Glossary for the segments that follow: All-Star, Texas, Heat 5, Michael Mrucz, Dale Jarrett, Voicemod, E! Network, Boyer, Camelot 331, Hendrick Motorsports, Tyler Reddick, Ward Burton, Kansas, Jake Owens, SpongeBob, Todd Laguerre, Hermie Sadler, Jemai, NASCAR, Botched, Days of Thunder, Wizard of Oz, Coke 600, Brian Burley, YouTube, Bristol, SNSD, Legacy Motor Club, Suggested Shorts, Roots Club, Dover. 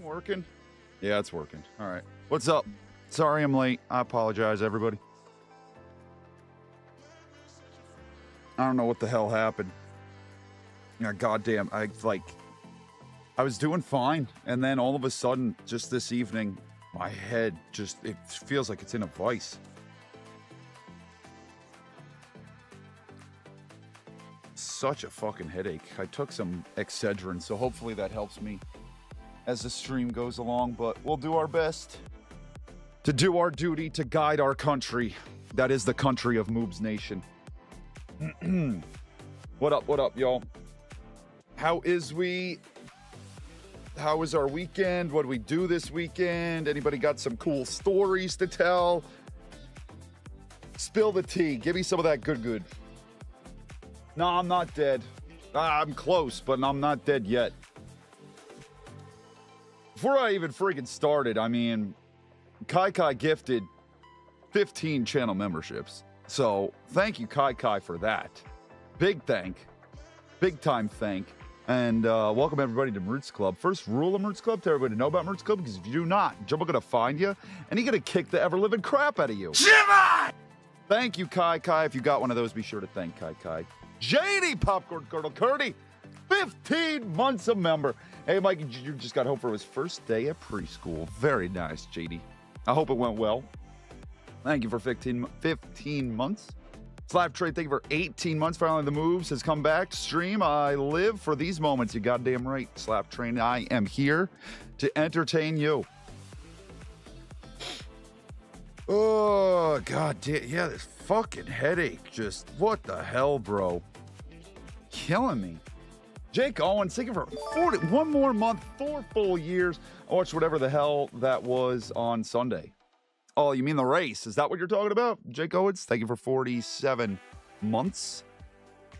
thing working? Yeah, it's working. All right. What's up? Sorry I'm late. I apologize, everybody. I don't know what the hell happened. Goddamn, I was doing fine, and then all of a sudden, just this evening, my head just, it feels like it's in a vice. Such a fucking headache. I took some Excedrin, so hopefully that helps me as the stream goes along, but we'll do our best to do our duty to guide our country. That is the country of Moobs Nation. What up, y'all? How is our weekend? What do we do this weekend? Anybody got some cool stories to tell? Spill the tea. Give me some of that good. No, I'm not dead. I'm close, but I'm not dead yet. Before I even freaking started, I mean, Kai Kai gifted 15 channel memberships. So thank you, Kai Kai, for that. Big time thank. And welcome everybody to Mrucz Club. First rule of Mrucz Club, to everybody to know about Mrucz Club, because if you do not, Jimbo gonna find you, and he gonna kick the ever-living crap out of you. Jimbo! Thank you, Kai Kai. If you got one of those, be sure to thank Kai Kai. JD Popcorn Colonel Curdy, 15 months a member. Hey, Mike, you just got home for his first day at preschool. Very nice, JD. I hope it went well. Thank you for 15 months. Slap Trade, thank you for 18 months. Finally, the Moobs has come back. Stream, I live for these moments. You goddamn right, Slap Train. I am here to entertain you. Oh, goddamn. Yeah, this fucking headache. Just what the hell, bro? Killing me. Jake Owens, thank you for 41 more month, 4 full years. I watched whatever the hell that was on Sunday. Oh, you mean the race? Is that what you're talking about? Jake Owens, thank you for 47 months.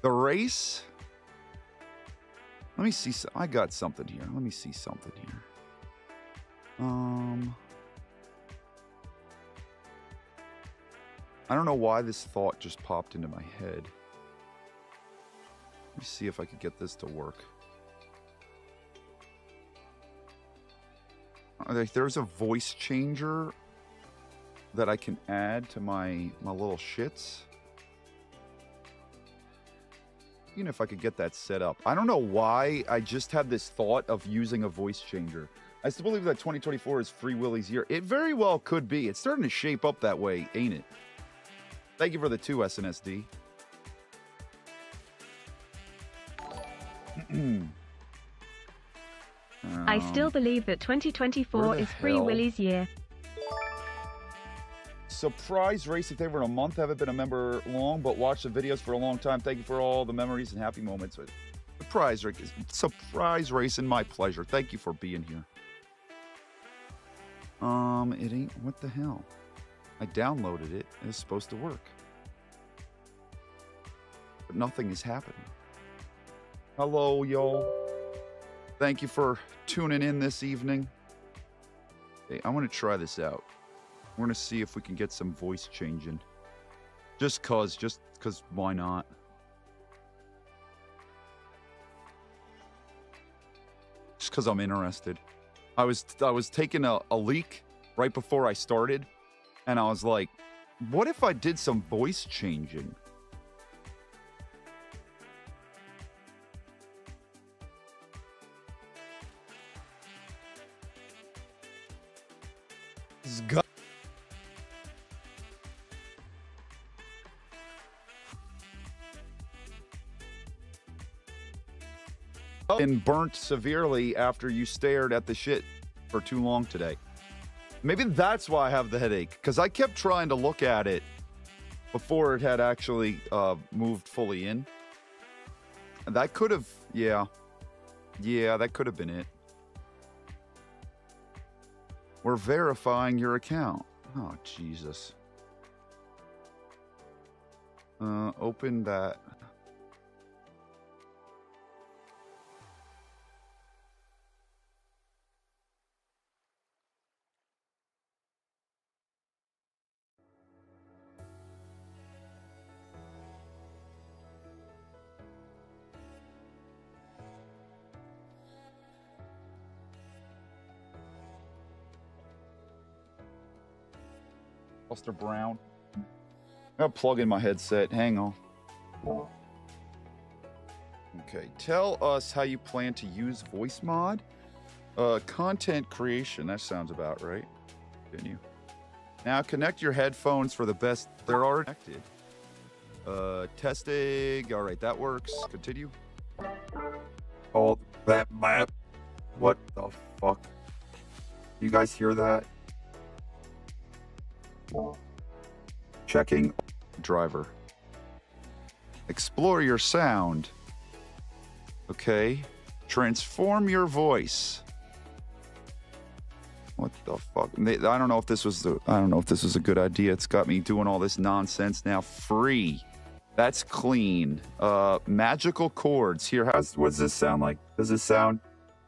The race? Let me see. I got something here. Let me see something here. I don't know why this thought just popped into my head. Let me see if I could get this to work. There's a voice changer that I can add to my little shits. Even if I could get that set up. I don't know why I just had this thought of using a voice changer. I still believe that 2024 is Free Willy's year. It very well could be. It's starting to shape up that way, ain't it? Thank you for the 2 SNSD. I still believe that 2024 is Free Willy's year. Surprise racing favor in a month. Haven't been a member long, but watched the videos for a long time. Thank you for all the memories and happy moments. Surprise racing, my pleasure. Thank you for being here. It ain't, what the hell? I downloaded it. It's supposed to work, but nothing is happening. Hello, y'all. Thank you for tuning in this evening. Hey, I want to try this out. We're gonna see if we can get some voice changing. Just cause why not? Just cause I'm interested. I was taking a leak right before I started, and I was like, what if I did some voice changing? And burnt severely after you stared at the shit for too long today. Maybe that's why I have the headache, because I kept trying to look at it before it had actually moved fully in. And that could have, yeah, that could have been it. We're verifying your account. Oh, Jesus. Open that. Buster Brown. I gotta plug in my headset. Hang on. Okay, tell us how you plan to use Voicemod. Content creation, that sounds about right. Continue. Now connect your headphones for the best. They're already connected. Testing. All right, that works. Continue. Oh, that map. What the fuck? You guys hear that? Checking. Driver. Explore your sound. Okay. Transform your voice. What the fuck? I don't know if this was a good idea. It's got me doing all this nonsense now. Free. That's clean. Magical chords. Here, what does this sound like? Does this sound?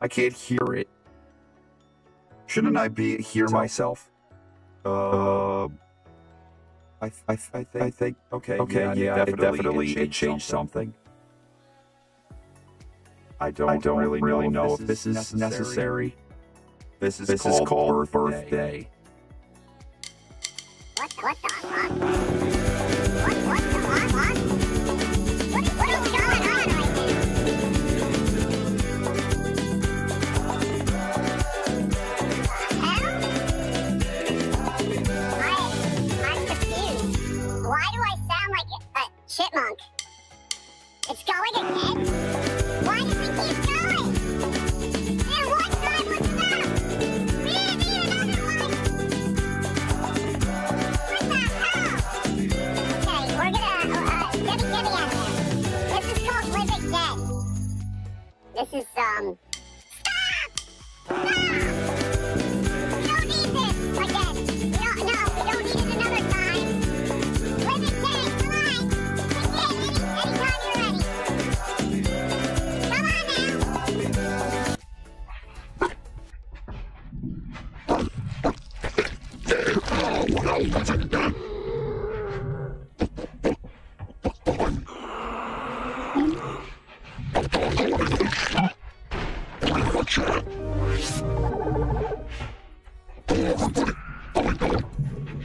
I can't hear it. Shouldn't I be hear myself? I think. Okay. Okay. Yeah, it definitely changed something. I don't really know if this is necessary. This is called birthday. What the fuck? What is going on right now? I'm confused. Why do I sound like a chipmunk? It's going again? Why does it keep going? This is, Stop! Stop! We don't need this again. No, we don't need it another time. Live it day, come on. Again, anytime you're ready. Come on now.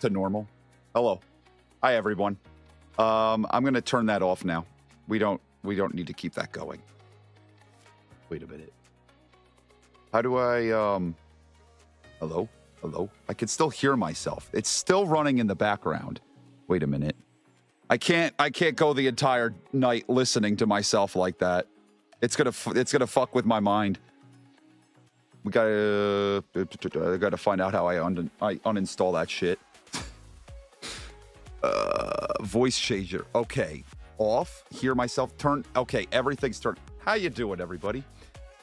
To normal. Hello. Hi, everyone. I'm going to turn that off now. We don't need to keep that going. Wait a minute. How do I, hello? Hello? I can still hear myself. It's still running in the background. Wait a minute. I can't go the entire night listening to myself like that. It's going to fuck with my mind. We gotta find out how I uninstall that shit. Voice changer. Okay, off. Hear myself. Turn. Okay, everything's turned. How you doing, everybody?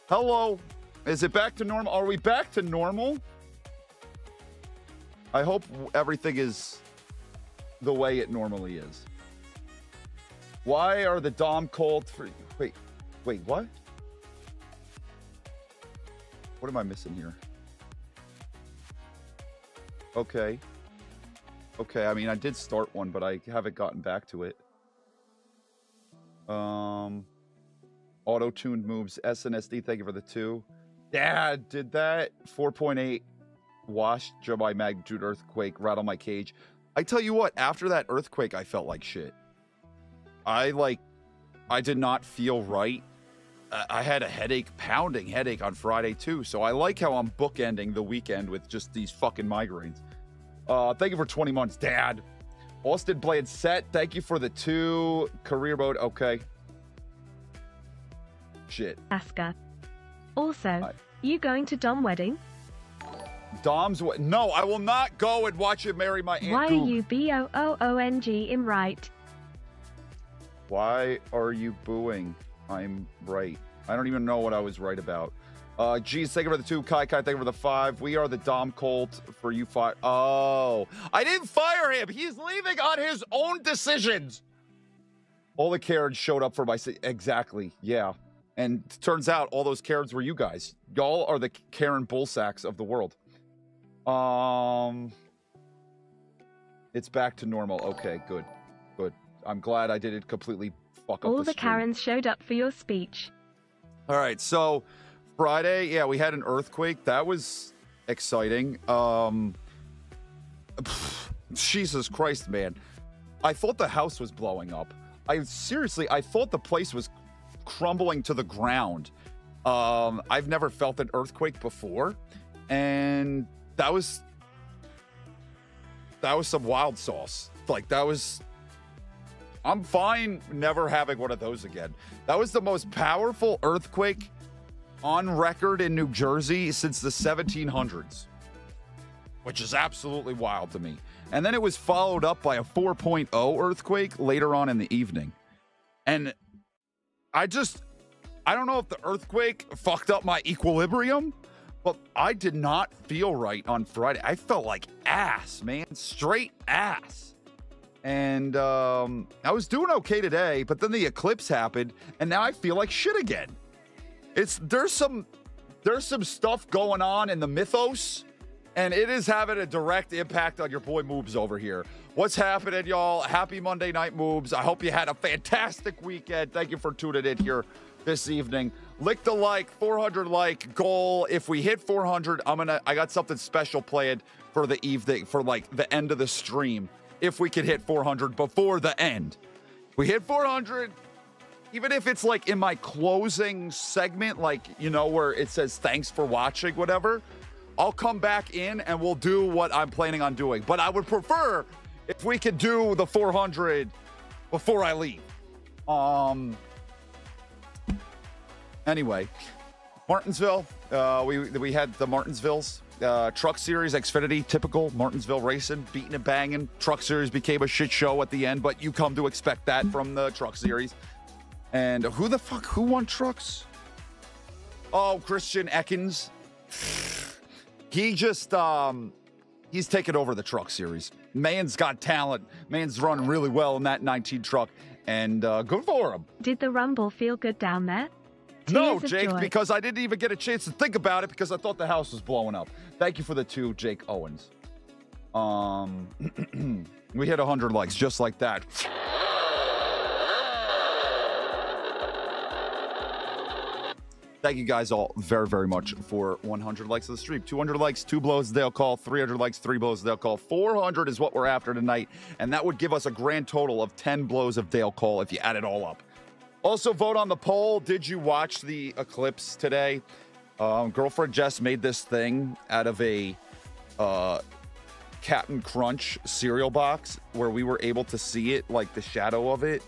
Hello. Is it back to normal? Are we back to normal? I hope everything is the way it normally is. Why are the Dom cold? Wait, what? What am I missing here? Okay. Okay, I mean, I did start one, but I haven't gotten back to it. Auto-tuned moves, SNSD, thank you for the 2. Dad did that. 4.8 washed Jedi magnitude earthquake right on my cage. I tell you what, after that earthquake, I felt like shit. I did not feel right. I had a headache, pounding headache on Friday too. So I like how I'm bookending the weekend with just these fucking migraines. Thank you for 20 months, Dad. Austin Blade Set, thank you for the 2 career mode. Okay. Shit. Aska. Also, you going to Dom's wedding? Dom's wedding? No, I will not go and watch him marry my aunt. Why are you boong him right? Why are you booing? I'm right. I don't even know what I was right about. Geez, thank you for the 2. Kai, thank you for the 5. We are the Dom Colt for you fire. Oh, I didn't fire him. He's leaving on his own decisions. All the Karens showed up for my city. Exactly. Yeah. And turns out all those Karens were you guys. Y'all are the Karen Bullsacks of the world. It's back to normal. Okay, good. Good. I'm glad I didn't completely fuck up the stream. All the Karens showed up for your speech. All right, so Friday, yeah, we had an earthquake. That was exciting. Jesus Christ, man. I thought the house was blowing up. I thought the place was crumbling to the ground. I've never felt an earthquake before. And that was some wild sauce. Like, that was, I'm fine never having one of those again. That was the most powerful earthquake on record in New Jersey since the 1700s, which is absolutely wild to me. And then it was followed up by a 4.0 earthquake later on in the evening. And I don't know if the earthquake fucked up my equilibrium, but I did not feel right on Friday. I felt like ass, man, straight ass. And I was doing okay today, but then the eclipse happened and now I feel like shit again. There's some stuff going on in the mythos, and it is having a direct impact on your boy Moobs over here. What's happening, y'all? Happy Monday night, Moobs. I hope you had a fantastic weekend. Thank you for tuning in here this evening. Lick the like, 400 like goal. If we hit 400, I got something special planned for the evening, for like the end of the stream. If we could hit 400 before the end, we hit 400. Even if it's like in my closing segment, like, you know, where it says thanks for watching, whatever, I'll come back in and we'll do what I'm planning on doing. But I would prefer if we could do the 400 before I leave. Anyway, Martinsville, we had the Martinsvilles, Truck Series, Xfinity, typical Martinsville racing, beating and banging. Truck Series became a shit show at the end, but you come to expect that from the Truck Series. And who won trucks? Oh, Christian Ekans. He just, he's taken over the Truck Series. Man's got talent. Man's run really well in that 19 truck, and good for him. Did the rumble feel good down there? No, Jake, because I didn't even get a chance to think about it because I thought the house was blowing up. Thank you for the 2, Jake Owens. We hit 100 likes just like that. Thank you guys all very, very much for 100 likes of the stream. 200 likes, 2 blows, they'll call. 300 likes, 3 blows, they'll call. 400 is what we're after tonight, and that would give us a grand total of 10 blows of Dale Call if you add it all up. Also, vote on the poll. Did you watch the eclipse today? Girlfriend Jess made this thing out of a Captain Crunch cereal box where we were able to see it, like the shadow of it.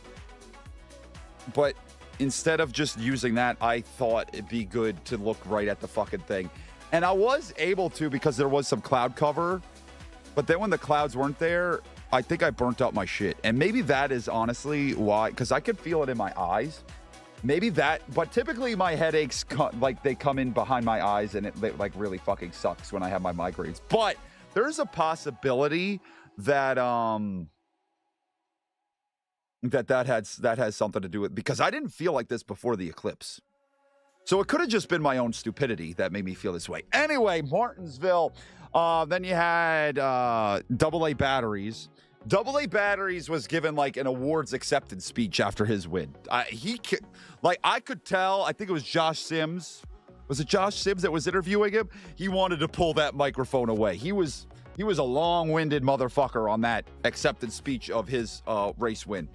But instead of just using that, I thought it'd be good to look right at the fucking thing. And I was able to because there was some cloud cover. But then when the clouds weren't there, I think I burnt out my shit. And maybe that is honestly why, because I could feel it in my eyes. Maybe that, but typically my headaches, like they come in behind my eyes and it like really fucking sucks when I have my migraines. But there's a possibility that, that has something to do with, because I didn't feel like this before the eclipse. So it could have just been my own stupidity that made me feel this way. Anyway, Martinsville, then you had AA Batteries. AA Batteries was given like an awards acceptance speech after his win. I think it was Josh Sims Was it Josh Sibbs that was interviewing him? He wanted to pull that microphone away. He was a long-winded motherfucker on that acceptance speech of his race win.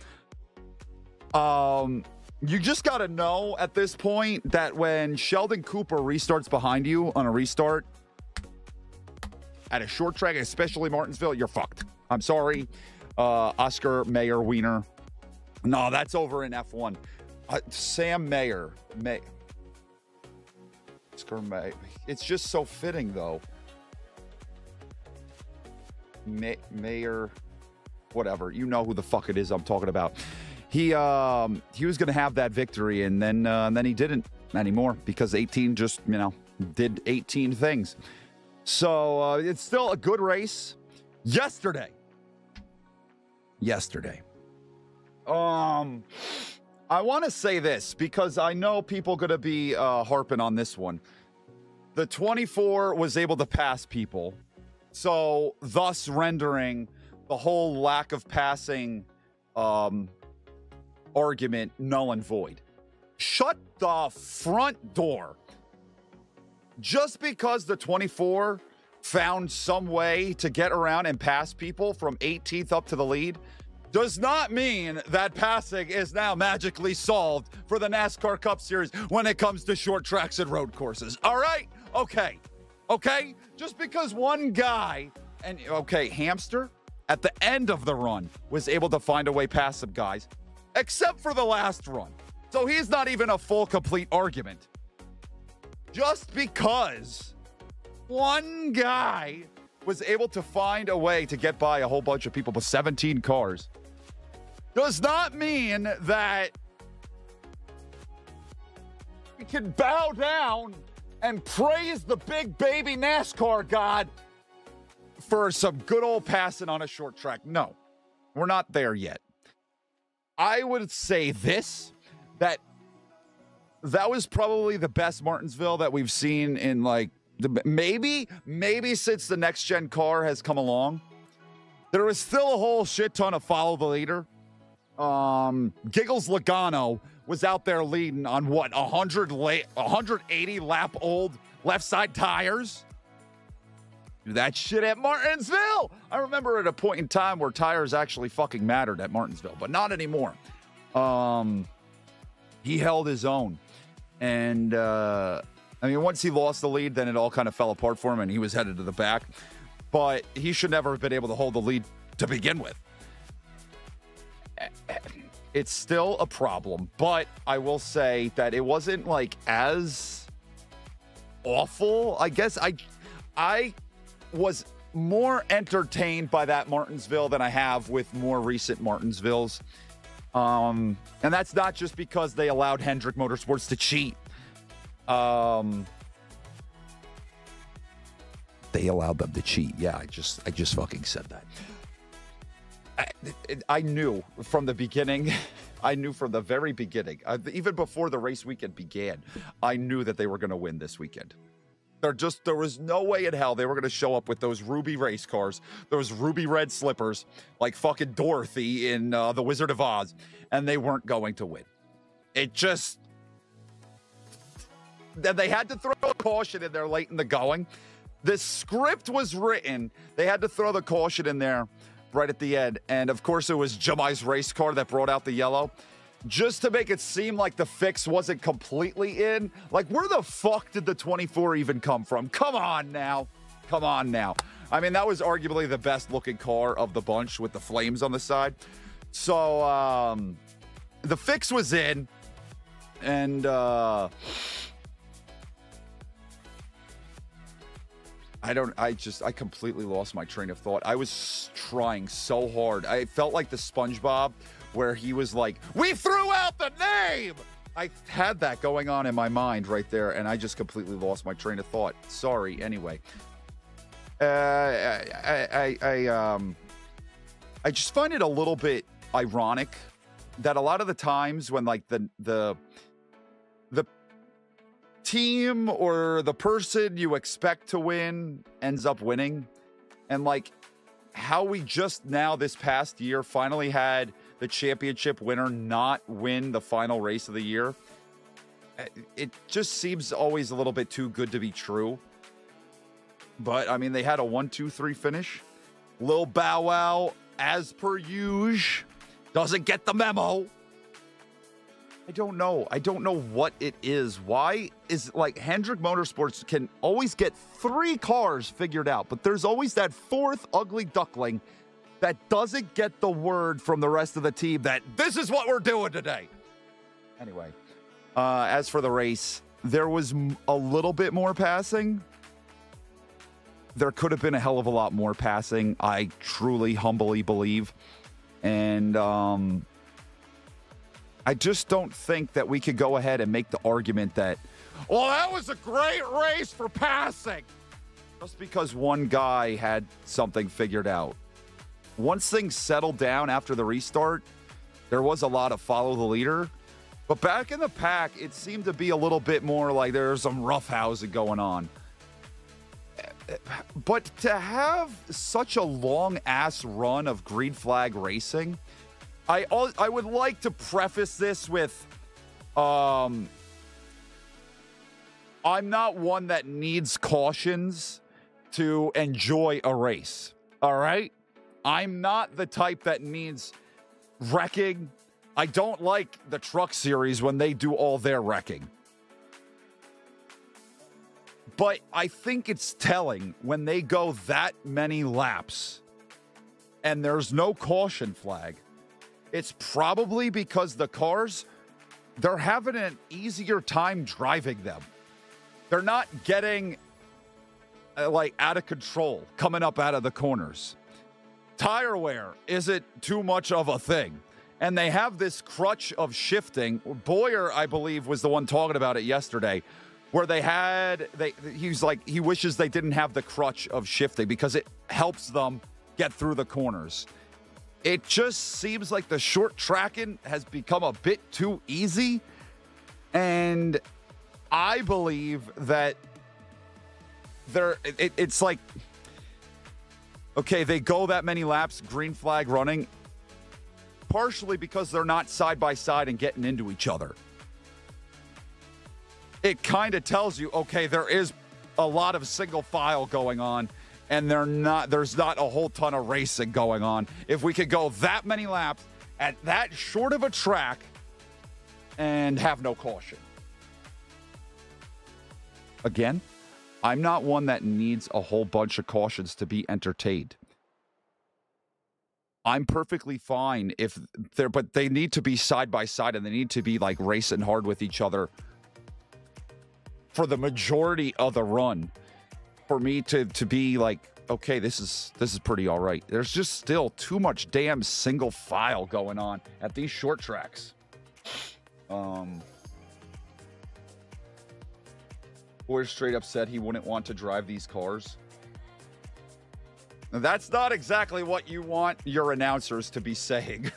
You just got to know at this point that when Sheldon Cooper restarts behind you on a restart at a short track, especially Martinsville, you're fucked. I'm sorry, Oscar Mayer Wiener. No, that's over in F1. Sam Mayer. Oscar Mayer. It's just so fitting, though. Mayer, whatever. You know who the fuck it is I'm talking about. He was going to have that victory, and then he didn't anymore because 18 just, you know, did 18 things. So it's still a good race. Yesterday. I want to say this because I know people going to be harping on this one. The 24 was able to pass people, so thus rendering the whole lack of passing argument null and void. Shut the front door. Just because the 24 found some way to get around and pass people from 18th up to the lead does not mean that passing is now magically solved for the NASCAR Cup Series when it comes to short tracks and road courses. All right? Okay. Okay? Just because one guy, and okay, Hamster, at the end of the run was able to find a way past some guys, except for the last run. So he's not even a full, complete argument. Just because one guy was able to find a way to get by a whole bunch of people with 17 cars does not mean that we can bow down and praise the big baby NASCAR god for some good old passing on a short track. No, we're not there yet. I would say this, that was probably the best Martinsville that we've seen in, like, maybe since the next gen car has come along. There was still a whole shit ton of follow the leader. Giggles Logano was out there leading on what, 180 lap old left side tires. Do that shit at Martinsville. I remember at a point in time where tires actually fucking mattered at Martinsville, but not anymore. He held his own. And, I mean, once he lost the lead, then it all kind of fell apart for him and he was headed to the back. But he should never have been able to hold the lead to begin with. It's still a problem, but I will say that it wasn't, like, as awful. I guess I was more entertained by that Martinsville than I have with more recent Martinsvilles. And that's not just because they allowed Hendrick Motorsports to cheat. They allowed them to cheat. Yeah, I just fucking said that. I knew from the beginning. I knew from the very beginning, even before the race weekend began, I knew that they were going to win this weekend. There was no way in hell they were going to show up with those ruby race cars, those ruby red slippers, like fucking Dorothy in The Wizard of Oz, and they weren't going to win. It just... They had to throw a caution in there late in the going. The script was written. They had to throw the caution in there right at the end. And, of course, it was Jemai's race car that brought out the yellow, just to make it seem like the fix wasn't completely in. Like, where the fuck did the 24 even come from? Come on now. Come on now. I mean, that was arguably the best looking car of the bunch with the flames on the side. So, the fix was in. And, I completely lost my train of thought. I was trying so hard. I felt like the SpongeBob where he was like, we threw out the name. I had that going on in my mind right there, and I just completely lost my train of thought. Sorry, anyway. I just find it a little bit ironic that a lot of the times when, like, the team or the person you expect to win ends up winning, and, like, how we just now this past year finally had the championship winner not win the final race of the year it just seems always a little bit too good to be true. But, I mean, they had a 1-2-3 finish. Lil Bow Wow, as per usual, doesn't get the memo. I don't know. I don't know what it is. Why is it like Hendrick Motorsports can always get 3 cars figured out, but there's always that 4th ugly duckling that doesn't get the word from the rest of the team that this is what we're doing today. Anyway, as for the race, there was a little bit more passing. There could have been a hell of a lot more passing, I truly, humbly believe. And I just don't think that we could go ahead and make the argument that, well, that was a great race for passing, just because one guy had something figured out. Once things settled down after the restart, there was a lot of follow the leader. But back in the pack, it seemed to be a little bit more like there's some roughhousing going on. But to have such a long-ass run of green flag racing, I would like to preface this with, I'm not one that needs cautions to enjoy a race, all right? I'm not the type that needs wrecking. I don't like the truck series when they do all their wrecking. But I think it's telling when they go that many laps and there's no caution flag. It's probably because the cars, they're having an easier time driving them. They're not getting like out of control coming up out of the corners. Tire wear isn't too much of a thing. And they have this crutch of shifting. Boyer, I believe, was the one talking about it yesterday, where they had, he was like, he wishes they didn't have the crutch of shifting because it helps them get through the corners. It just seems like the short tracking has become a bit too easy. And I believe that it's like, okay, they go that many laps, green flag running, partially because they're not side by side and getting into each other. It kind of tells you, okay, there is a lot of single file going on and there's not a whole ton of racing going on. If we could go that many laps at that short of a track and have no caution. Again, I'm not one that needs a whole bunch of cautions to be entertained. I'm perfectly fine if they're, but they need to be side by side and they need to be like racing hard with each other for the majority of the run, for me to be like, okay, this is pretty all right. There's just still too much damn single file going on at these short tracks. Boyer straight up said he wouldn't want to drive these cars. Now, that's not exactly what you want your announcers to be saying.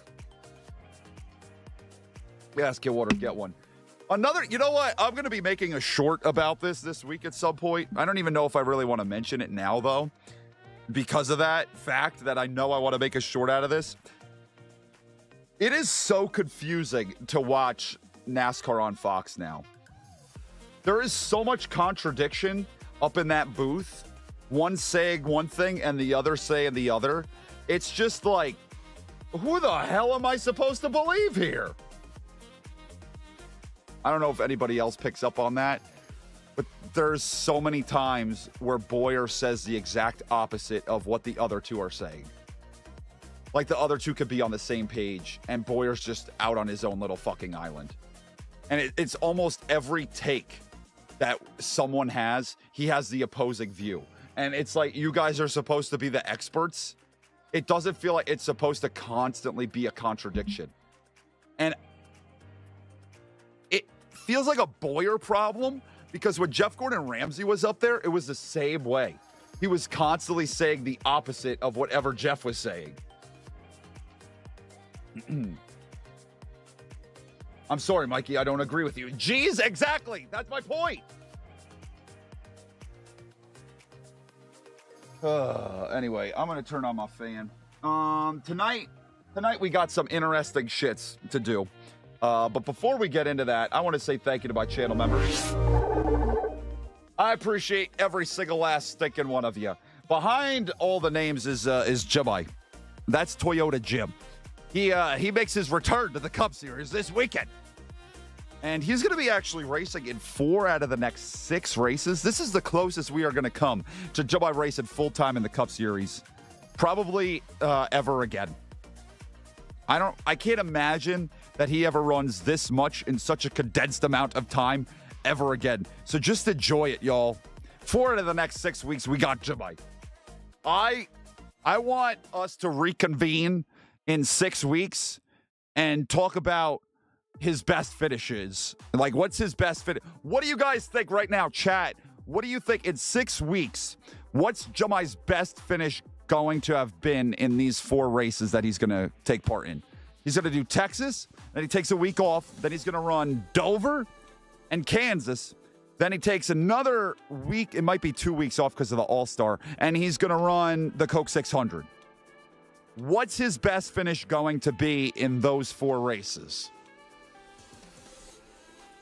Yes, get water, get one. Another, you know what? I'm going to be making a short about this week at some point. I don't even know if I really want to mention it now, though, because of that fact that I know I want to make a short out of this. It is so confusing to watch NASCAR on Fox now. There is so much contradiction up in that booth. One saying one thing and the other saying the other. It's just like, who the hell am I supposed to believe here? I don't know if anybody else picks up on that, but there's so many times where Boyer says the exact opposite of what the other two are saying. Like the other two could be on the same page and Boyer's just out on his own little fucking island. And it's almost every take that someone has, he has the opposing view. And it's like, you guys are supposed to be the experts. It doesn't feel like it's supposed to constantly be a contradiction. And feels like a Boyer problem, because when Jeff Gordon Ramsay was up there, it was the same way. He was constantly saying the opposite of whatever Jeff was saying. I'm sorry, Mikey, I don't agree with you. Jeez, exactly. That's my point. Anyway, I'm going to turn on my fan. Tonight we got some interesting shits to do. But before we get into that, I want to say thank you to my channel members. I appreciate every single last stinking one of you. Behind all the names is Jimmy. That's Toyota Jim. He makes his return to the Cup Series this weekend. And he's going to be actually racing in 4 out of the next 6 races. This is the closest we are going to come to Jimmy racing full-time in the Cup Series. Probably ever again. I can't imagine that he ever runs this much in such a condensed amount of time ever again. So just enjoy it, y'all. 4 out of the next 6 weeks, we got Jimmy. I want us to reconvene in 6 weeks and talk about his best finishes. Like, what's his best finish? What do you guys think right now, chat? What do you think in 6 weeks? What's Jimmy's best finish going to have been in these 4 races that he's going to take part in? He's going to do Texas, then he takes a week off, then he's going to run Dover and Kansas, then he takes another week, it might be 2 weeks off because of the All-Star, and he's going to run the Coke 600. What's his best finish going to be in those 4 races?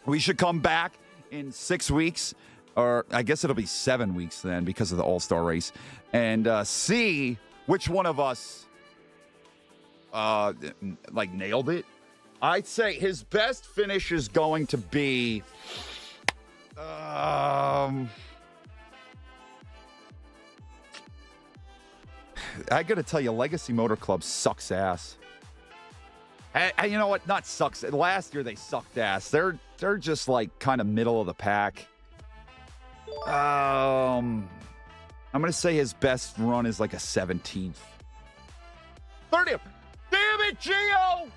We should come back in 6 weeks, or I guess it'll be 7 weeks then because of the All-Star race, and see which one of us like nailed it. I'd say his best finish is going to be I gotta tell you, Legacy Motor Club sucks ass. And you know what? Not sucks. Last year they sucked ass. They're just like kind of middle of the pack. I'm gonna say his best run is like a 17th. 30th. Damn it, Gio!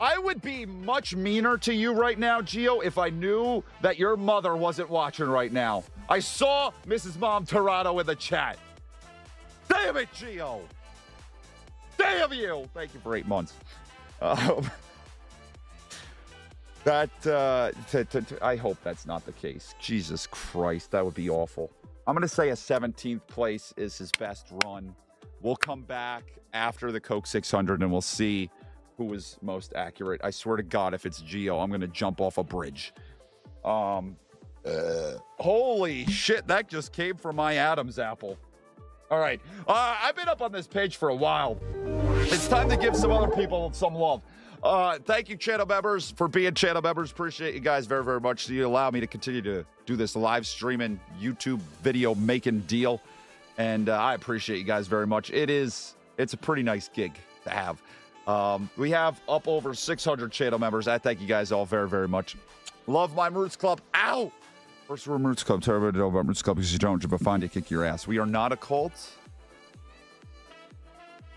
I would be much meaner to you right now, Gio, if I knew that your mother wasn't watching right now. I saw Mrs. Mom Torado in the chat. Damn it, Gio! Damn you! Thank you for 8 months. I hope that's not the case. Jesus Christ, that would be awful. I'm gonna say a 17th place is his best run. We'll come back after the Coke 600 and we'll see who was most accurate. I swear to God, if it's Gio, I'm gonna jump off a bridge. Holy shit, that just came from my Adam's apple. All right, I've been up on this page for a while. It's time to give some other people some love. Thank you, channel members, for being channel members. Appreciate you guys very, very much. You allow me to continue to do this live streaming, YouTube video making deal. And I appreciate you guys very much. It's a pretty nice gig to have. We have up over 600 channel members. I thank you guys all very, very much. Love my Roots Club. Ow! First room Roots Club. Tell everybody about Roots Club because you don't. But find you, kick your ass. We are not a cult.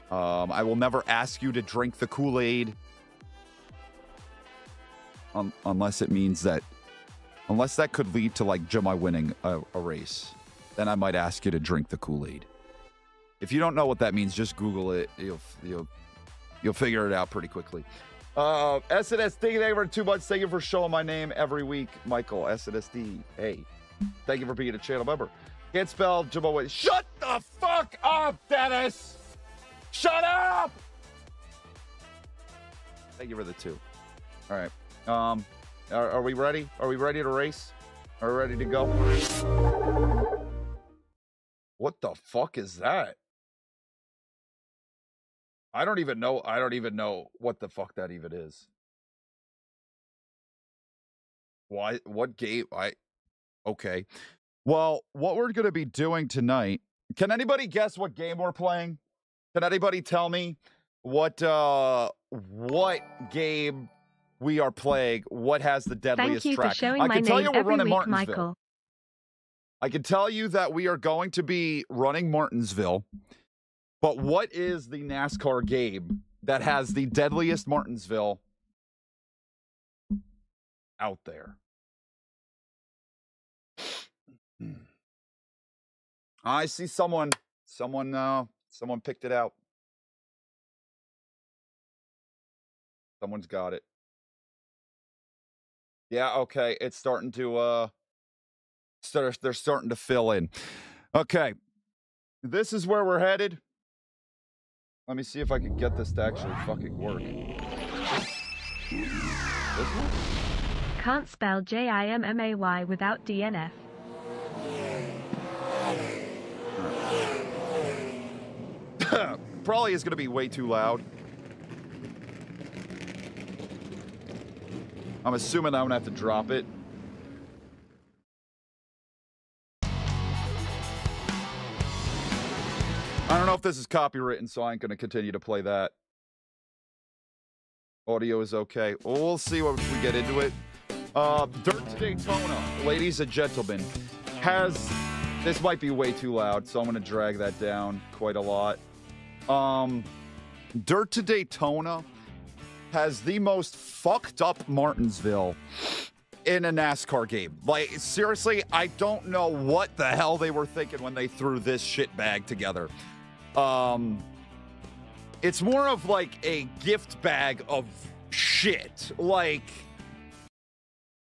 I will never ask you to drink the Kool-Aid. Unless it means that, unless that could lead to like Jimmy winning a race, then I might ask you to drink the Kool-Aid. If you don't know what that means, just Google it. You'll figure it out pretty quickly. SNSD, they were 2 months. Thank you for showing my name every week, Michael. SNSD, hey, thank you for being a channel member. Can't spell Jimmy Win. Shut the fuck up, Dennis. Shut up. Thank you for the 2. All right. Are we ready? Are we ready to race? Are we ready to go? What the fuck is that? I don't even know. I don't even know what the fuck that even is. Why? What game? Okay. Well, what we're going to be doing tonight. Can anybody guess what game we're playing? Can anybody tell me what game we are playing? What has the deadliest track? I can tell you we're running Martinsville. I can tell you that we are going to be running Martinsville. But what is the NASCAR game that has the deadliest Martinsville out there? I see someone. Someone picked it out. Someone's got it. Yeah, okay, it's starting to, they're starting to fill in. Okay, this is where we're headed. Let me see if I can get this to actually fucking work. Can't spell J-I-M-M-A-Y without DNF. Probably is going to be way too loud. I'm assuming I'm going to have to drop it. I don't know if this is copywritten, so I ain't going to continue to play that. Audio is okay. We'll see when we get into it. Dirt to Daytona, ladies and gentlemen, has... This might be way too loud, so I'm going to drag that down quite a lot. Dirt to Daytona has the most fucked up Martinsville in a NASCAR game. Like, seriously, I don't know what the hell they were thinking when they threw this shitbag together. It's more of like a gift bag of shit. Like,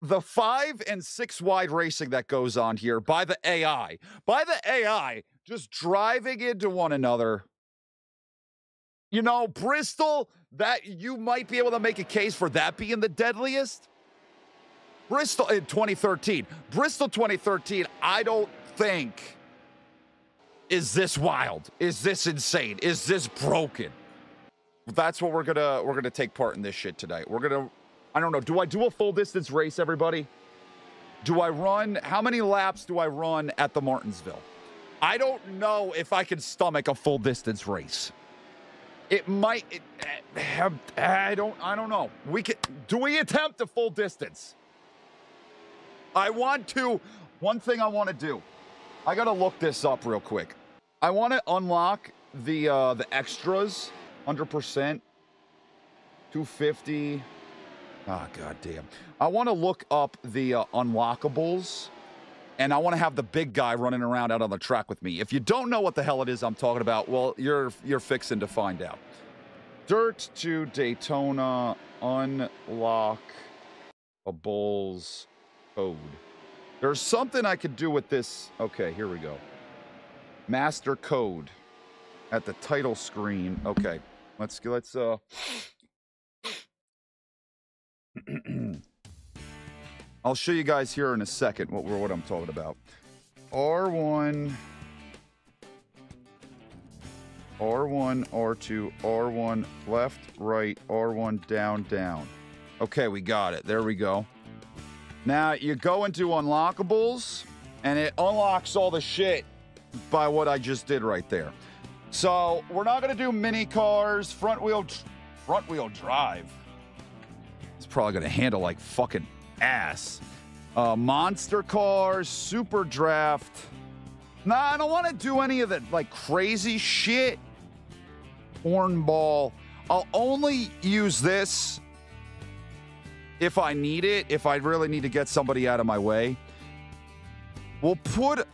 the 5 and 6 wide racing that goes on here by the AI. By the AI, just driving into one another. You know, Bristol, that you might be able to make a case for that being the deadliest. Bristol in 2013. Bristol 2013, I don't think is this wild. Is this insane? Is this broken? That's what we're gonna take part in this shit tonight. We're gonna, I don't know, do I do a full distance race, everybody? Do I run, how many laps do I run at the Martinsville? I don't know if I can stomach a full distance race. It might, I don't know. We can, do we attempt a full distance? I want to, one thing I want to do, I got to look this up real quick. I want to unlock the extras, 100%, 250. Ah, oh, goddamn. I want to look up the unlockables, and I want to have the big guy running around out on the track with me. If you don't know what the hell it is I'm talking about, well, you're fixing to find out. Dirt to Daytona unlockables code. There's something I could do with this. Okay, here we go. Master code at the title screen. Okay, let's I'll show you guys here in a second what I'm talking about. R1, R1, R2, R1, left, right, R1, down, down. Okay, we got it. There we go. Now, you go into unlockables, and it unlocks all the shit by what I just did right there. So, we're not going to do mini cars, front wheel drive. It's probably going to handle like fucking ass. Monster cars, super draft. Nah, I don't want to do any of that like crazy shit. Hornball. I'll only use this if I need it, if I really need to get somebody out of my way. We'll put...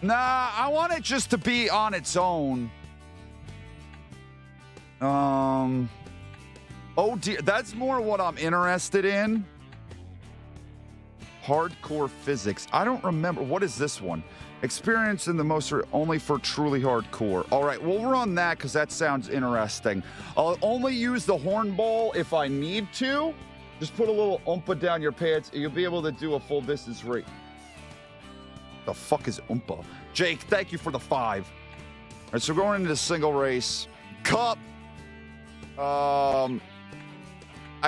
Nah, I want it just to be on its own. Oh dear, that's more what I'm interested in. Hardcore physics. I don't remember. What is this one? Experience in the most only for truly hardcore. All right, we'll run that because that sounds interesting. I'll only use the hornball if I need to. Just put a little oompa down your pants and you'll be able to do a full distance rate. The fuck is oompa? Jake, thank you for the 5. All right, so we're going into the single race. Cup. I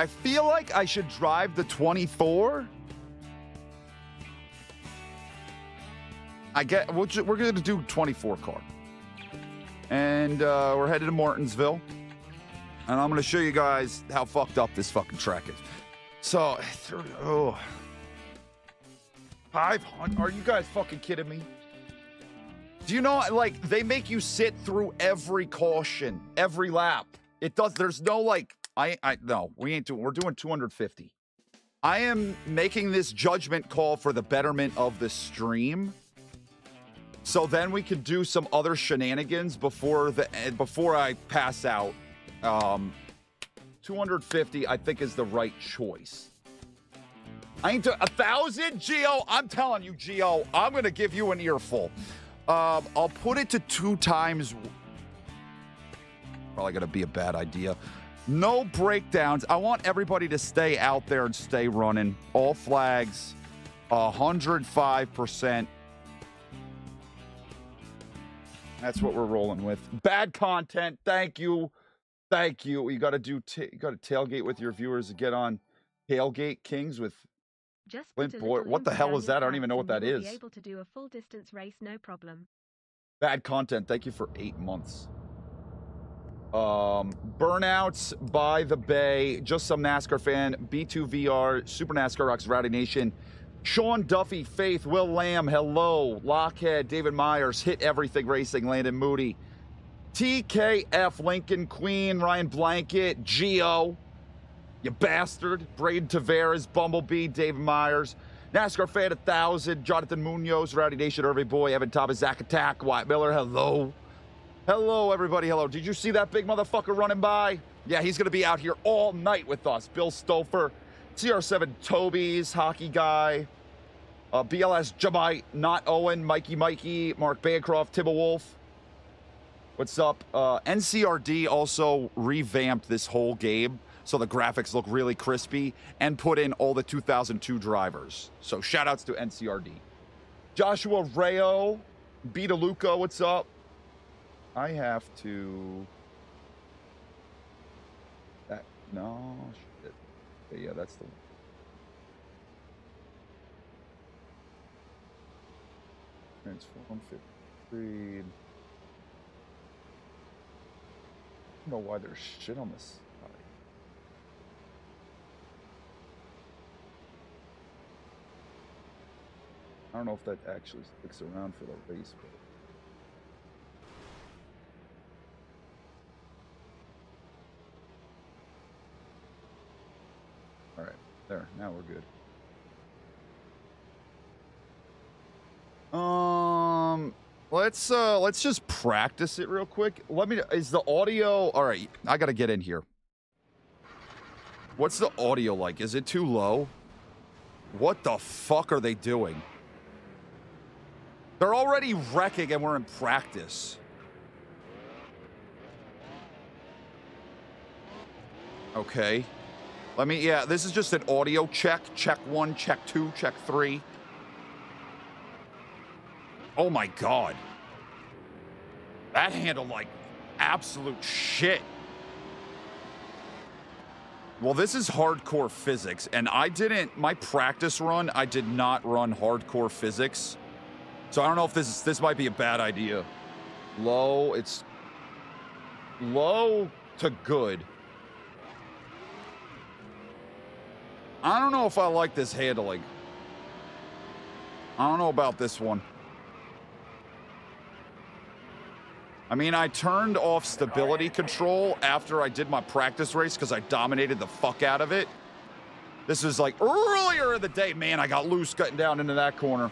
feel like I should drive the 24. We're going to do 24 car. And we're headed to Martinsville. And I'm going to show you guys how fucked up this fucking track is. So, 500. Are you guys fucking kidding me? Do you know, like, they make you sit through every caution, every lap. It does. There's no, like, no, we ain't doing, we're doing 250. I am making this judgment call for the betterment of the stream. So then we could do some other shenanigans before I pass out. 250, I think, is the right choice. I ain't 1,000, Geo. I'm telling you, Geo, I'm gonna give you an earful. I'll put it to 2 times. Probably gonna be a bad idea. No breakdowns. I want everybody to stay out there and stay running. All flags, 105%. That's what we're rolling with. Bad content. Thank you. Thank you. You got to do, you got to tailgate with your viewers to get on Tailgate Kings with Flint Boy. What the hell is that? I don't even know what that is. Be able to do a full distance race, no problem. Bad content. Thank you for 8 months. Burnouts by the Bay. Just some NASCAR fan. B2VR, Super NASCAR Rocks, Rowdy Nation. Sean Duffy, Faith, Will Lamb, hello. Lockhead, David Myers, Hit Everything Racing, Landon Moody. TKF, Lincoln Queen, Ryan Blanket, Geo, you bastard. Braden Tavares, Bumblebee, David Myers. NASCAR fan 1000, Jonathan Munoz, Rowdy Nation, Irving Boy, Evan Thomas, Zach Attack, Wyatt Miller, hello. Hello, everybody, hello. Did you see that big motherfucker running by? Yeah, he's gonna be out here all night with us. Bill Stouffer, CR7 Toby's, Hockey Guy, BLS Jamite, Not Owen, Mikey, Mark Bancroft, Timberwolf. What's up? NCRD also revamped this whole game, so the graphics look really crispy, and put in all the 2002 drivers. So shout outs to NCRD. Joshua Rayo, Beta Luca, what's up? I have to... That, no, shit. Yeah, that's the one. Transform, 53. I don't know why there's shit on this. I don't know if that actually sticks around for the race, but... All right, there, now we're good. Let's just practice it real quick. Is the audio, all right, I gotta get in here. What's the audio like? Is it too low? What the fuck are they doing? They're already wrecking and we're in practice. Okay. Let me, yeah, this is just an audio check. Check one, check two, check three. Oh my God. That handled like absolute shit. Well, this is hardcore physics, and I didn't, my practice run, I did not run hardcore physics. So I don't know if this might be a bad idea. Low, it's low to good. I don't know if I like this handling. I don't know about this one. I mean, I turned off stability control after I did my practice race because I dominated the fuck out of it. This is like earlier in the day. Man, I got loose cutting down into that corner.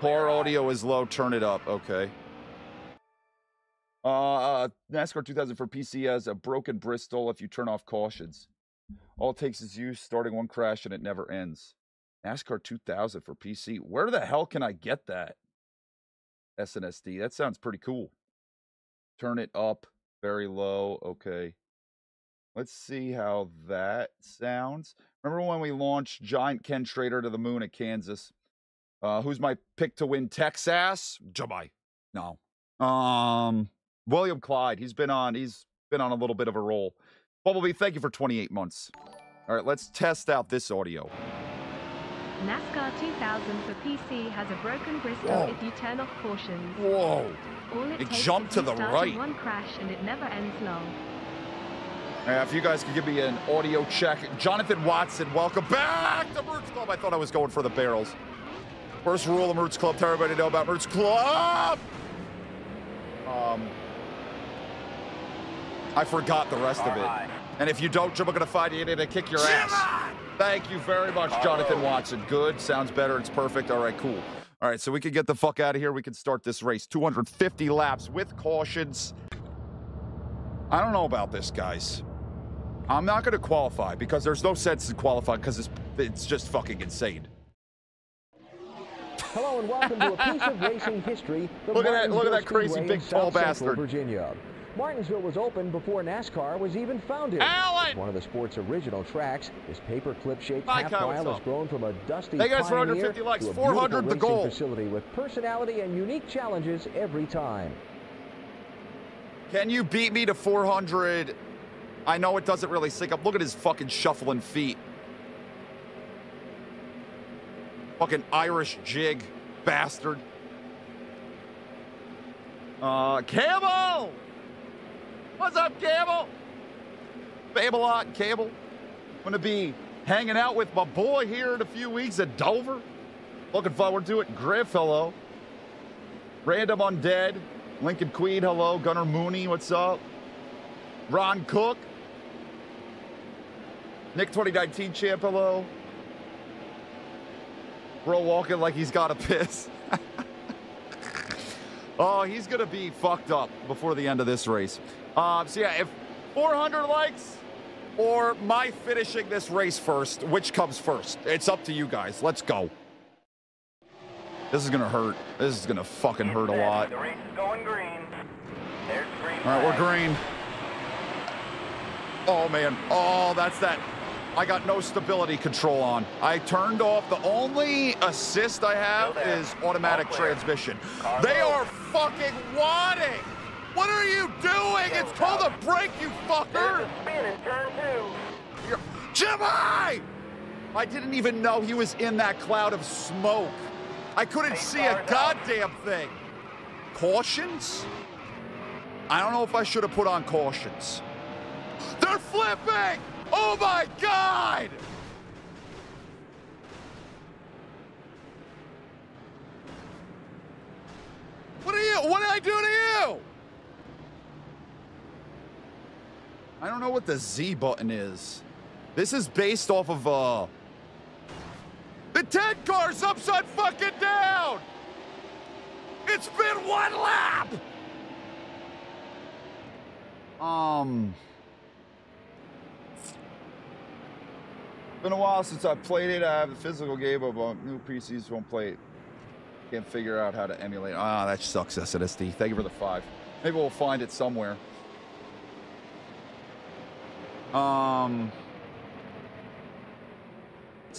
Car audio is low. Turn it up. Okay. NASCAR 2000 for PC has a broken Bristol if you turn off cautions. All it takes is you starting one crash and it never ends. NASCAR 2000 for PC. Where the hell can I get that? SNSD. That sounds pretty cool. Turn it up very low. Okay. Let's see how that sounds. Remember when we launched Giant Ken Schrader to the moon at Kansas? Who's my pick to win Texas? Jabai. No. William Clyde. He's been on a little bit of a roll. Bumblebee, thank you for 28 months. All right, let's test out this audio. NASCAR 2000 for PC has a broken Bristol. Whoa. If you turn off cautions. Whoa. It jumped to the right. One crash and it never ends long. If you guys could give me an audio check. Jonathan Watson, welcome back to Roots Club. I thought I was going for the barrels. First rule of Roots Club, tell everybody to know about Roots Club. I forgot the rest of it. And if you don't, Jim, I'm gonna find you to kick your ass. Thank you very much, Jonathan Watson. Good, sounds better, it's perfect. All right, cool. All right, so we can get the fuck out of here. We can start this race. 250 laps with cautions. I don't know about this, guys. I'm not gonna qualify because there's no sense in qualifying because it's just fucking insane. Hello and welcome to a piece of racing history. Look at that crazy big tall bastard. Virginia. Martinsville was opened before NASCAR was even founded. It's one of the sport's original tracks. This paperclip-shaped half-mile has grown from a dusty pioneer to a beautiful racing facility with personality and unique challenges every time. Can you beat me to 400? I know it doesn't really sync up. Look at his fucking shuffling feet. Fucking Irish jig bastard. Cable! What's up, Cable? Babelot, Cable. I'm gonna be hanging out with my boy here in a few weeks at Dover. Looking forward to it. Griff, hello. Random Undead. Lincoln Queen, hello. Gunnar Mooney, what's up? Ron Cook. Nick 2019 champ, hello. Bro walking like he's got a piss. Oh, he's going to be fucked up before the end of this race. So, yeah, if 400 likes or my finishing this race first, which comes first? It's up to you guys. Let's go. This is going to hurt. This is going to fucking hurt a lot. The race is going green. There's green. All right, we're green. Oh, man. Oh, that's that. I got no stability control on. I turned off. The only assist I have is automatic transmission. They are fucking wadding. What are you doing? It's called a break, you fucker. Jimmy! I didn't even know he was in that cloud of smoke. I couldn't see a goddamn thing. Cautions? I don't know if I should have put on cautions. They're flipping! Oh my God! What did I do to you? I don't know what the Z button is. This is based off of, the 10 car's upside fucking down! It's been one lap! Been a while since I played it. I have the physical game, but new PCs won't play it. Can't figure out how to emulate. Ah, that sucks, SNSD. Thank you for the 5. Maybe we'll find it somewhere.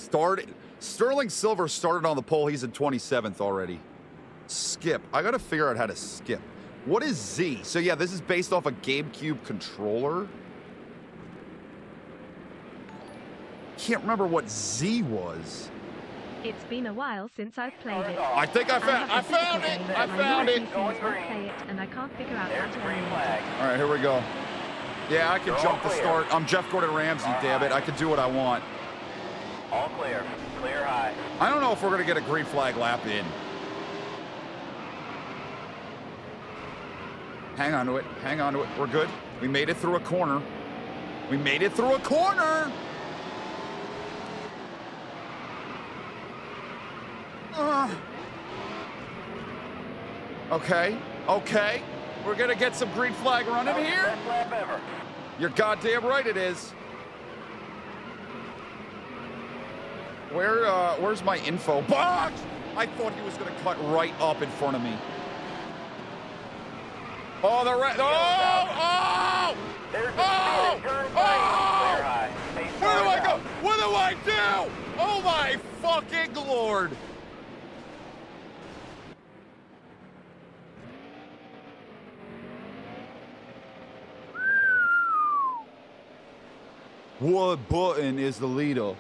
Sterling Silver started on the pole. He's in 27th already. Skip. I gotta figure out how to skip. What is Z? So yeah, this is based off a GameCube controller. Can't remember what Z was. It's been a while since I've played it. I think I found it. And I can't figure out how to play it. All right, here we go. Yeah, I can jump the start. I'm Jeff Gordon Ramsay, damn it. I can do what I want. All clear. Clear high. I don't know if we're going to get a green flag lap in. Hang on to it. Hang on to it. We're good. We made it through a corner. We made it through a corner. Okay, okay. We're gonna get some green flag running here. You're goddamn right it is. Where's my info box? I thought he was gonna cut right up in front of me. Oh, they're right. Oh! Oh! Oh! Oh! Where do I go? What do I do? Oh my fucking Lord! What button is the leader?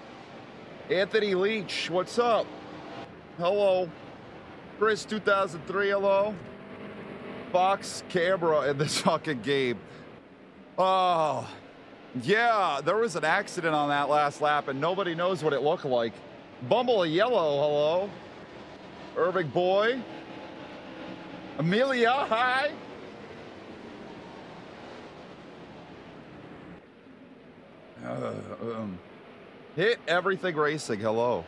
Anthony Leach, what's up? Hello. Chris 2003, hello. Fox camera in this fucking game. Oh, yeah, there was an accident on that last lap and nobody knows what it looked like. Bumble Yellow, hello. Irving Boy. Amelia, hi. Hit Everything Racing, hello.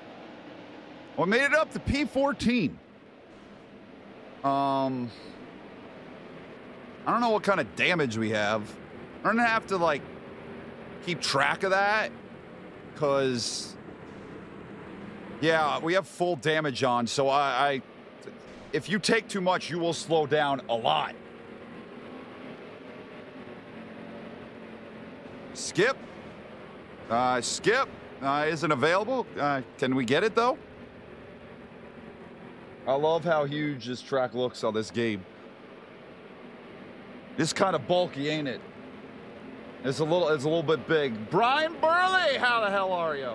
Well, made it up to P14. I don't know what kind of damage we have. I don't have to like keep track of that, cause yeah, we have full damage on. So I if you take too much, you will slow down a lot. Skip. Skip isn't available. Can we get it, though? I love how huge this track looks on this game. It's kind of bulky, ain't it? It's a little bit big. Brian Burley, how the hell are you?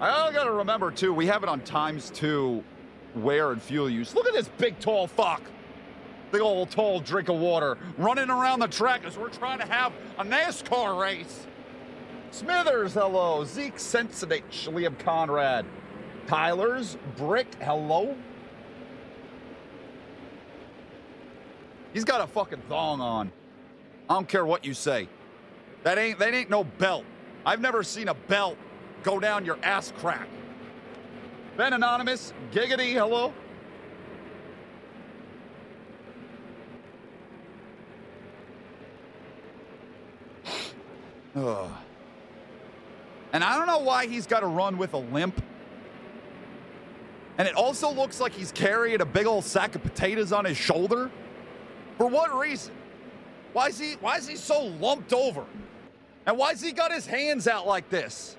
I gotta remember, too, we have it on times two wear and fuel use. Look at this big, tall fuck. Big old tall drink of water running around the track as we're trying to have a NASCAR race. Smithers, hello. Zeke Sensenich, Liam Conrad. Tyler's Brick, hello. He's got a fucking thong on. I don't care what you say. That ain't no belt. I've never seen a belt go down your ass crack. Ben Anonymous, Giggity, hello. Ugh. And I don't know why he's got to run with a limp. And it also looks like he's carrying a big old sack of potatoes on his shoulder. For what reason? Why is he so lumped over? And why has he got his hands out like this?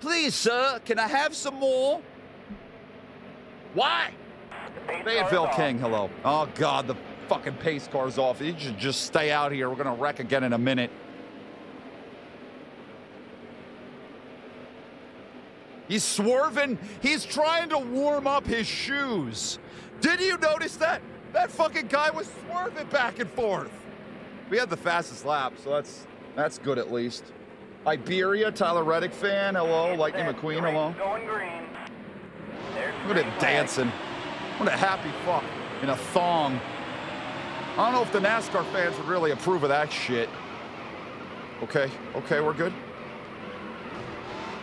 Please, sir, can I have some more? Why? Fayetteville King, hello. Oh, God, the fucking pace car's off. You should just stay out here. We're going to wreck again in a minute. He's swerving. He's trying to warm up his shoes. Did you notice that? That fucking guy was swerving back and forth. We had the fastest lap, so that's good at least. Iberia, Tyler Reddick fan, hello. Lightning McQueen, hello. Going green. Look at him dancing. What a happy fuck in a thong. I don't know if the NASCAR fans would really approve of that shit. Okay, we're good.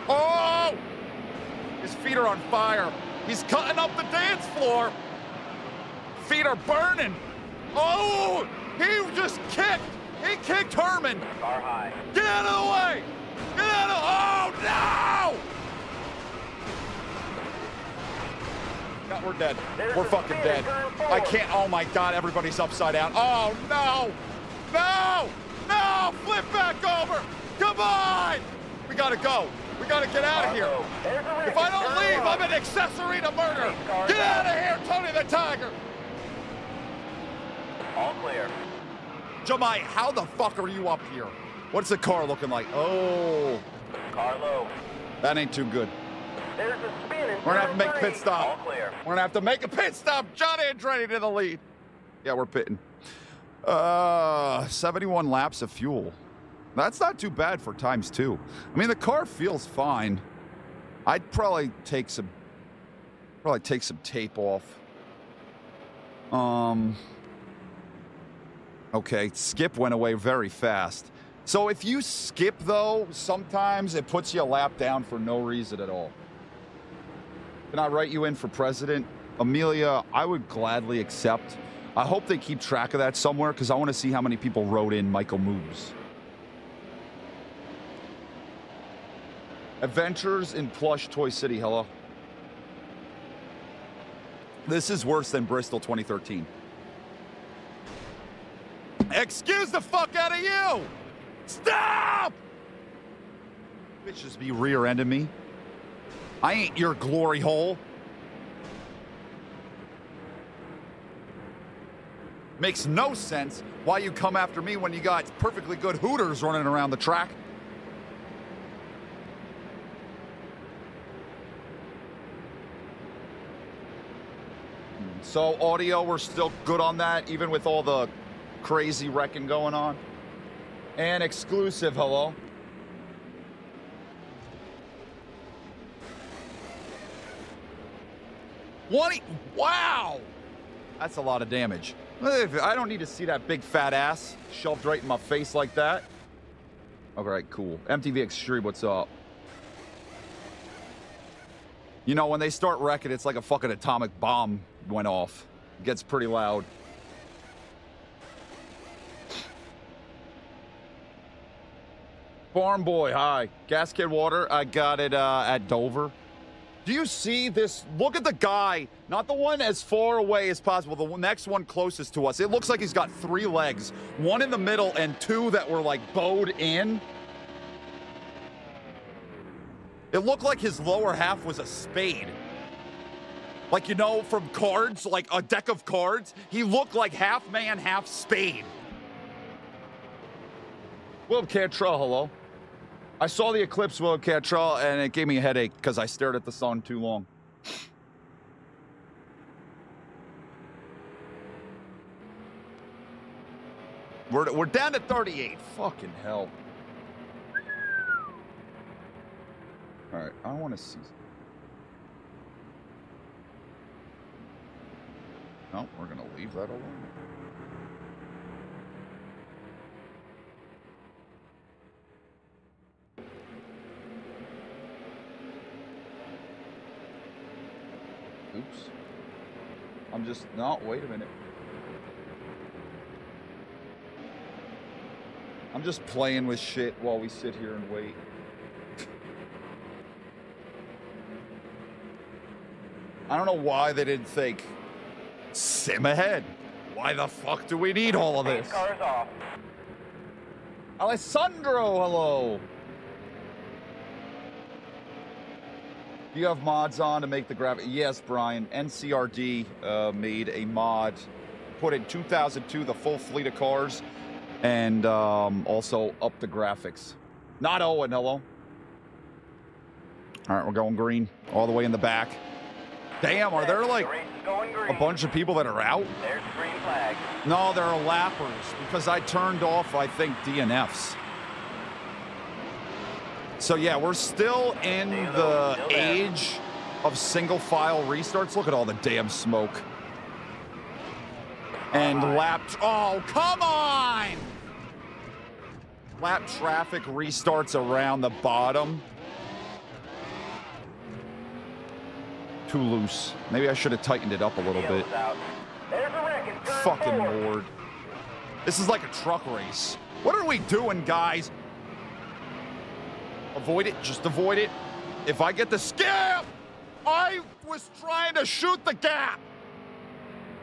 Oh! His feet are on fire. He's cutting up the dance floor. Feet are burning. Oh, he just kicked. He kicked Herman. Car high. Get out of the way. Get out of the Oh, no. God, we're dead. There's we're fucking dead. I can't. Oh, my God. Everybody's upside down. Oh, no. No. No. Flip back over. Come on. We got to go. We gotta get out of here. If I don't leave, I'm an accessory to murder. Get out of here, Tony the Tiger. All clear. Jamai, how the fuck are you up here? What's the car looking like? Oh. Car low. That ain't too good. There's a spin. We're gonna have to make a pit stop. All clear. We're gonna have to make a pit stop. John Andretti to the lead. Yeah, we're pitting. 71 laps of fuel. That's not too bad for times two. I mean, the car feels fine. I'd probably take some tape off. Okay, Skip went away very fast. So if you skip though, sometimes it puts you a lap down for no reason at all. Can I write you in for president? Amelia, I would gladly accept. I hope they keep track of that somewhere because I want to see how many people wrote in Michael Moves. Adventures in Plush Toy City, hello. This is worse than Bristol 2013. Excuse the fuck out of you! Stop! Bitches be rear-ending me. I ain't your glory hole. Makes no sense why you come after me when you got perfectly good hooters running around the track. So audio, we're still good on that, even with all the crazy wrecking going on. And exclusive, hello. Wow! That's a lot of damage. I don't need to see that big fat ass shoved right in my face like that. All right, cool. MTV Extreme, what's up? You know, when they start wrecking, it's like a fucking atomic bomb went off. It gets pretty loud. Farm Boy, hi. Gas Kid Water, I got it at Dover. Do you see this? Look at the guy, not the one as far away as possible, the next one closest to us. It looks like he's got three legs, one in the middle and two that were like bowed in. It looked like his lower half was a spade. Like, you know, from cards, like a deck of cards, he looked like half man, half spade. Willem Cantrell, hello. I saw the eclipse, Willem Cantrell, and it gave me a headache because I stared at the sun too long. We're down to 38. Fucking hell. All right, I want to see. No, we're going to leave that alone. Oops. I'm just not, wait a minute. I'm just playing with shit while we sit here and wait. I don't know why they didn't think sim ahead. Why the fuck do we need all of this? Cars off. Alessandro, hello. Do you have mods on to make the graphic? Yes, Brian. NCRD made a mod, put in 2002 the full fleet of cars, and also up the graphics. Not Owen, hello. All right, we're going green all the way in the back. Damn, are there like a bunch of people that are out? There's the green flag. No, there are lappers because I turned off, I think, DNFs. So yeah, we're still in the age of single file restarts. Look at all the damn smoke. And lap, oh, come on! Lap traffic restarts around the bottom. Too loose. Maybe I should have tightened it up a little bit. Fucking Lord. This is like a truck race. What are we doing, guys? Avoid it, just avoid it. If I get the skip, I was trying to shoot the gap.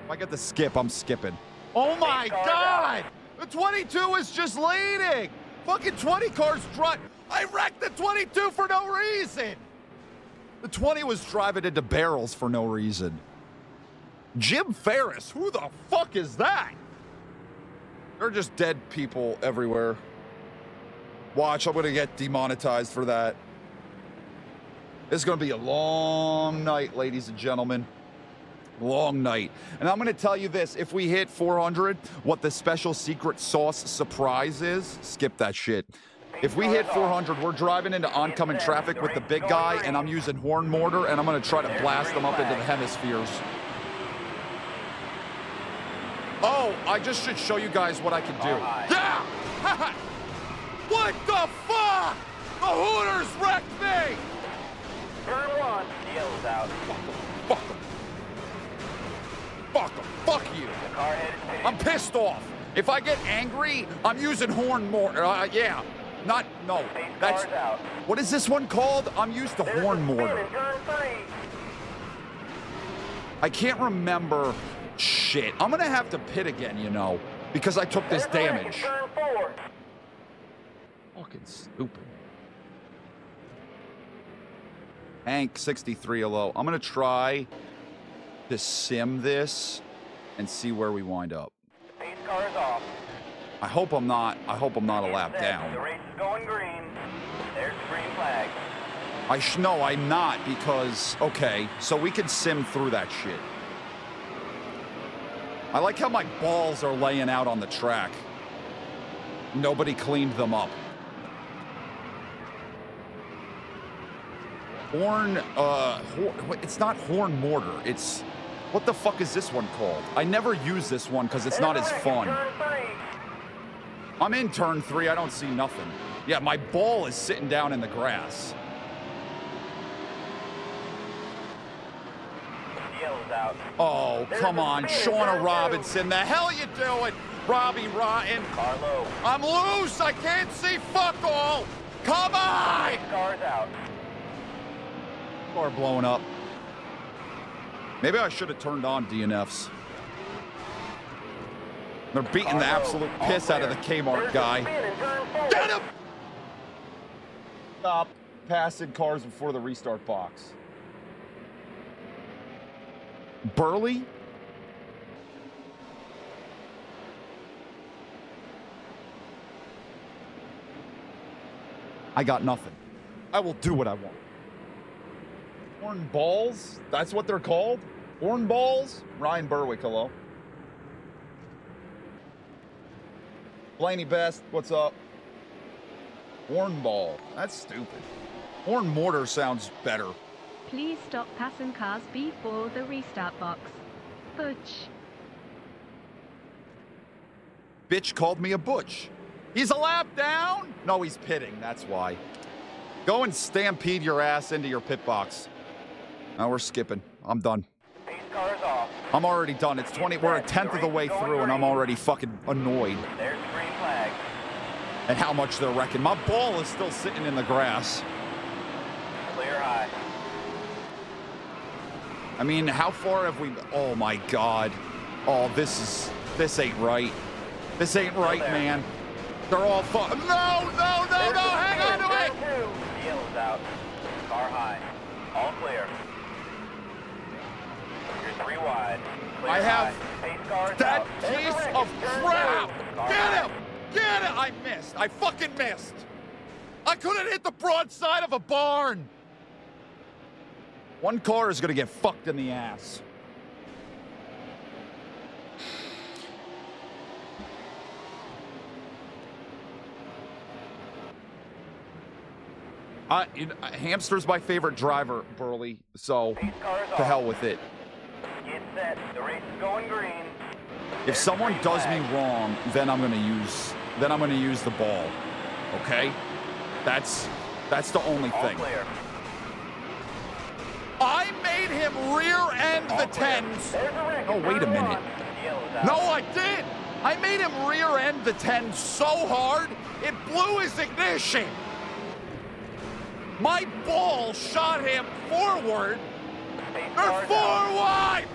If I get the skip, I'm skipping. Oh my God, the 22 is just leading. Fucking 20 cars truck. I wrecked the 22 for no reason. The 20 was driving into barrels for no reason. Jim Ferris, who the fuck is that? They're just dead people everywhere. Watch, I'm gonna get demonetized for that. It's gonna be a long night, ladies and gentlemen. Long night. And I'm gonna tell you this, if we hit 400, what the special secret sauce surprise is, skip that shit. If we hit 400, we're driving into oncoming traffic with the big guy, and I'm using horn mortar, and I'm gonna try to blast them up into the hemispheres. Oh, I just should show you guys what I can do. Yeah! What the fuck? The Hooters wrecked me! Turn one, yells out. Fuck him. Fuck him. Fuck you. I'm pissed off. If I get angry, I'm using horn mortar. Yeah. Not, no. That's, what is this one called? I'm used to horn mortar. I can't remember shit. I'm gonna have to pit again, you know, because I took this damage. Fucking stupid. Hank 63 hello. I'm gonna try to sim this and see where we wind up. The pace car is off. I hope I'm not a lap down. The race is going green. There's the green flag. No, I'm not, because okay, so we can sim through that shit. I like how my balls are laying out on the track. Nobody cleaned them up. It's not horn mortar. It's, what the fuck is this one called? I never use this one because it's not as fun. I'm in turn three, I don't see nothing. Yeah, my ball is sitting down in the grass. Oh, come on, Shauna Robinson, the hell you doing? Robbie Rotten. Carlo. I'm loose, I can't see fuck all. Come on! Cars out. car blowing up. Maybe I should have turned on DNFs. They're beating the absolute piss out of the Kmart guy. Get him! Stop passing cars before the restart box. Burley? I got nothing. I will do what I want. Horn balls? That's what they're called? Horn balls? Ryan Berwick, hello. Blaney Best, what's up? Horn ball. That's stupid. Horn mortar sounds better. Please stop passing cars before the restart box. Butch. Bitch called me a butch. He's a lap down? No, he's pitting, that's why. Go and stampede your ass into your pit box. Now we're skipping. I'm done. These cars off. I'm already done. It's 20. We're a tenth of the way through, and I'm already fucking annoyed. There's the green flag. And how much they're wrecking. My ball is still sitting in the grass. Clear eye. I mean, how far have we? Oh my God. Oh, this ain't right. This ain't right, man. They're all fucked. No, hang on to it. The yellow's out. Car high. All clear. You're three wide. Clear I have high. That piece of crap. Get him. Get it. I missed. I fucking missed. I couldn't hit the broadside of a barn. One car is going to get fucked in the ass. Hamster's my favorite driver, Burley, so to hell with it. Get set. The race is going green. If someone does me wrong, then I'm gonna use the ball. Okay? That's the only thing. I made him rear end the 10s. Oh, wait a minute. No, I did! I made him rear end the 10 so hard it blew his ignition. My ball shot him forward. They're four wide.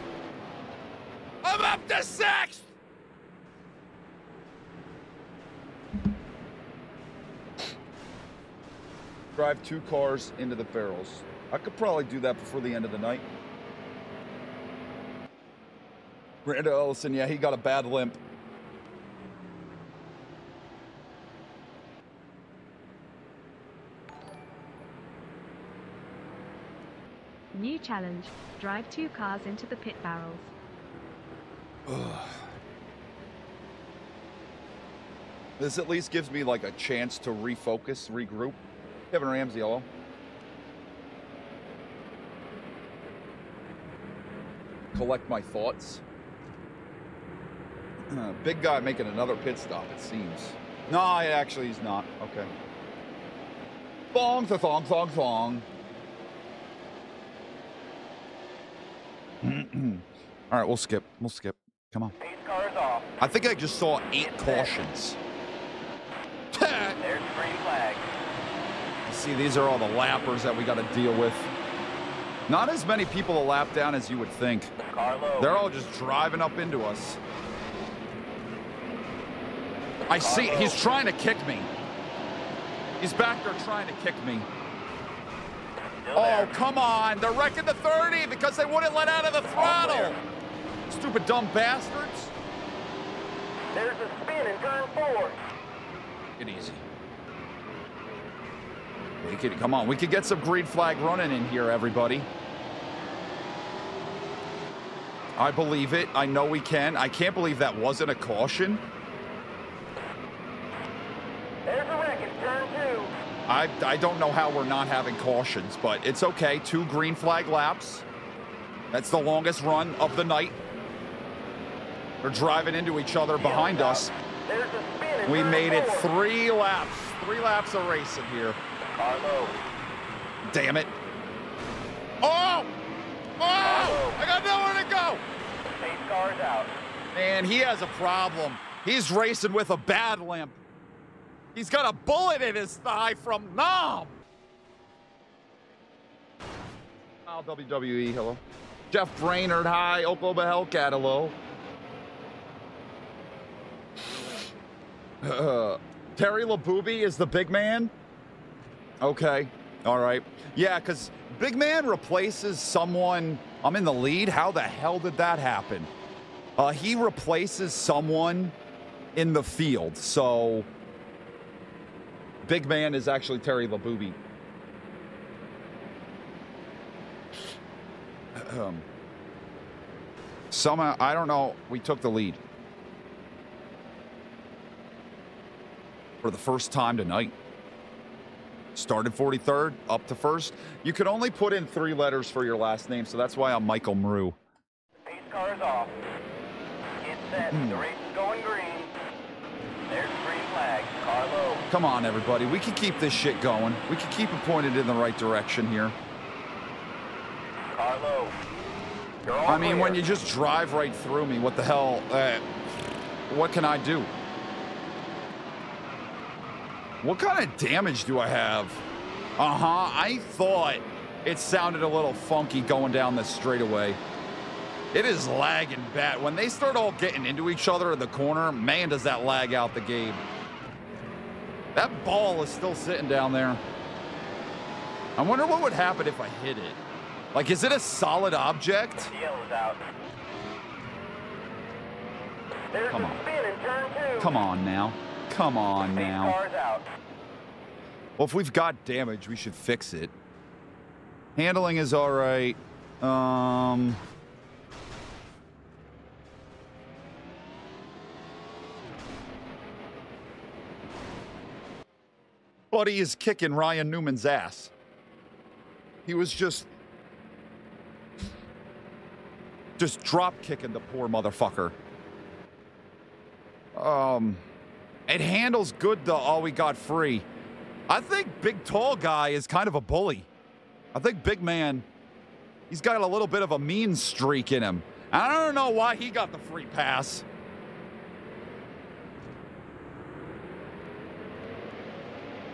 I'm up to sixth. Drive two cars into the barrels. I could probably do that before the end of the night. Brandon Ellison, yeah, he got a bad limp. New challenge, drive two cars into the pit barrels. Ugh. This at least gives me like a chance to refocus, regroup. Kevin Ramsey, hello. Collect my thoughts. Big guy making another pit stop, it seems. No, actually he's not, okay. Thong. All right, we'll skip. Come on. Cars off. I think I just saw 8 cautions. There's the green flag. See, these are all the lappers that we got to deal with. Not as many people a lap down as you would think. They're all just driving up into us. I see, he's trying to kick me. He's back there trying to kick me. Oh, come on. They're wrecking the 30 because they wouldn't let out of the throttle. Stupid, dumb bastards. There's a spin in turn 4. Get easy. Come on. We could get some green flag running in here, everybody. I believe it. I know we can. I can't believe that wasn't a caution. There's a wreck in turn 2. I don't know how we're not having cautions, but it's okay. 2 green flag laps. That's the longest run of the night. They're driving into each other behind us. We made it 3 laps. 3 laps of racing here. Damn it. Oh! Oh! I got nowhere to go! Man, he has a problem. He's racing with a bad limp. He's got a bullet in his thigh from Nom. WWE, hello. Jeff Brainerd, hi. Oklahoma Hellcat, hello. Terry LaBooby is the big man? Okay, all right. Yeah, because big man replaces someone. I'm in the lead. How the hell did that happen? He replaces someone in the field, so big man is actually Terry LaBooby. Somehow, I don't know, we took the lead for the first time tonight. Started 43rd, up to first. You could only put in 3 letters for your last name, so that's why I'm Michael Mrucz. Pace car is off. Get set. The race is going green. There's green flag. Car low. Come on, everybody. We can keep this shit going. We can keep it pointed in the right direction here. Car low. I mean, when you just drive right through me, what the hell? What can I do? What kind of damage do I have? I thought it sounded a little funky going down the straightaway. It is lagging bad. When they start all getting into each other in the corner, man, does that lag out the game. That ball is still sitting down there. I wonder what would happen if I hit it. Like, is it a solid object? Come on. Come on now. Come on now. Well, if we've got damage, we should fix it. Handling is all right. Buddy is kicking Ryan Newman's ass. He was just drop kicking the poor motherfucker. It handles good, though. Oh, we got free. I think big, tall guy is kind of a bully. I think big man, he's got a little bit of a mean streak in him. I don't know why he got the free pass.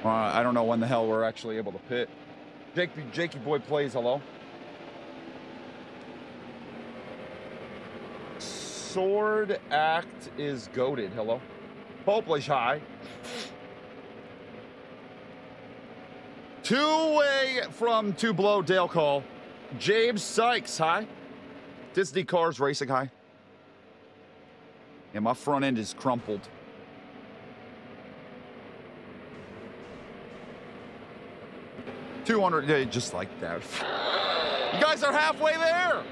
I don't know when the hell we're actually able to pit. Jakey Boy plays, hello. Sword Act is goated, hello. Poplish high. Two away from two blow Dale call. James Sykes high. Disney Cars Racing high. And my front end is crumpled. $200, just like that. You guys are halfway there.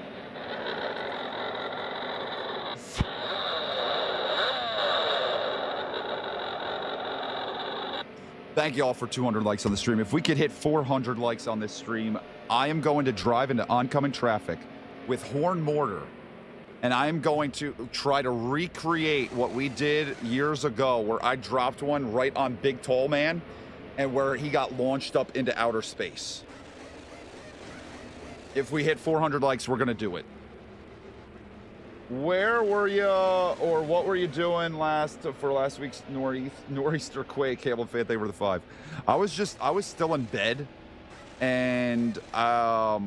Thank you all for 200 likes on the stream. If we could hit 400 likes on this stream, I am going to drive into oncoming traffic with horn mortar, and I am going to try to recreate what we did years ago where I dropped one right on Big Tall Man and where he got launched up into outer space. If we hit 400 likes, we're going to do it. Where were you, or what were you doing for last week's nor'easter quake? Cable Faith, they were the 5. I was still in bed, and I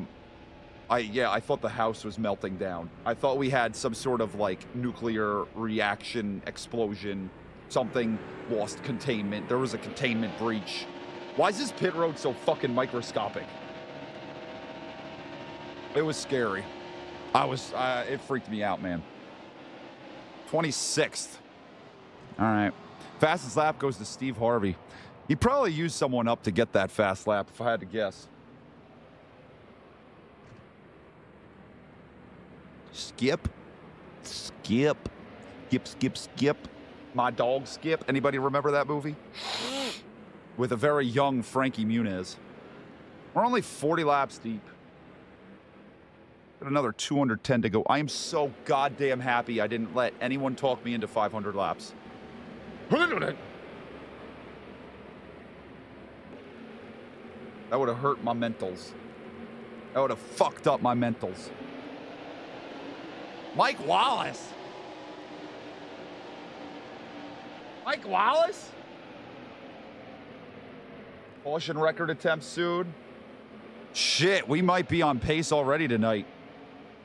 thought the house was melting down. I thought we had some sort of like nuclear reaction explosion, something lost containment. There was a containment breach. Why is this pit road so fucking microscopic? It was scary. It freaked me out, man. 26th. All right. Fastest lap goes to Steve Harvey. He probably used someone up to get that fast lap, if I had to guess. Skip. Skip. Skip, skip, skip. My dog Skip. Anybody remember that movie? With a very young Frankie Muniz. We're only 40 laps deep. Got another 210 to go. I am so goddamn happy I didn't let anyone talk me into 500 laps. That would have hurt my mentals. That would have fucked up my mentals. Mike Wallace. Mike Wallace? Caution record attempt soon. Shit, we might be on pace already tonight.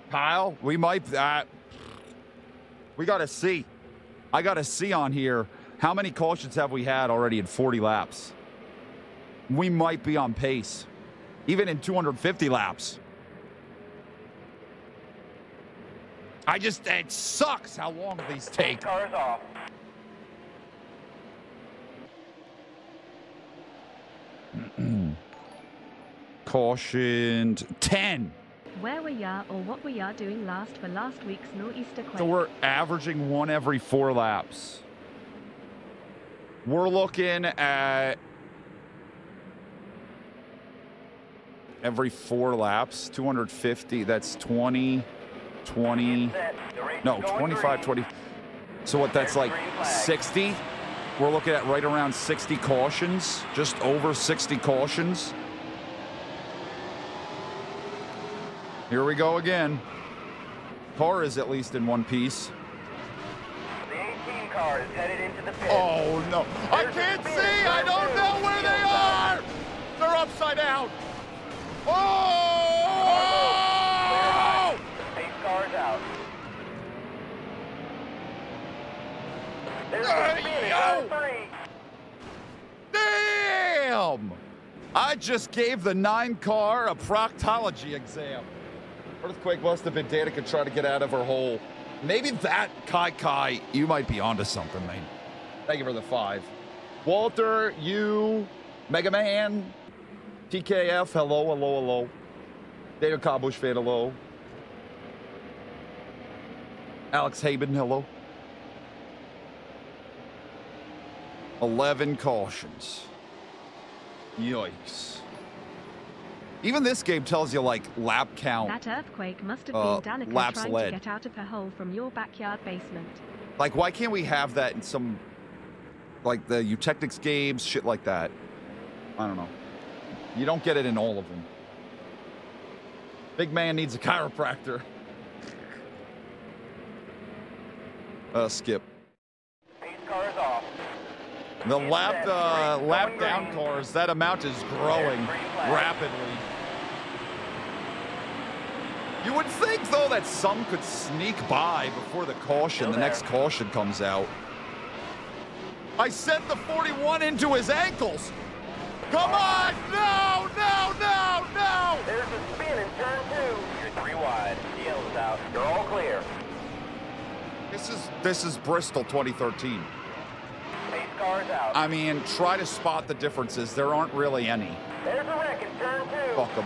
Kyle, we might... we got to see. I got to see on here. How many cautions have we had already in 40 laps? We might be on pace, even in 250 laps. I just, it sucks how long these take. Cars off. Cautioned 10. Where were ya or what were ya doing last for last week's nor'easter quake? So we're averaging one every 4 laps. We're looking at every 4 laps, 250, that's 20, 20, no, 25, 20. So what, that's like 60? We're looking at right around 60 cautions, just over 60 cautions. Here we go again. Car is at least in one piece. The 18 car is headed into the pit. Oh no, I can't see, I don't know where they are. They're upside down. Oh! Eight cars out. Damn! I just gave the 9 car a proctology exam. Earthquake must have been Danica trying to get out of her hole. Maybe that, Kai, you might be onto something, man. Thank you for the 5. Walter, you, Mega Man, TKF, hello, hello, hello. Daniel Cobbush fan, hello. Alex Haben, hello. 11 cautions. Yikes. Even this game tells you, like, lap count. That earthquake must have been Danica trying to get out of her hole from your backyard basement. Like, why can't we have that in some, like, the Eutectics games, shit like that? I don't know. You don't get it in all of them. Big man needs a chiropractor. Skip. Cars off. The lap down cars, that amount is growing rapidly. You would think, though, that some could sneak by before the caution, the next caution comes out. I sent the 41 into his ankles. Come on! No! No! No! No! There's a spin in turn 2. You're 3 wide. DL's out. You're all clear. This is Bristol 2013. Pace cars out. I mean, try to spot the differences. There aren't really any. There's a wreck in turn 2. Fuck 'em.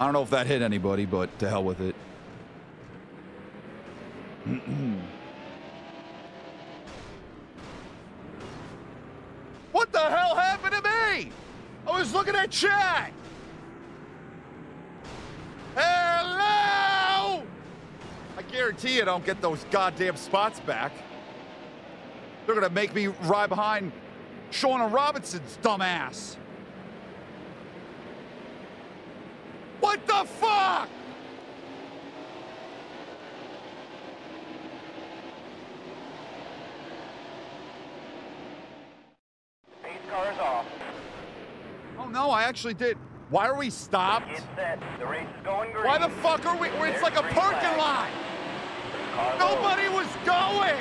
I don't know if that hit anybody, but to hell with it. What the hell happened to me? I was looking at chat. Hello! I guarantee you don't get those goddamn spots back. They're gonna make me ride behind Shauna Robinson's dumbass. What the fuck? Cars off. Oh no, I actually did. Why are we stopped? Get set. The race is going green. Why the fuck are we? It's like a parking lot. Nobody was going.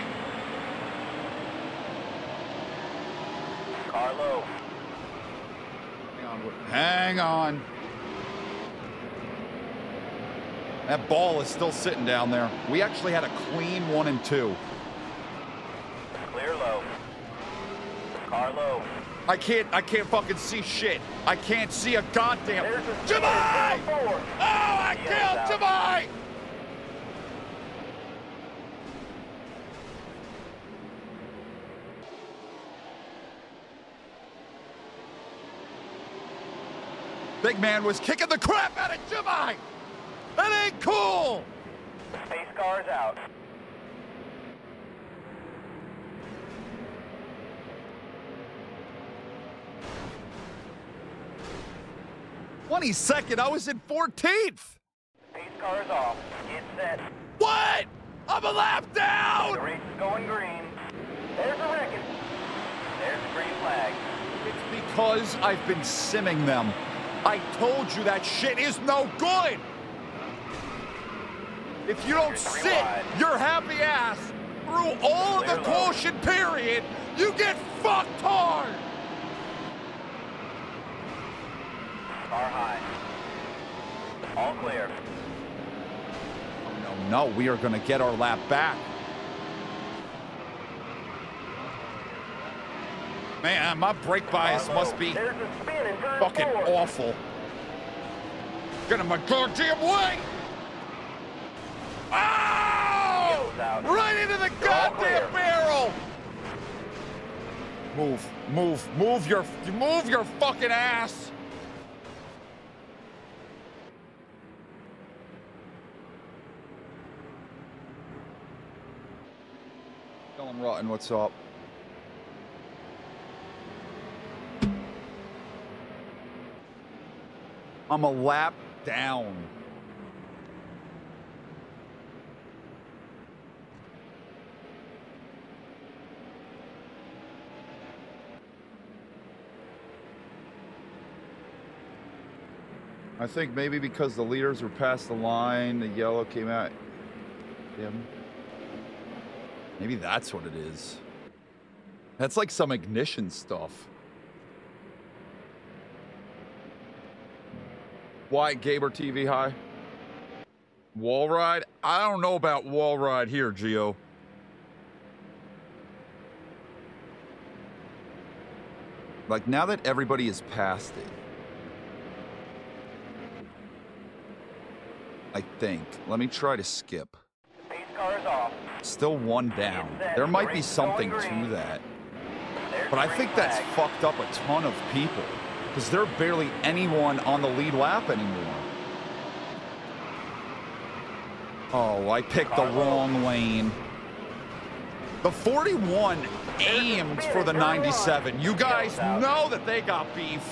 Car low. Hang on. That ball is still sitting down there. We actually had a clean 1 and 2. Clear low. Car low. I can't fucking see shit. I can't see a goddamn. Jemai! Oh, I killed Jemai! Big man was kicking the crap out of Jemai! That ain't cool! Pace cars out. Second, I was in 14th. Pace cars off. Get set. What? I'm a lap down. The race is going green. There's a wreckage. There's a green flag. It's because I've been simming them. I told you that shit is no good. If you don't sit your happy ass through all of the quotient period, you get fucked hard. Car high. All clear. Oh, no, no, we are going to get our lap back. Man, my brake bias must be fucking awful. Get in my goddamn way! Oh! Right into the goddamn barrel! Move, move, move your fucking ass! Tell him Rotten what's up. I'm a lap down. I think maybe because the leaders were past the line, the yellow came out. Damn. Maybe that's what it is. That's like some ignition stuff. Why Gaber TV high? Wall ride? I don't know about wall ride here, Gio. Like now that everybody is past it, I think. Let me try to skip. Still one down. There might be something to that. But I think that's fucked up a ton of people, because there's barely anyone on the lead lap anymore. Oh, I picked the wrong lane. The 41 aimed for the 97. You guys know that they got beef.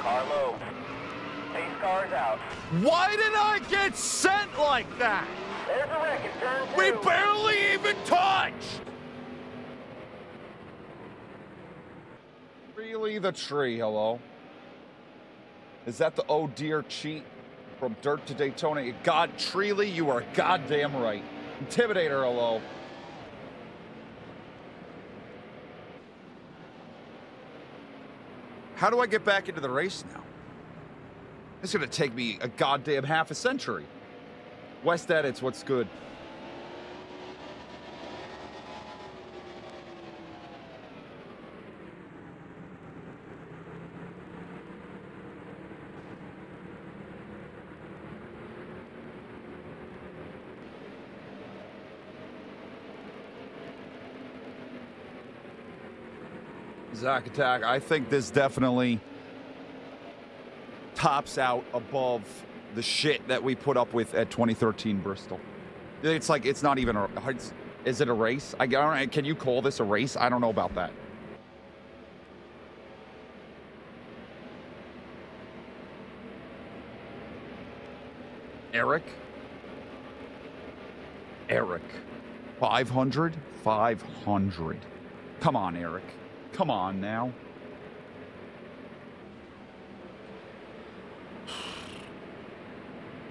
Carlo, pace car's out. Why did I get sent like that? There's a wreck in turn two. We barely even touched. Really the tree, hello. Is that the oh dear cheat from Dirt to Daytona? God, Treely, you are goddamn right. Intimidator, hello. How do I get back into the race now? It's gonna take me a goddamn half a century. West Edits, what's good? Zack Attack, I think this definitely tops out above the shit that we put up with at 2013 Bristol. It's like, it's not even a, is it a race? I don't, can you call this a race? I don't know about that. Eric? Eric. 500? 500. Come on, Eric. Come on now.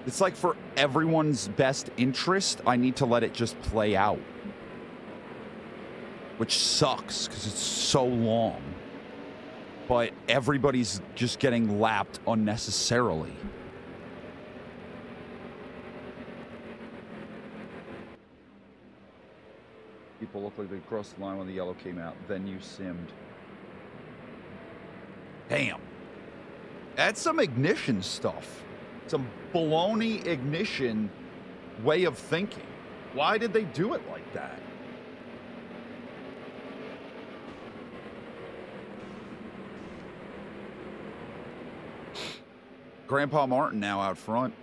It's like for everyone's best interest, I need to let it just play out. Which sucks because it's so long. But everybody's just getting lapped unnecessarily. People look like they crossed the line when the yellow came out. Then you simmed. Damn. That's some ignition stuff. Some baloney ignition way of thinking. Why did they do it like that? Grandpa Martin now out front.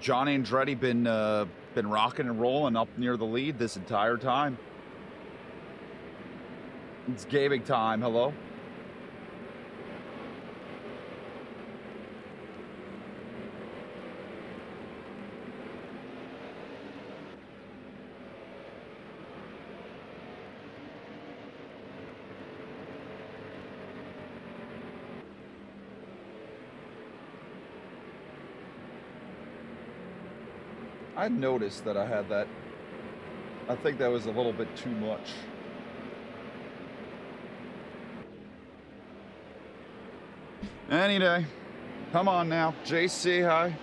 John Andretti been rocking and rolling up near the lead this entire time. It's gaming time, hello. I noticed that I had that. I think that was a little bit too much. Any day. Come on now. JC, hi.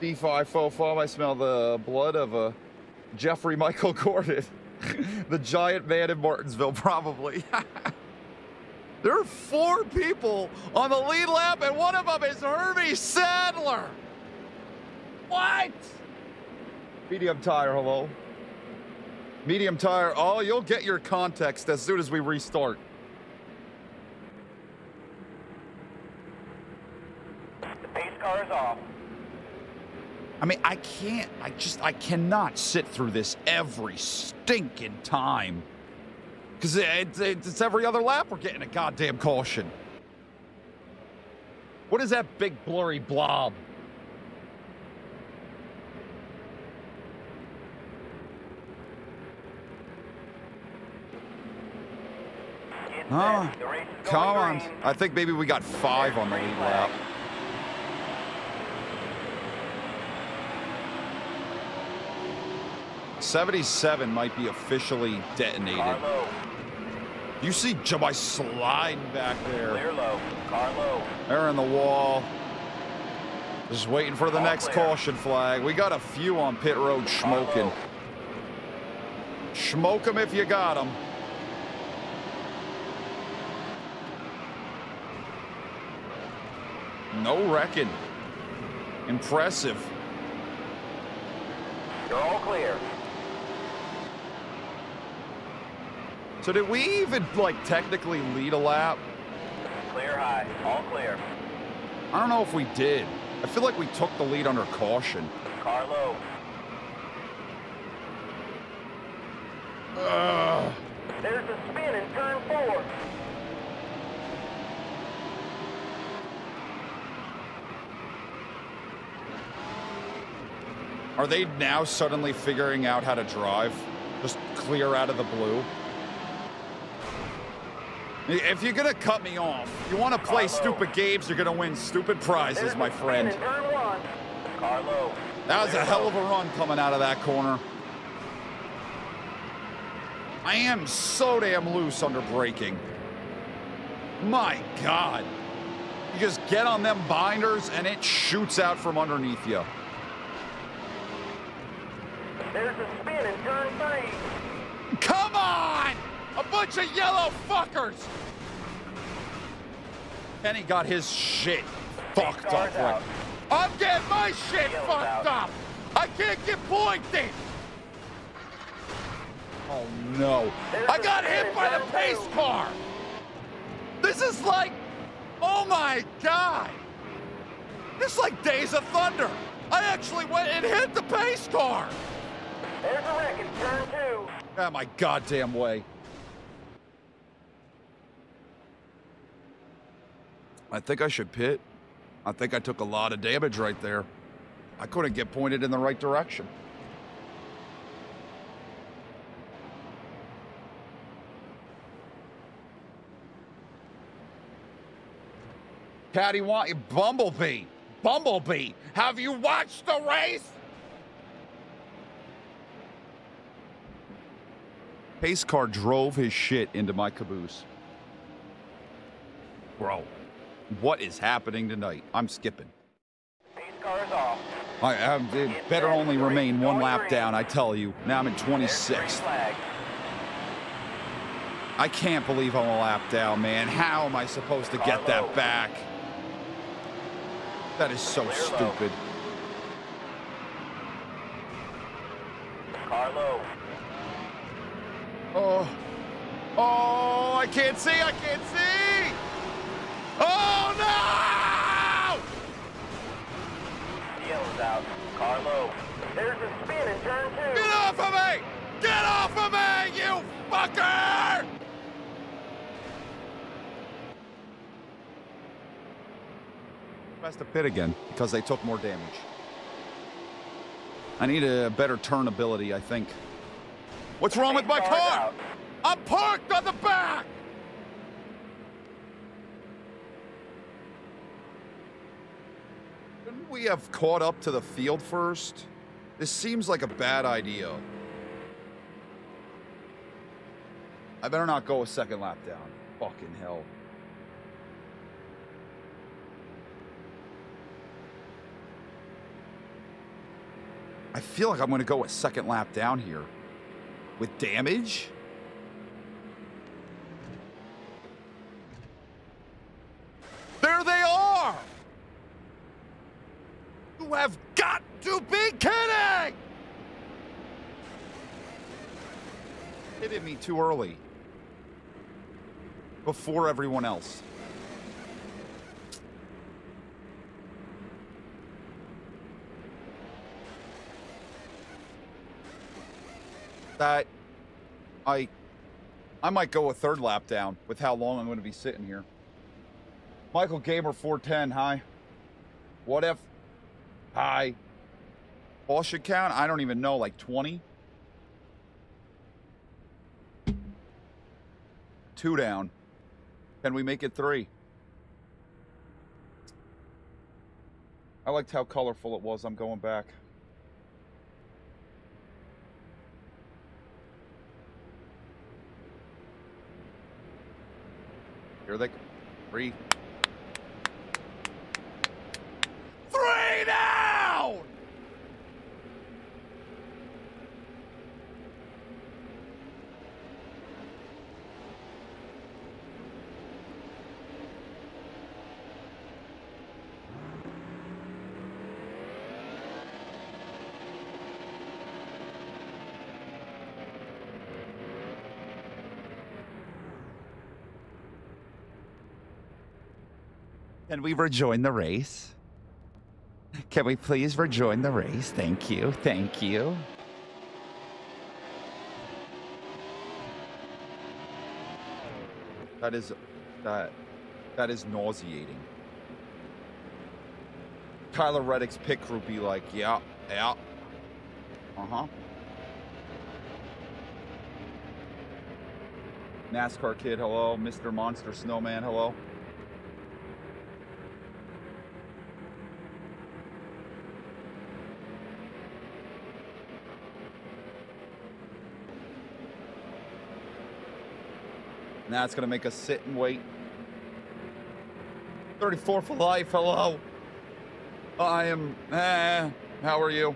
D545, I smell the blood of a Jeffrey Michael Gordon. The giant man in Martinsville, probably. There are four people on the lead lap, and one of them is Hermie Sadler. What? Medium tire, hello. Medium tire. Oh, you'll get your context as soon as we restart. The pace car is off. I mean, I cannot sit through this every stinking time. Because it's every other lap we're getting a goddamn caution. What is that big blurry blob? Oh, come on. I think maybe we got five on the lead lap. '77 might be officially detonated. You see Jemai sliding back there. They're in the wall. Just waiting for the next caution flag. We got a few on pit road smoking. Smoke them if you got them. No wrecking. Impressive. You're all clear. So did we even, like, technically lead a lap? Clear high. All clear. I don't know if we did. I feel like we took the lead under caution. Car low. There's a spin in turn 4. Are they now suddenly figuring out how to drive? Just clear out of the blue? If you're gonna cut me off, you wanna play stupid games, you're gonna win stupid prizes, my friend. That was a hell of a run coming out of that corner. I am so damn loose under braking. My God. You just get on them binders and it shoots out from underneath you. There's a spin in turn 3. Come on! A bunch of yellow fuckers! Kenny got his shit fucked up. Right? I'm getting my shit fucked up! I can't get pointed! Oh no. I got hit by the pace car! This is like... Oh my God! This is like Days of Thunder! I actually went and hit the pace car! There's a wreck in turn 2. Ah, my goddamn way. I think I should pit. I think I took a lot of damage right there. I couldn't get pointed in the right direction. Caddy, want you? Bumblebee. Bumblebee, have you watched the race? Pace car drove his shit into my caboose. Bro, what is happening tonight? I'm skipping. Pace car is off. It better only remain one lap down, I tell you. Now I'm in 26th. I can't believe I'm a lap down, man. How am I supposed to get that back? That is so stupid. Carlo. Oh, oh, I can't see, I can't see! Oh, no! The yellow's out, Carlo. There's a spin in turn 2. Get off of me! Get off of me, you fucker! Press the pit again, because they took more damage. I need a better turnability, I think. What's wrong with my car? I'm parked on the back! we have caught up to the field first? This seems like a bad idea. I better not go a second lap down. Fucking hell. I feel like I'm going to go a second lap down here. With damage? There they are! You have got to be kidding! It hit me too early. Before everyone else. That I might go a third lap down with how long I'm going to be sitting here. Michael Gamer 410, hi. What if, hi. All should count, I don't even know, like 20? Two down. Can we make it three? I liked how colorful it was. I'm going back. Here they go. Three down! Can we rejoin the race? Can we please rejoin the race? Thank you, thank you. That is nauseating. Tyler Reddick's pit crew be like, yeah, yeah. Uh-huh. NASCAR Kid, hello. Mr. Monster Snowman, hello. Now it's going to make us sit and wait. 34 for life, hello. I am, how are you?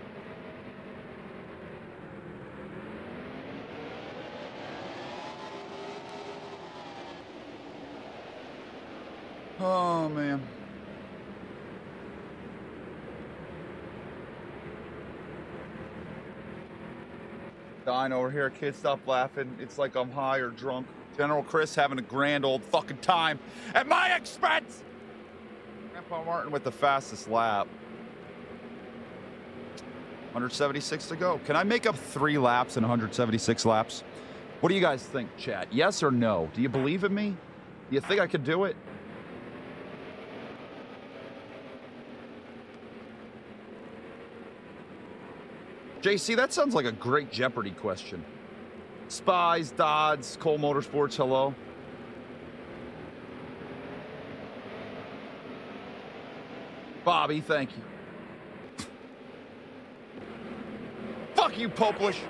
Oh, man. Dying over here, kids, stop laughing. It's like I'm high or drunk. General Chris having a grand old fucking time at my expense! Grandpa Martin with the fastest lap. 176 to go. Can I make up 3 laps in 176 laps? What do you guys think, chat? Yes or no? Do you believe in me? Do you think I could do it? JC, that sounds like a great Jeopardy question. Spies, Dodds, Cole Motorsports, hello. Bobby, thank you. Fuck you, Poplish.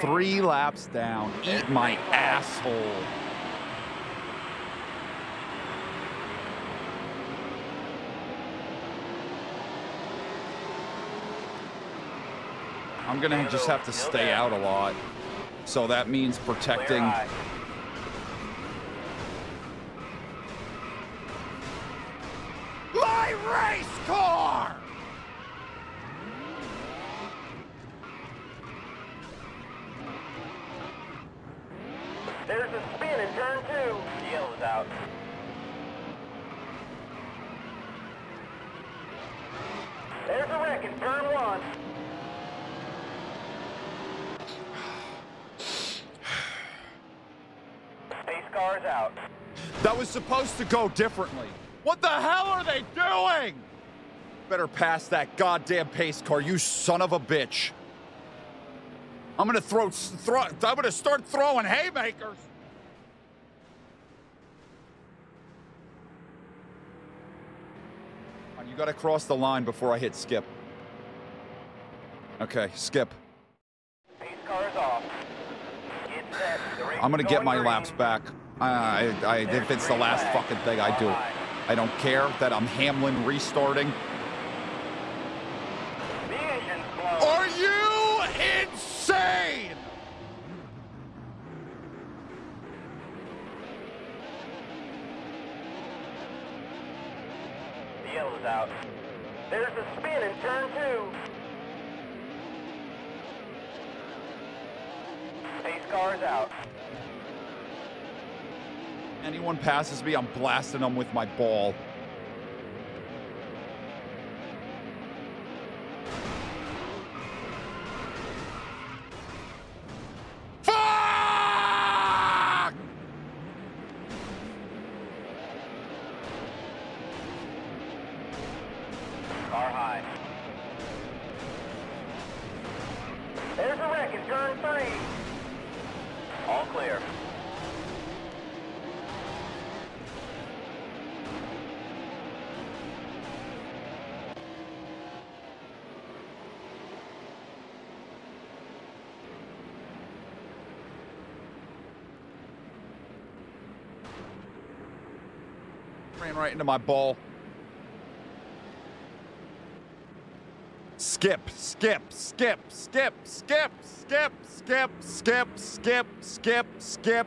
3 laps down. Eat my asshole. I'm gonna just have to stay out a lot. So that means protecting. My race car! There's a spin in turn 2. The yellow's out. There's a wreck in turn 1. Out. That was supposed to go differently. What the hell are they doing? Better pass that goddamn pace car, you son of a bitch. I'm gonna start throwing haymakers. You got to cross the line before I hit skip. Okay, skip. Pace car is off. Get set. I'm going to get my laps back. If it's the last fucking thing I do. I don't care that I'm Hamlin restarting. Are you insane? The yellow's out. There's a spin in turn two. Pace car's out. Anyone passes me, I'm blasting them with my ball. Fuck! Car high. There's a wreck in turn three. All clear. Right into my ball. Skip, skip, skip, skip, skip, skip, skip, skip, skip, skip, skip.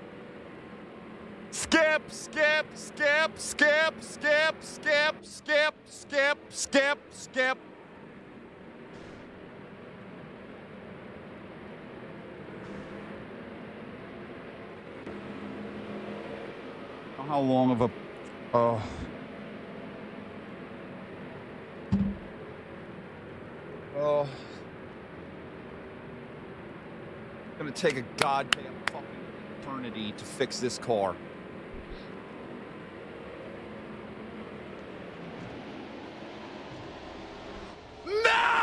Skip, skip, skip, skip, skip, skip, skip, skip, skip, skip. How long of a... Oh. Oh. I'm gonna take a goddamn fucking eternity to fix this car. No!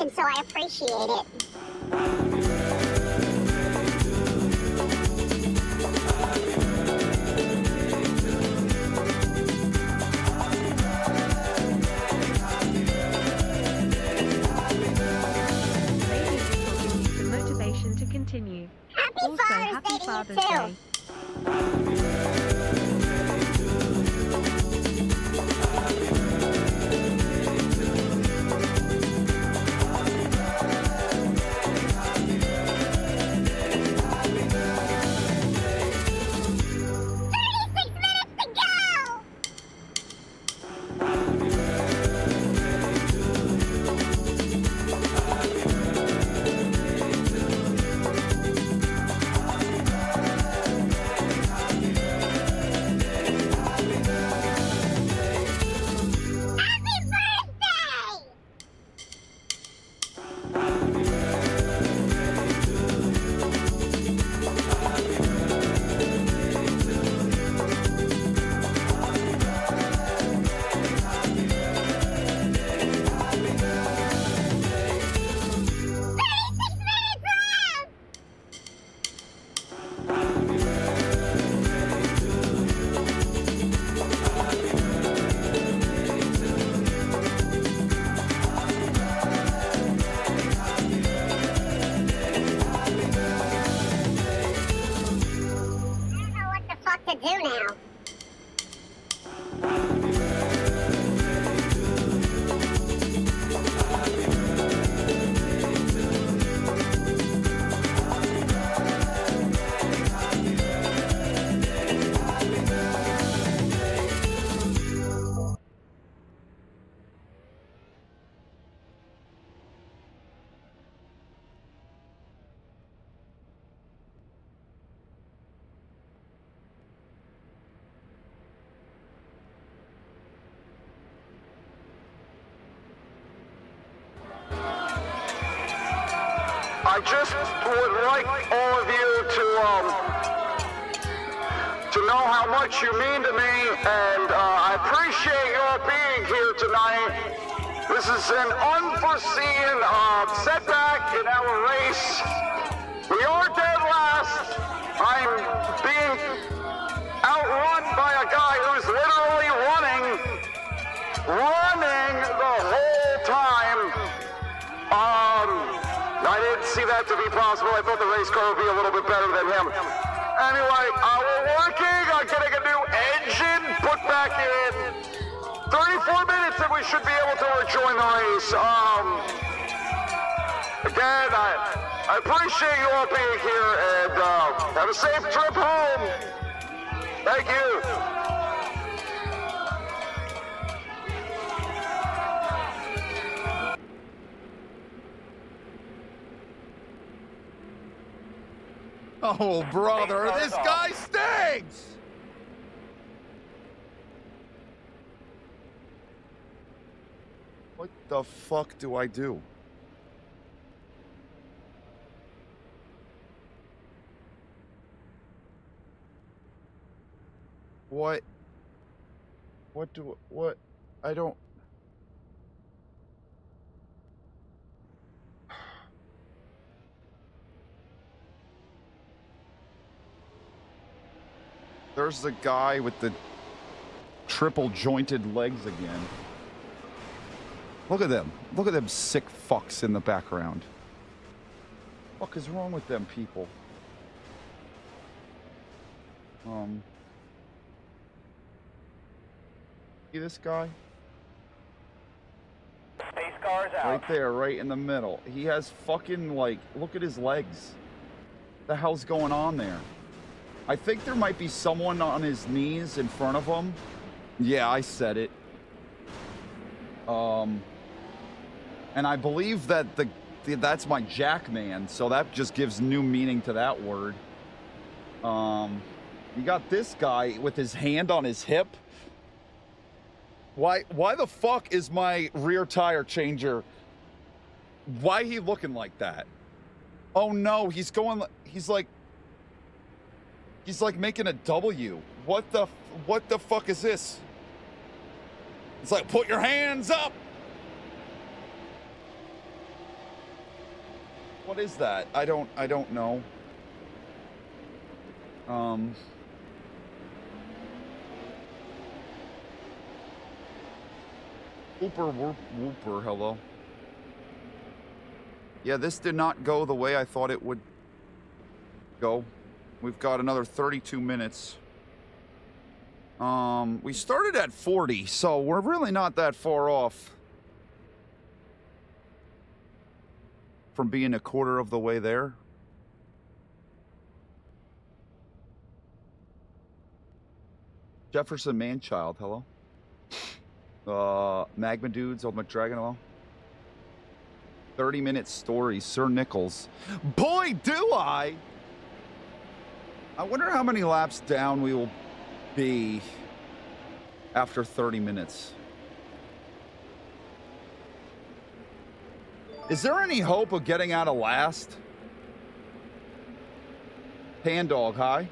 attention, so I appreciate it. Continue. Happy Father's Day to you too. I just would like all of you to know how much you mean to me, and I appreciate your being here tonight. This is an unforeseen setback in our race. We are dead last. I'm being outrun by a guy who's literally running the whole time. I didn't see that to be possible. I thought the race car would be a little bit better than him. Anyway, we're working on getting a new engine put back in 34 minutes, and we should be able to rejoin the race. Again, I appreciate you all being here, and have a safe trip home. Thank you. Oh, brother, this guy stinks! What the fuck do I do? What? There's the guy with the triple jointed legs again. Look at them. Look at them sick fucks in the background. What is wrong with them people? See this guy? Space car's out. Right there, right in the middle. He has fucking, like, look at his legs. What the hell's going on there? I think there might be someone on his knees in front of him. Yeah, I said it. And I believe that that's my Jackman, so that just gives new meaning to that word. You got this guy with his hand on his hip. Why the fuck is my rear tire changer? Why he looking like that? Oh no, he's like making a W. What the fuck is this? It's like, put your hands up. What is that? I don't know. Whooper, whooper, hello. Yeah, this did not go the way I thought it would go. We've got another 32 minutes. We started at 40, so we're really not that far off from being a quarter of the way there. Jefferson Manchild, hello. Magma Dudes, Old McDragon, hello. 30-minute story, Sir Nichols. Boy, do I! I wonder how many laps down we will be after 30 minutes. Is there any hope of getting out of last? Pandog, hi.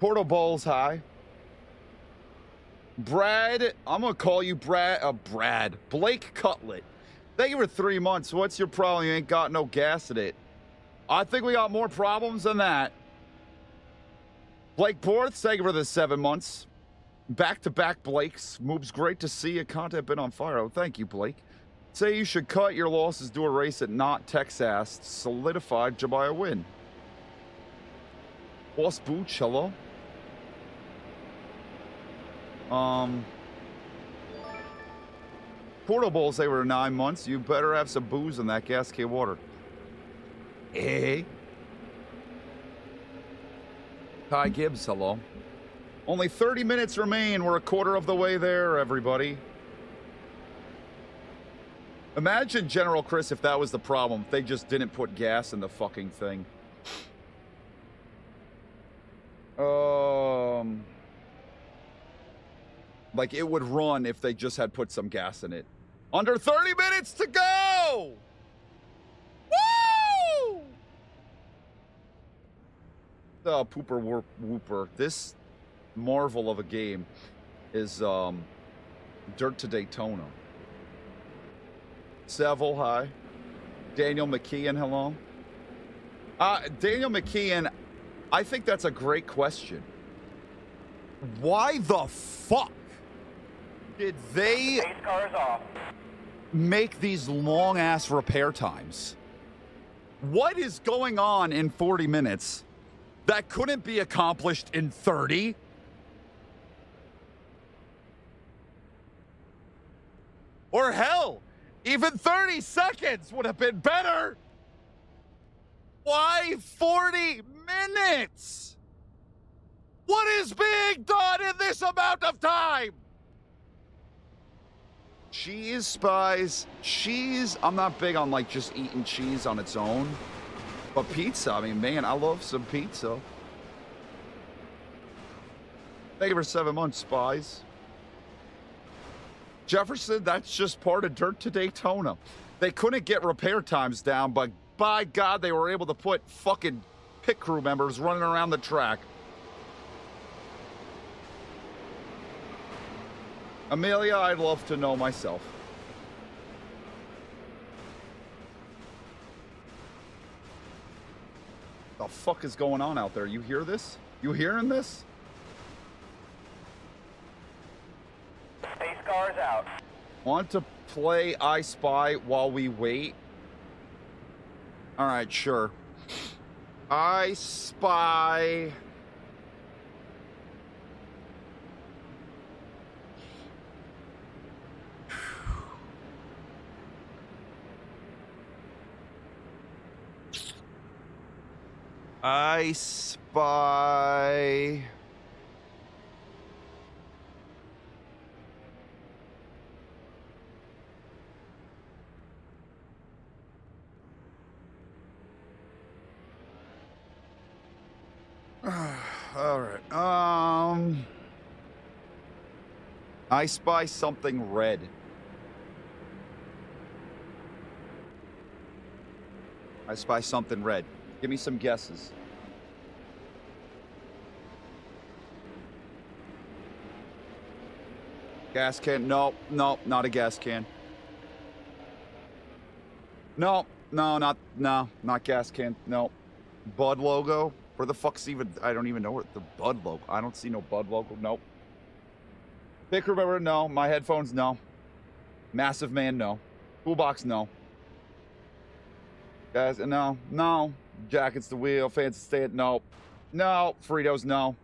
Portal Bowls, hi. Brad, I'm gonna call you Brad, Blake Cutlet. Thank you for 3 months. What's your problem? You ain't got no gas in it. I think we got more problems than that. Blake Porth, thank you for the 7 months. Back-to-back Blakes. Moob's, great to see your content been on fire. Oh, thank you, Blake. Say you should cut your losses, do a race at not Texas. Solidified Jabaya win. Boss Booch, hello. Portables, they were 9 months. You better have some booze in that gasket water. Eh? Ty Gibbs, hello. Only 30 minutes remain. We're a quarter of the way there, everybody. Imagine, General Chris, if that was the problem. If they just didn't put gas in the fucking thing. Like, it would run if they just had put some gas in it. Under 30 minutes to go! Woo! The pooper whooper. This marvel of a game is Dirt to Daytona. Seville, hi. Daniel McKeon, hello. Daniel McKeon, I think that's a great question. Why the fuck did they make these long-ass repair times? What is going on in 40 minutes that couldn't be accomplished in 30? Or hell, even 30 seconds would have been better. Why 40 minutes? What is being done in this amount of time? Cheese, spies, cheese. I'm not big on like just eating cheese on its own, but pizza, I mean, man, I love some pizza. Thank you for 7 months, spies. Jefferson, that's just part of Dirt to Daytona. They couldn't get repair times down, but by God, they were able to put fucking pit crew members running around the track. Amelia, I'd love to know myself. The fuck is going on out there? You hear this? You hearing this? Space cars out. Want to play I Spy while we wait? All right, sure. I Spy. I Spy. All right. I spy something red. I spy something red. Give me some guesses. Gas can. Nope. Nope. Not a gas can. Nope. No, not, no, not gas can. No. Bud logo. Where the fuck's even, I don't even know where the Bud logo. I don't see no Bud logo. Nope. Pick remember, no. My headphones, no. Massive man, no. Toolbox, no. Guys, no. No. Jackets to wheel. Fancy stand, no. No. Fritos, no.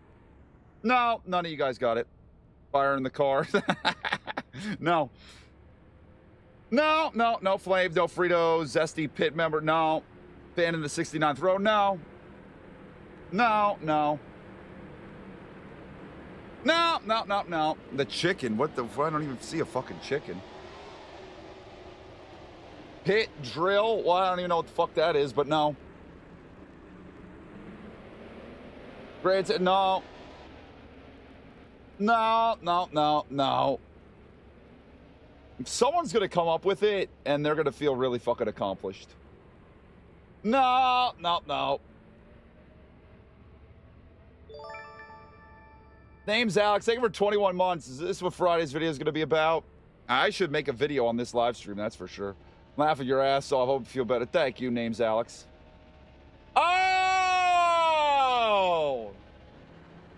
No. None of you guys got it. Fire in the car. No. No, no, no flame, no Fritos, zesty pit member, no. Fan in the 69th row, no. No, no. No, no, no, no. The chicken, what the, I don't even see a fucking chicken. Pit drill, well, I don't even know what the fuck that is, but no. Grades, no. No, no, no, no. Someone's gonna come up with it and they're gonna feel really fucking accomplished. No, no, no. Name's Alex. Thank you for 21 months. Is this what Friday's video is gonna be about? I should make a video on this live stream, that's for sure. Laughing your ass off. Hope you feel better. Thank you, name's Alex. Oh!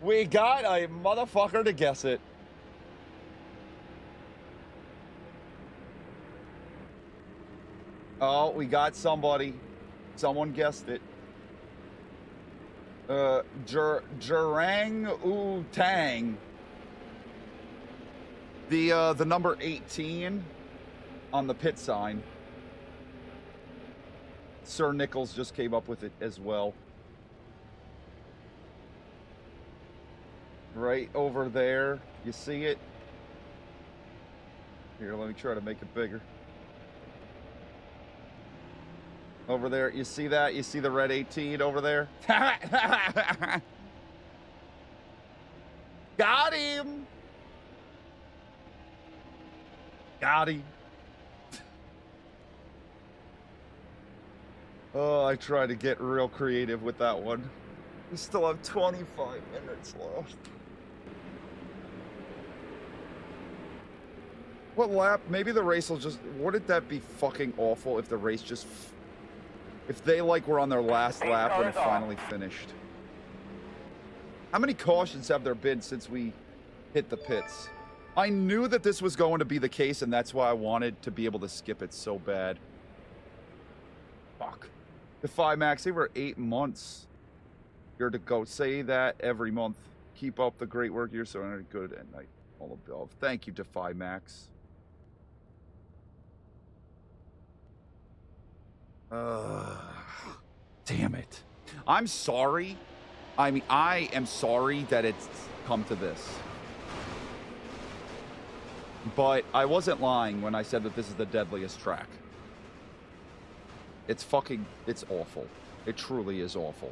We got a motherfucker to guess it. Oh, we got somebody. Someone guessed it. Jerang-U-Tang. The number 18 on the pit sign. Sir Nichols just came up with it as well. Right over there. You see it? Here, let me try to make it bigger. Over there, you see that? You see the red 18 over there? Got him! Got him. Oh, I tried to get real creative with that one. We still have 25 minutes left. What lap? Maybe the race will just... Wouldn't that be fucking awful if the race just... If they, like, were on their last lap when it finally finished. How many cautions have there been since we hit the pits? I knew that this was going to be the case, and that's why I wanted to be able to skip it so bad. Fuck. The 5 Max, they were 8 months. You're to go. Say that every month. Keep up the great work. You're so good at night. All above. Thank you, Defy Max. Damn it. I'm sorry. I mean, I am sorry that it's come to this. But I wasn't lying when I said that this is the deadliest track. It's fucking, it's awful. It truly is awful.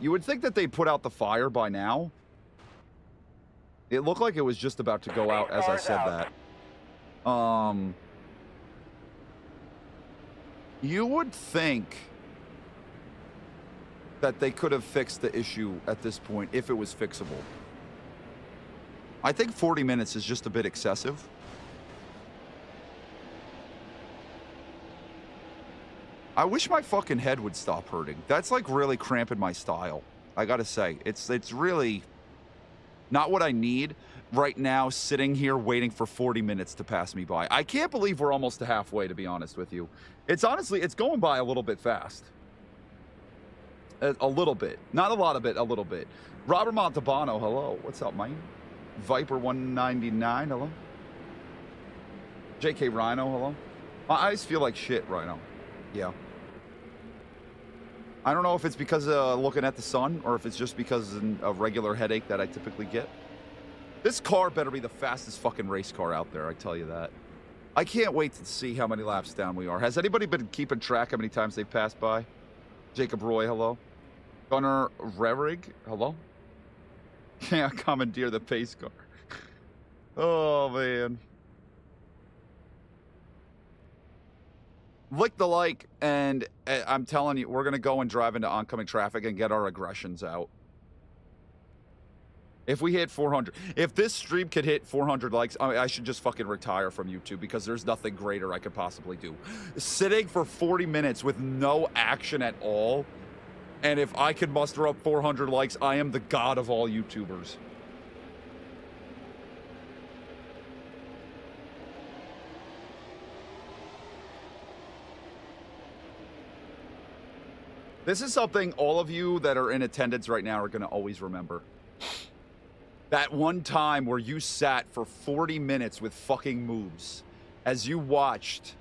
You would think that they put out the fire by now. It looked like it was just about to go out as I said that. You would think that they could have fixed the issue at this point if it was fixable. I think 40 minutes is just a bit excessive. I wish my fucking head would stop hurting. That's like really cramping my style. I gotta say, it's really not what I need right now, sitting here waiting for 40 minutes to pass me by. I can't believe we're almost to halfway, to be honest with you. It's honestly, it's going by a little bit fast. A little bit. Not a lot of it, a little bit. Robert Montalbano, hello. What's up, mate? Viper199, hello. JK Rhino, hello. My eyes feel like shit right now. Yeah. I don't know if it's because of looking at the sun or if it's just because of a regular headache that I typically get. This car better be the fastest fucking race car out there, I tell you that. I can't wait to see how many laps down we are. Has anybody been keeping track how many times they've passed by? Jacob Roy, hello. Gunnar Rerig, hello. Yeah, commandeer the pace car. Oh, man. Lick the like, and I'm telling you, we're going to go and drive into oncoming traffic and get our aggressions out. If we hit 400, if this stream could hit 400 likes, I should just fucking retire from YouTube because there's nothing greater I could possibly do. Sitting for 40 minutes with no action at all, and if I could muster up 400 likes, I am the god of all YouTubers. This is something all of you that are in attendance right now are going to always remember. That one time where you sat for 40 minutes with fucking moves as you watched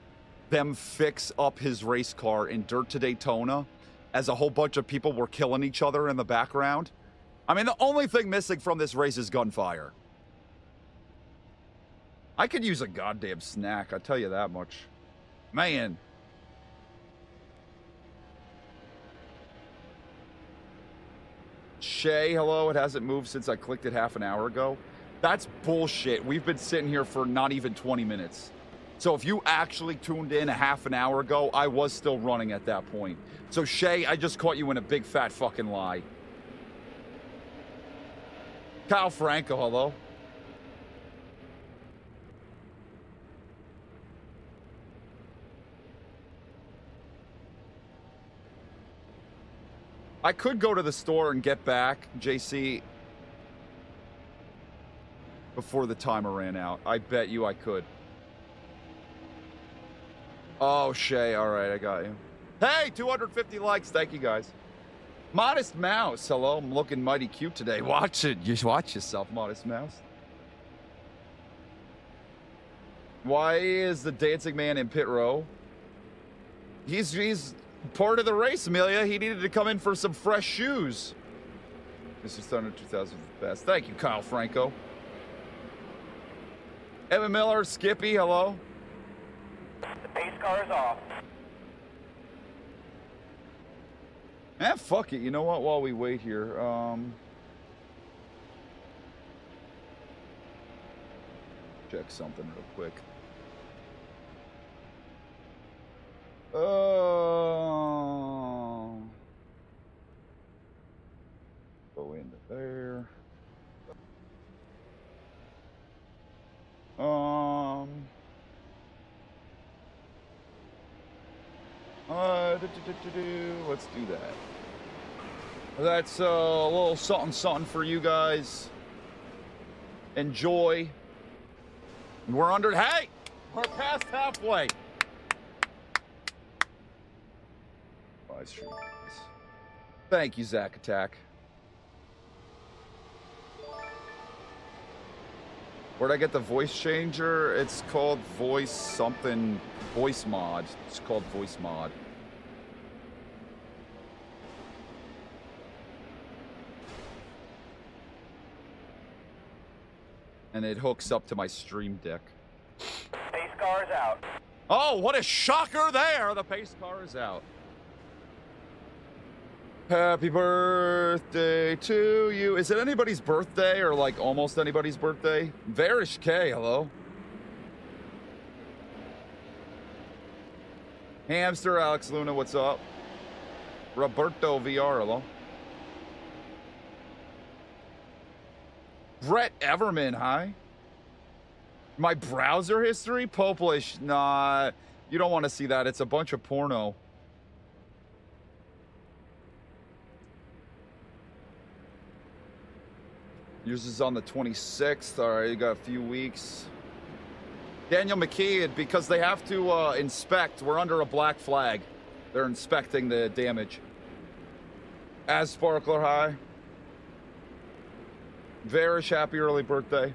them fix up his race car in Dirt to Daytona as a whole bunch of people were killing each other in the background. I mean, the only thing missing from this race is gunfire. I could use a goddamn snack, I tell you that much. Man. Shay, hello, it hasn't moved since I clicked it half an hour ago. That's bullshit. We've been sitting here for not even 20 minutes. So if you actually tuned in a half an hour ago, I was still running at that point. So Shay, I just caught you in a big fat fucking lie. Kyle Franco, hello. I could go to the store and get back, JC, before the timer ran out. I bet you I could. Oh, Shay, all right, I got you. Hey, 250 likes, thank you guys. Modest Mouse, hello, I'm looking mighty cute today. Watch it, just watch yourself, Modest Mouse. Why is the dancing man in pit row? He's part of the race, Amelia. He needed to come in for some fresh shoes. Mr. Thunder 2000 is the best. Thank you, Kyle Franco. Evan Miller, Skippy, hello. The pace car is off. Eh, fuck it. You know what? While we wait here, check something real quick. Oh, go into there. Let's do that. That's a little something, something for you guys. Enjoy. We're under. Hey, we're past halfway. Thank you, Zach Attack. Where'd I get the voice changer? It's called voice something. Voicemod. It's called Voicemod. And it hooks up to my stream deck. Pace car is out. Oh, what a shocker there! The pace car is out. Happy birthday to you. Is it anybody's birthday or like almost anybody's birthday? Varish K, hello. Hamster Alex Luna, what's up? Roberto VR, hello. Brett Everman, hi. My browser history? Poplish, nah, you don't want to see that. It's a bunch of porno. Yours is on the 26th. All right, you got a few weeks. Daniel McKee, because they have to inspect. We're under a black flag. They're inspecting the damage. As Sparkler, hi. Varish, happy early birthday.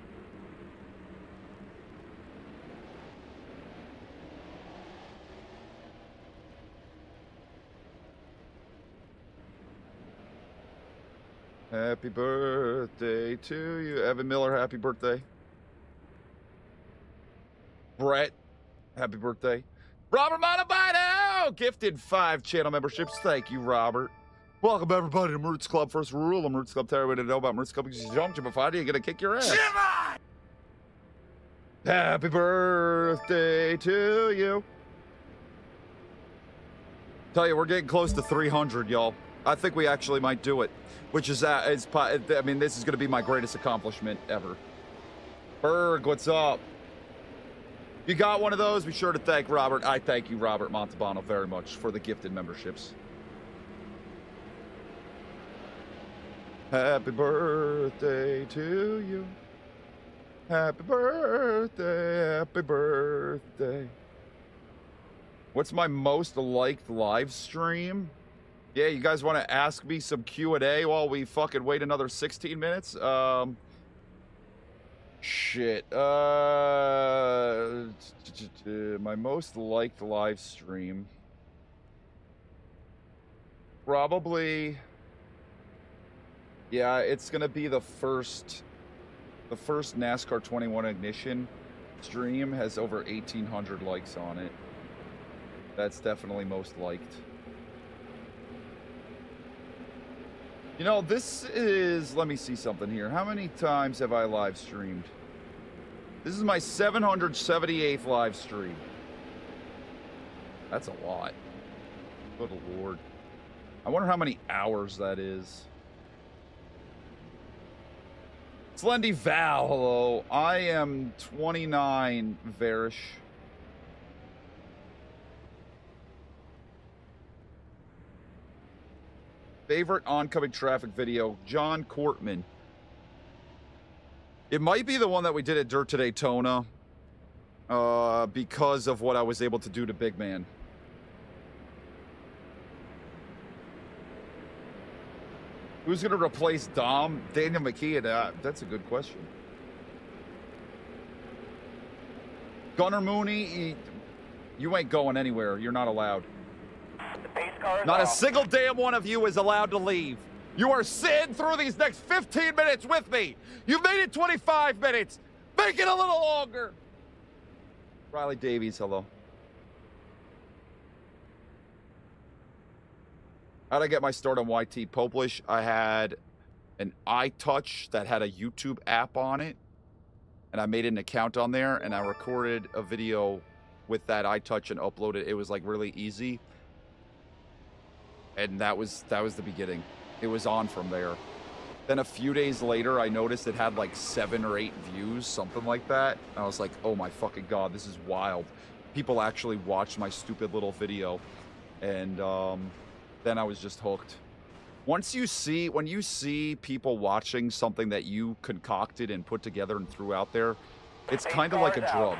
Happy birthday to you. Evan Miller, happy birthday. Brett, happy birthday. Robert Montalbano, gifted 5 channel memberships. Thank you, Robert. Welcome, everybody, to Mrucz Club. First rule of Mrucz Club, tell everybody to know about Mrucz Club because you jumped before you're going to kick your ass. Happy birthday to you. Tell you, we're getting close to 300, y'all. I think we actually might do it, which is I mean, this is going to be my greatest accomplishment ever. Berg, what's up? You got one of those? Be sure to thank Robert. I thank you, Robert Montalbano, very much for the gifted memberships. Happy birthday to you. Happy birthday, happy birthday. What's my most liked live stream? Yeah, you guys want to ask me some Q&A while we fucking wait another 16 minutes? Shit. My most liked live stream. Probably. Yeah, it's going to be the first NASCAR 21 Ignition stream has over 1,800 likes on it. That's definitely most liked. You know, this is, let me see something here. How many times have I live streamed? This is my 778th live stream. That's a lot. Good Lord. I wonder how many hours that is. Slendy Val, hello. I am 29, Verish. Favorite oncoming traffic video, John Cortman. It might be the one that we did at Dirt to Daytona because of what I was able to do to Big Man. Who's going to replace Dom? Daniel McKeon? That's a good question. Gunnar Mooney, you ain't going anywhere. You're not allowed. Not a single damn one of you is allowed to leave. You are sitting through these next 15 minutes with me. You've made it 25 minutes. Make it a little longer. Riley Davies, hello. How'd I get my start on YT Poplish? I had an iTouch that had a YouTube app on it, and I made an account on there, and I recorded a video with that iTouch and uploaded it. It was like really easy. And that was the beginning. It was on from there. Then a few days later, I noticed it had like 7 or 8 views, something like that. And I was like, oh my fucking God, this is wild. People actually watched my stupid little video. And then I was just hooked. When you see people watching something that you concocted and put together and threw out there, it's kind of like a drug.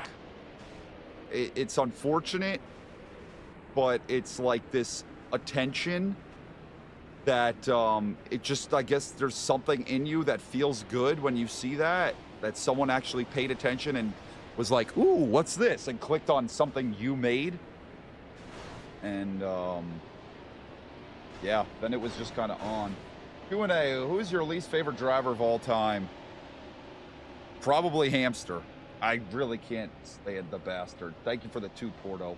It's unfortunate, but it's like this attention that it just, I guess there's something in you that feels good when you see that someone actually paid attention and was like, ooh, what's this, and clicked on something you made. And yeah, then it was just kind of on. Q&A, who's your least favorite driver of all time? Probably Hamster. I really can't stand the bastard. Thank you for the 2, Porto.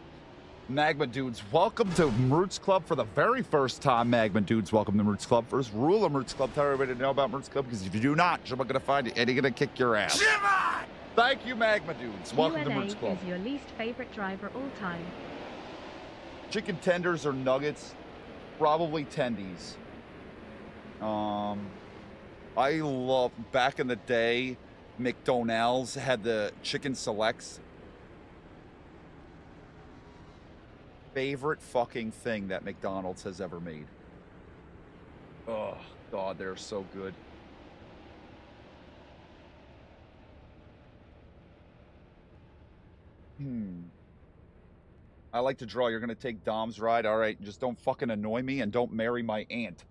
Magma Dudes, welcome to Mrucz Club for the very first time. Magma Dudes, welcome to Mrucz Club. First rule of Mrucz Club, tell everybody to know about Mrucz Club, because if you do not, Jim's gonna find you and he's gonna kick your ass. Jim! Thank you, Magma Dudes. Welcome to Mrucz Club. Is your least favorite driver all time? Chicken tenders or nuggets? Probably tendies. I love, back in the day, McDonald's had the chicken selects. Favorite fucking thing that McDonald's has ever made. Oh God, they're so good. I like to draw. You're gonna take Dom's ride, all right? Just don't fucking annoy me and don't marry my aunt.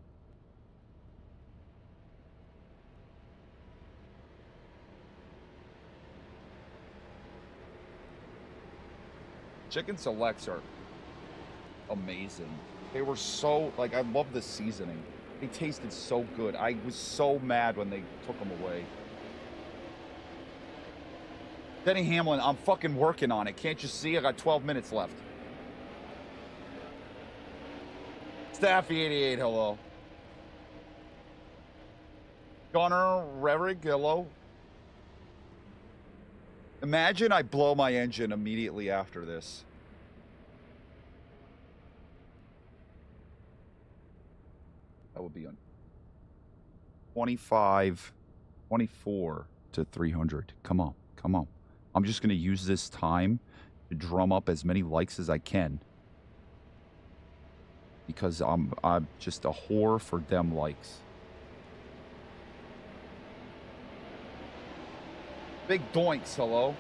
Chicken selects are amazing. They were so, like, I love the seasoning. They tasted so good. I was so mad when they took them away. Denny Hamlin, I'm fucking working on it. Can't you see? I got 12 minutes left. Staffy88, hello. Gunnar Rerig, hello. Imagine I blow my engine immediately after this. That would be on 25, 24 to 300. Come on, come on. I'm just going to use this time to drum up as many likes as I can. Because I'm just a whore for them likes. Big doinks, hello.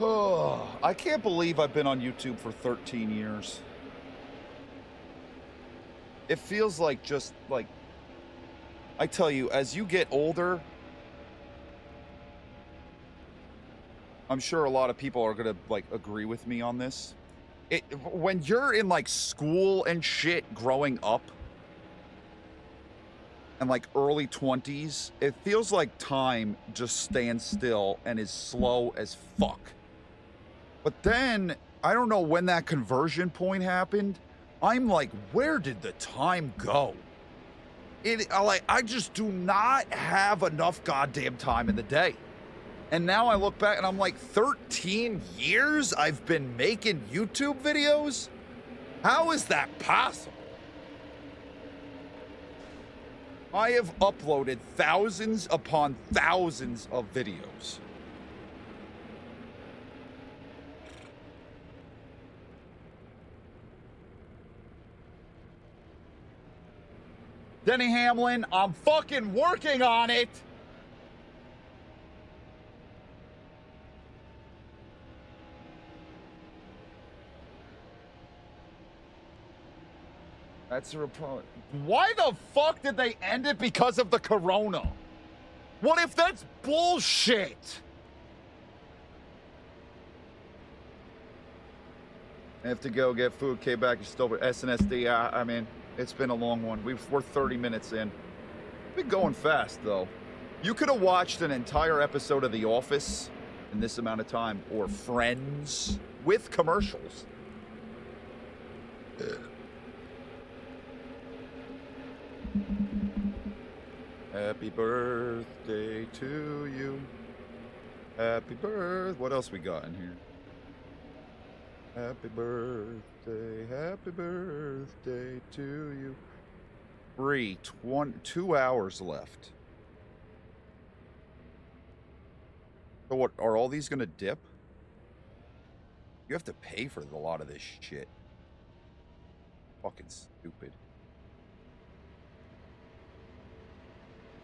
Oh, I can't believe I've been on YouTube for 13 years. It feels like just like, I tell you, as you get older, I'm sure a lot of people are gonna like agree with me on this. When you're in like school and shit growing up and like early 20s, it feels like time just stands still and is slow as fuck. But then I don't know when that conversion point happened. I'm like, where did the time go? I just do not have enough goddamn time in the day. And now I look back and I'm like, 13 years I've been making YouTube videos? How is that possible? I have uploaded thousands upon thousands of videos. Denny Hamlin, I'm fucking working on it. That's a report. Why the fuck did they end it because of the corona? What if that's bullshit? I have to go get food, came back, and still SNSD, I mean, it's been a long one. We're 30 minutes in. Been going fast, though. You could have watched an entire episode of The Office in this amount of time, or Friends with commercials. Happy birthday to you. Happy birth. What else we got in here? Happy birthday. Happy birthday to you. 2 hours left. So what, are all these gonna dip? You have to pay for a lot of this shit. Fucking stupid.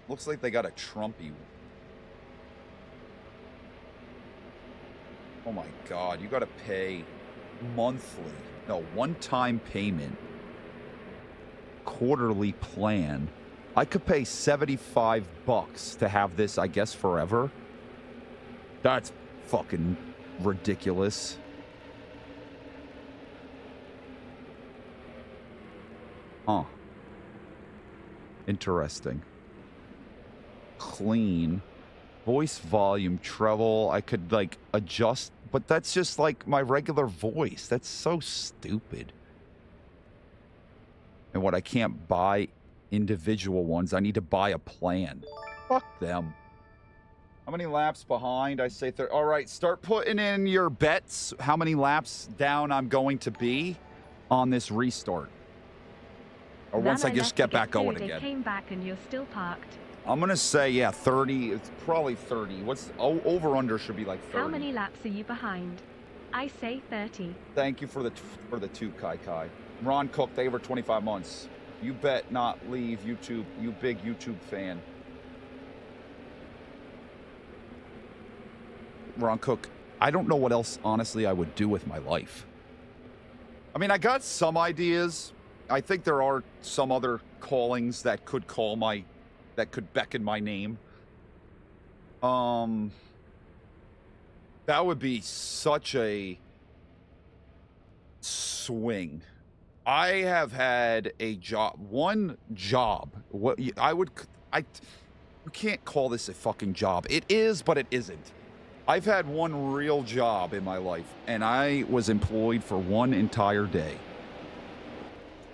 Looks like they got a Trumpy. Oh my God, you gotta pay monthly. No, one-time payment. Quarterly plan. I could pay $75 to have this, I guess, forever. That's fucking ridiculous. Huh. Interesting. Clean voice volume treble, I could like adjust, but that's just like my regular voice. That's so stupid. And what, I can't buy individual ones, I need to buy a plan. Fuck them. How many laps behind? I say all right, start putting in your bets how many laps down I'm going to be on this restart, or once I just get back going again. Came back and you're still parked. I'm going to say, yeah, 30. It's probably 30. What's over under should be like 30. How many laps are you behind? I say 30. Thank you for the two, Kai Kai. Ron Cook, they were 25 months. You bet not leave YouTube. You big YouTube fan. Ron Cook, I don't know what else, honestly, I would do with my life. I mean, I got some ideas. I think there are some other callings that could call my... that could beckon my name. That would be such a swing. I have had a job, what I would, you can't call this a fucking job. It is, but it isn't. I've had one real job in my life, and I was employed for one entire day.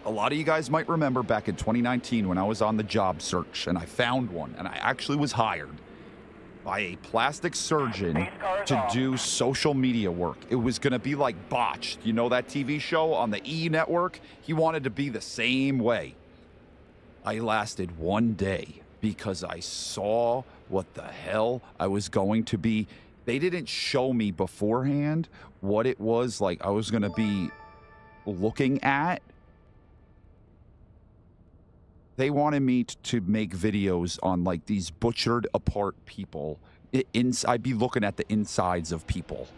A lot of you guys might remember back in 2019 when I was on the job search and I found one and I actually was hired. by a plastic surgeon to do social media work. It was going to be like Botched, you know, that TV show on the E! Network. He wanted to be the same way. I lasted one day because I saw what the hell I was going to be. They didn't show me beforehand what it was like I was going to be looking at. They wanted me to make videos on like these butchered apart people. I'd be looking at the insides of people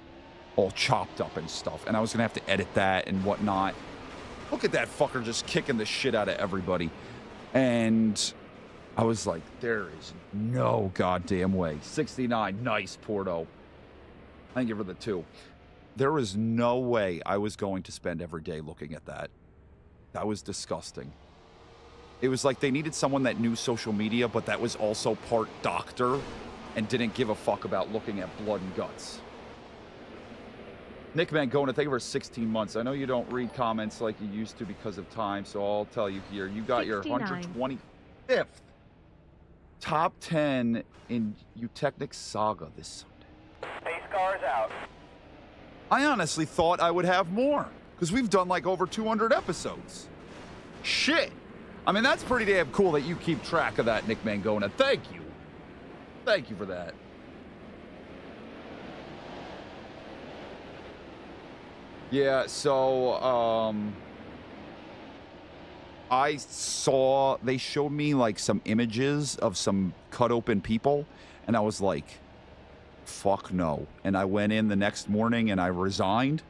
all chopped up and stuff. And I was gonna have to edit that and whatnot. Look at that fucker just kicking the shit out of everybody. And I was like, there is no goddamn way. 69, nice Porto. Thank you for the 2. There was no way I was going to spend every day looking at that. That was disgusting. It was like they needed someone that knew social media, but that was also part doctor and didn't give a fuck about looking at blood and guts. Nick Mangona, thank you for 16 months. I know you don't read comments like you used to because of time, so I'll tell you here. You got 69. Your 125th top 10 in Eutechnic Saga this Sunday. Space cars out. I honestly thought I would have more because we've done like over 200 episodes. Shit. I mean, that's pretty damn cool that you keep track of that, Nick Mangona. Thank you. Thank you for that. Yeah, so I saw, they showed me like some images of some cut open people, and I was like, fuck no. And I went in the next morning and I resigned.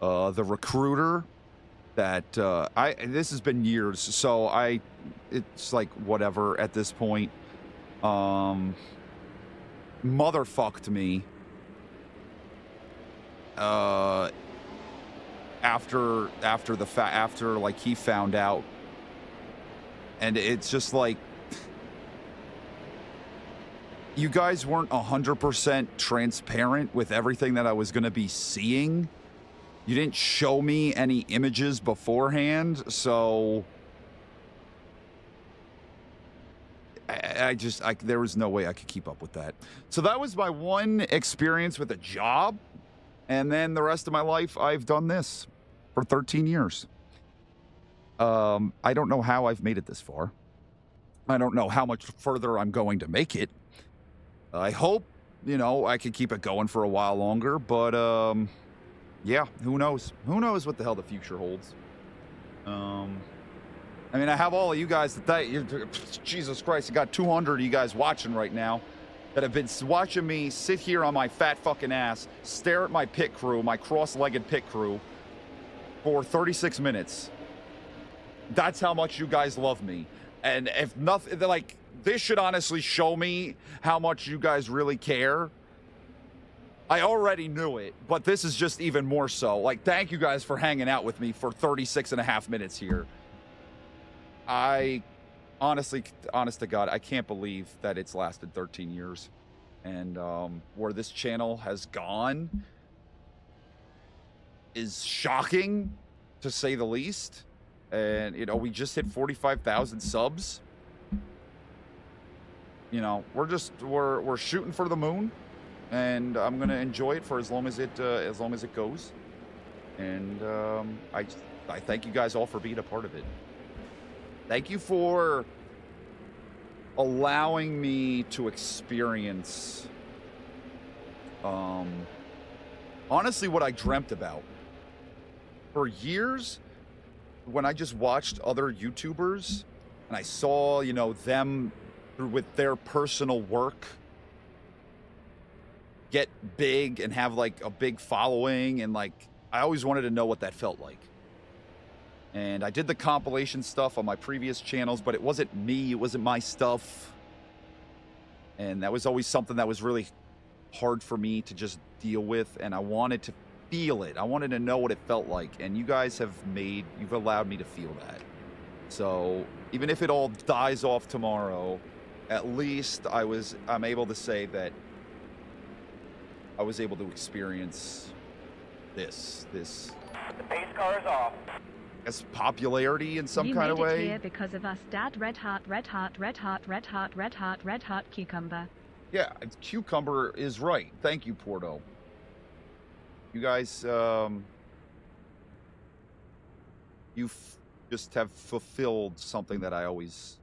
The recruiter that this has been years, so it's like whatever at this point. Motherfucked me after the fact, after like he found out, and it's just like you guys weren't 100% transparent with everything that I was going to be seeing. You didn't show me any images beforehand, so I there was no way I could keep up with that. So that was my one experience with a job, and then the rest of my life I've done this for 13 years. I don't know how I've made it this far. I don't know how much further I'm going to make it. I hope, you know, I could keep it going for a while longer, but yeah, who knows? Who knows what the hell the future holds? I mean, I have all of you guys that Jesus Christ, I got 200 of you guys watching right now that have been watching me sit here on my fat fucking ass, stare at my pit crew, my cross-legged pit crew, for 36 minutes. That's how much you guys love me. And if nothing, like, this should honestly show me how much you guys really care. I already knew it, but this is just even more so. Like, thank you guys for hanging out with me for 36 and a half minutes here. I honestly, honest to God, I can't believe that it's lasted 13 years. And where this channel has gone is shocking, to say the least. And, you know, we just hit 45,000 subs. You know, we're shooting for the moon. And I'm gonna enjoy it for as long as it goes. And I thank you guys all for being a part of it. Thank you for allowing me to experience, honestly, what I dreamt about for years. When I just watched other YouTubers and I saw, you know, them with their personal work get big and have like a big following, and like I always wanted to know what that felt like. And I did the compilation stuff on my previous channels, but it wasn't me, it wasn't my stuff, and that was always something that was really hard for me to just deal with. And I wanted to feel it, I wanted to know what it felt like, and you guys have made, you've allowed me to feel that. So even if it all dies off tomorrow, at least I'm able to say that I was able to experience this. The pace car is off. guess popularity in some kind of way. You made it here because of us, Dad. Red Heart, Red Heart, Red Heart, Red Heart, Red Heart, Red Heart, Cucumber. Yeah, Cucumber is right. Thank you, Porto. You guys, you just have fulfilled something that I always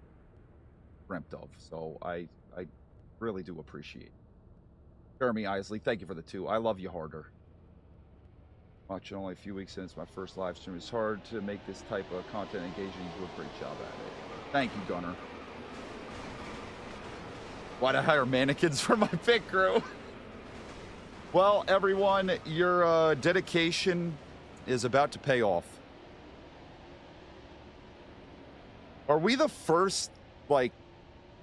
dreamt of. So I really do appreciate it. Jeremy Isley, thank you for the 2. I love you harder. Watching only a few weeks since my first live stream, it's hard to make this type of content engaging. You do a great job at it. Thank you, Gunner. Why'd I hire mannequins for my pit crew? Well, everyone, your dedication is about to pay off. Are we the first, like,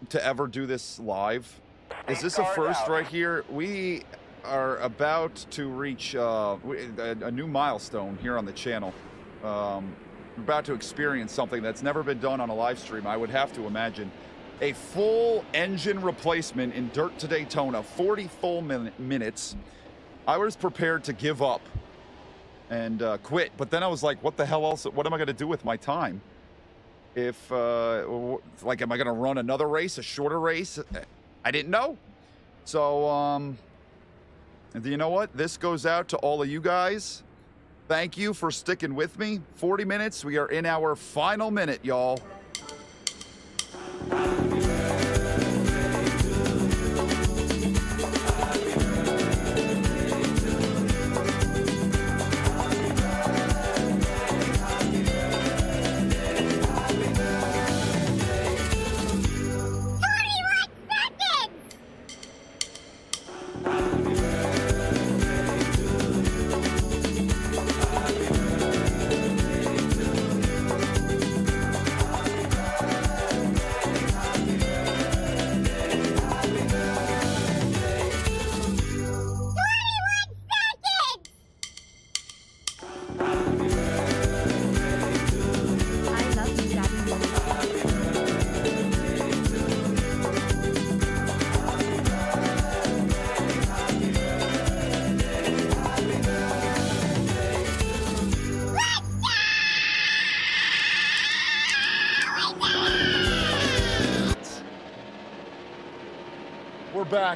to ever do this live? Is this a first right here? We are about to reach a new milestone here on the channel. We're about to experience something that's never been done on a live stream, I would have to imagine. A full engine replacement in Dirt to Daytona, 40 full minutes. I was prepared to give up and quit, but then I was like, what the hell else? What am I going to do with my time? If, like, am I going to run another race, a shorter race? I didn't know. So, you know what? This goes out to all of you guys. Thank you for sticking with me. 40 minutes. We are in our final minute, y'all.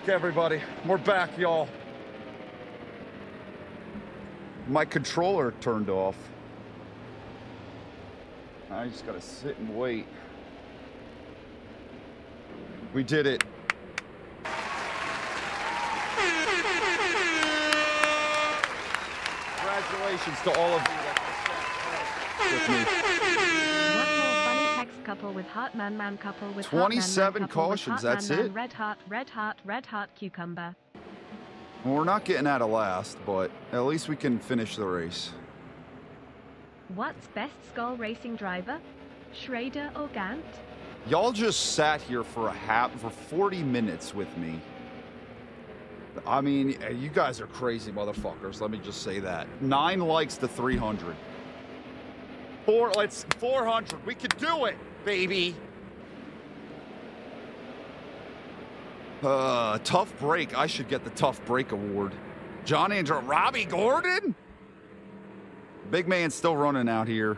Everybody, we're back, y'all. My controller turned off. I just gotta sit and wait. We did it. Congratulations to all of you with me. Couple with heart, man, couple with 27 heart, man, cautions, with heart, that's man, it. Red heart, red heart, red heart, cucumber. Well, we're not getting out of last, but at least we can finish the race. What's best skull racing driver? Schrader or Gant? Y'all just sat here for for 40 minutes with me. I mean, you guys are crazy motherfuckers, let me just say that. 9 likes to 300. 400. We can do it, baby. Tough break. I should get the tough break award. John Andrew, Robbie Gordon? Big man still running out here.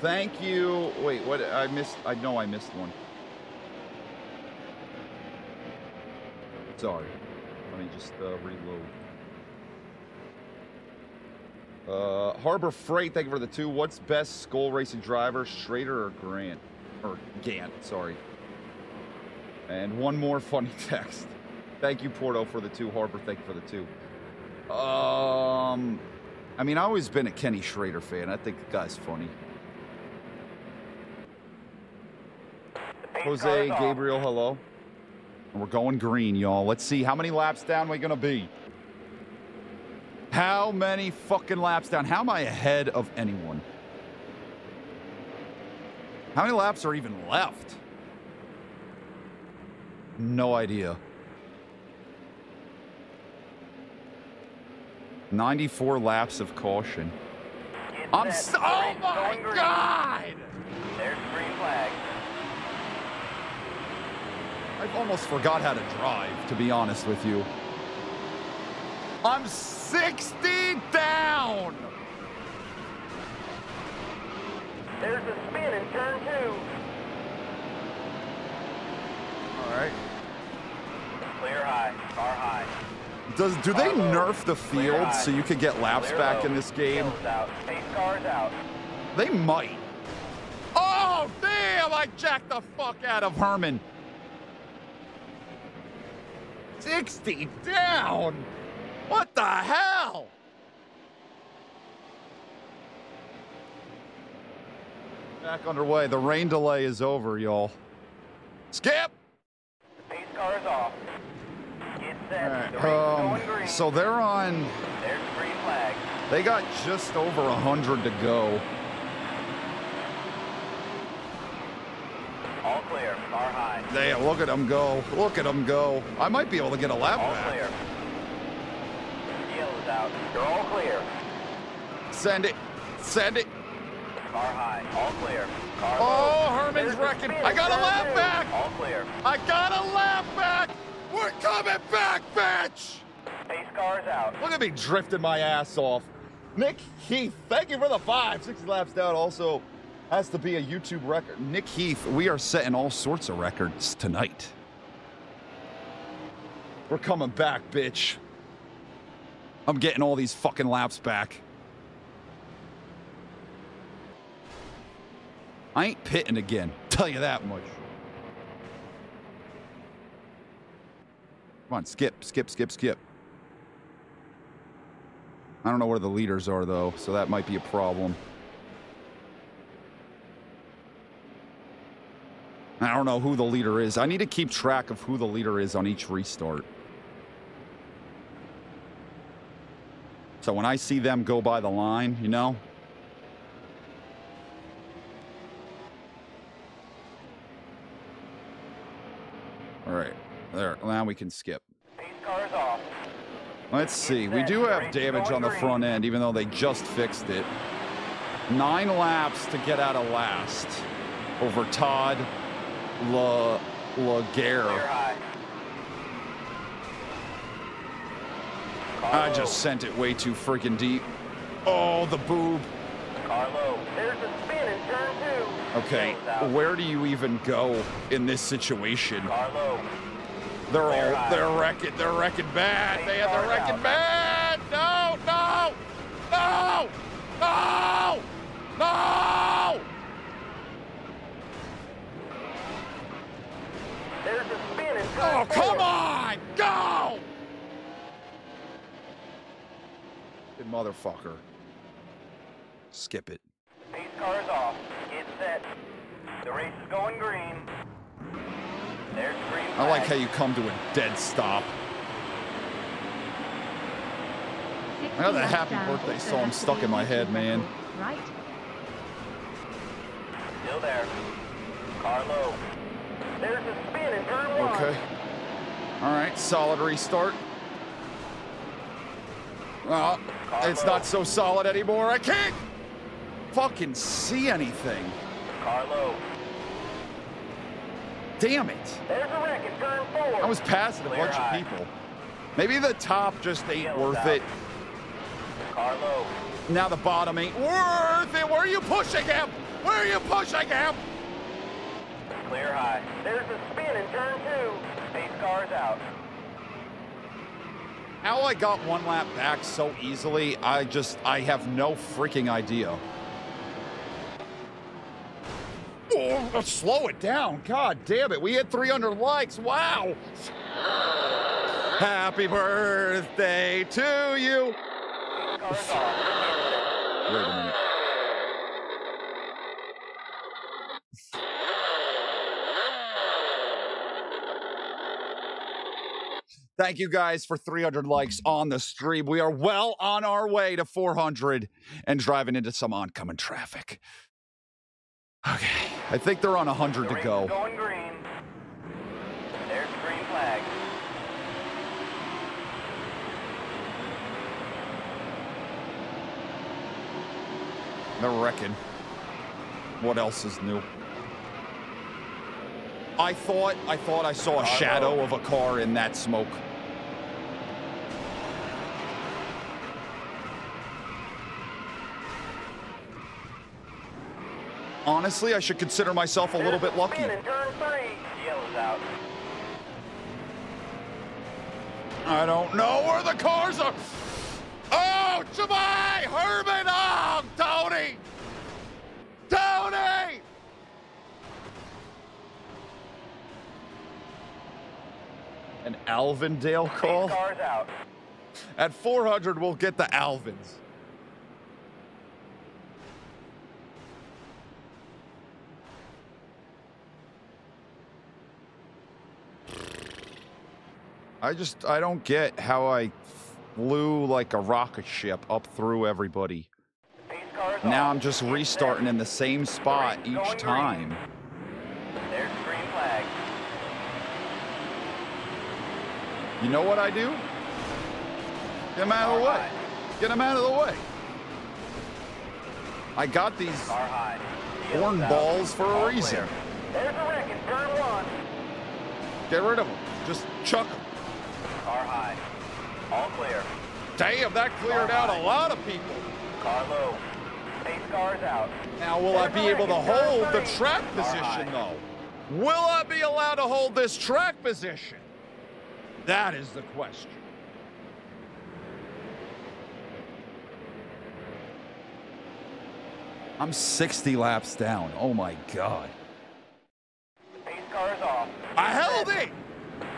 Thank you. Wait, what? I missed. I know I missed one. Sorry. Let me just reload. Harbor Freight, thank you for the 2. What's best skull racing driver, Schrader or Grant? Or Gant, sorry. And one more funny text. Thank you, Porto, for the 2. Harbor, thank you for the 2. I mean, I've always been a Kenny Schrader fan. I think the guy's funny. Jose Gabriel, hello. We're going green, y'all. Let's see how many laps down we're gonna be. How many fucking laps down? How am I ahead of anyone? How many laps are even left? No idea. 94 laps of caution. I'm so, oh my God! There's the green flag. I've almost forgot how to drive, to be honest with you. I'm 60 down. There's a spin in turn two. All right. Clear high, car high. Do they nerf the field so you could get laps back in this game? They might. Oh, damn, I jacked the fuck out of Herman. 60 down. What the hell? Back underway. The rain delay is over, y'all. Skip. The pace car is off. Get set. All right. So they're on. There's the green flag. They got just over 100 to go. All clear. Car high. Damn! Look at them go. Look at them go. I might be able to get a lap back. All clear. Yellow's out. You're all clear. Send it. Send it. Car high. All clear. Car low. Herman's wrecking. I got a lap back. All clear. I got a lap back. We're coming back, bitch. Pace car's out. Look at me drifting my ass off. Nick Heath, thank you for the 560 laps down. Also, has to be a YouTube record. Nick Heath, we are setting all sorts of records tonight. We're coming back, bitch. I'm getting all these fucking laps back. I ain't pitting again, tell you that much. Come on, skip, skip, skip, skip. I don't know where the leaders are, though, so that might be a problem. I don't know who the leader is. I need to keep track of who the leader is on each restart. So when I see them go by the line, you know? All right, there, now we can skip. Let's see, we do have damage on the front end, even though they just fixed it. 9 laps to get out of last over Todd Laguerre. I just sent it way too freaking deep. Oh, the boob. Carlo, there's a spin in turn two. Okay, where do you even go in this situation? Carlo. They're wrecking bad. They're wrecking bad. No, no, no, no, no. There's a spin in turn two. Oh, come on, go. Good motherfucker. Skip it. The pace car is off. Get set. The race is going green. There's green flag. I like how you come to a dead stop. I got that happy birthday song stuck in my head, man. Right. Still there. Car low. There's a spin in turn one. Okay. All right. Solid restart. Well, it's not so solid anymore. I can't fucking see anything. Carlo. Damn it. There's a wreck in turn 4. I was passing a bunch of people. Maybe the top just ain't worth it. Carlo. Now the bottom ain't worth it. Where are you pushing him? Where are you pushing him? Clear high. There's a spin in turn 2. Pace car's out. How I got one lap back so easily, I have no freaking idea. Oh, slow it down. God damn it. We hit 300 likes. Wow. Happy birthday to you. Wait a minute. Thank you guys for 300 likes on the stream. We are well on our way to 400 and driving into some oncoming traffic. Okay, I think they're on 100 to go. Going green. There's the green flag. They're wrecking. What else is new? I thought I saw a shadow of a car in that smoke. honestly, I should consider myself a little bit lucky. I don't know where the cars are. Oh, Jemai Herman, oh, Tony. Tony! An Alvindale call? Cars out. At 400, we'll get the Alvins. I don't get how I flew like a rocket ship up through everybody. Now I'm just restarting in the same spot each time. There's green flag. You know what I do? Get them out of the way. Get them out of the way. I got these horn balls for a reason. There's a wreck in turn one. Get rid of them. Just chuck them. Car high. All clear. Damn, that cleared out a lot of people. Car low. Pace cars out. Now, will I be able to hold the track position, though? Will I be allowed to hold this track position? That is the question. I'm 60 laps down. Oh, my God. Pace cars off. I held it.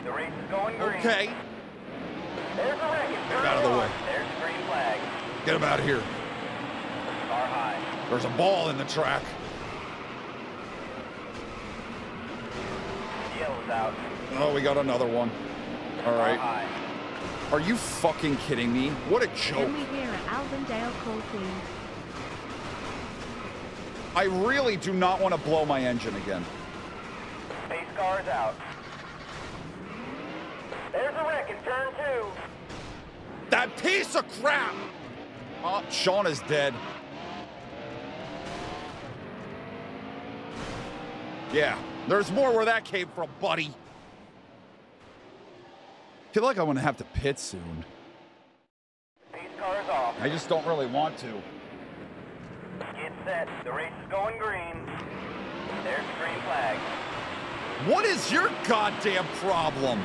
The race is going green. Okay. There's a wreck. Get out of the way. There's a green flag. Get him out of here. Car high. There's a ball in the track. Yellow's out. Oh, we got another one. All right. High. Are you fucking kidding me? What a joke. Can we hear an Alvindale call, please? I really do not want to blow my engine again. Pace car's out. There's a wreck in turn two. That piece of crap! Oh, Sean is dead. Yeah, there's more where that came from, buddy. Feel like I want to have to pit soon. Pace car's off. I just don't really want to. Get set. The race is going green. There's the green flag. What is your goddamn problem?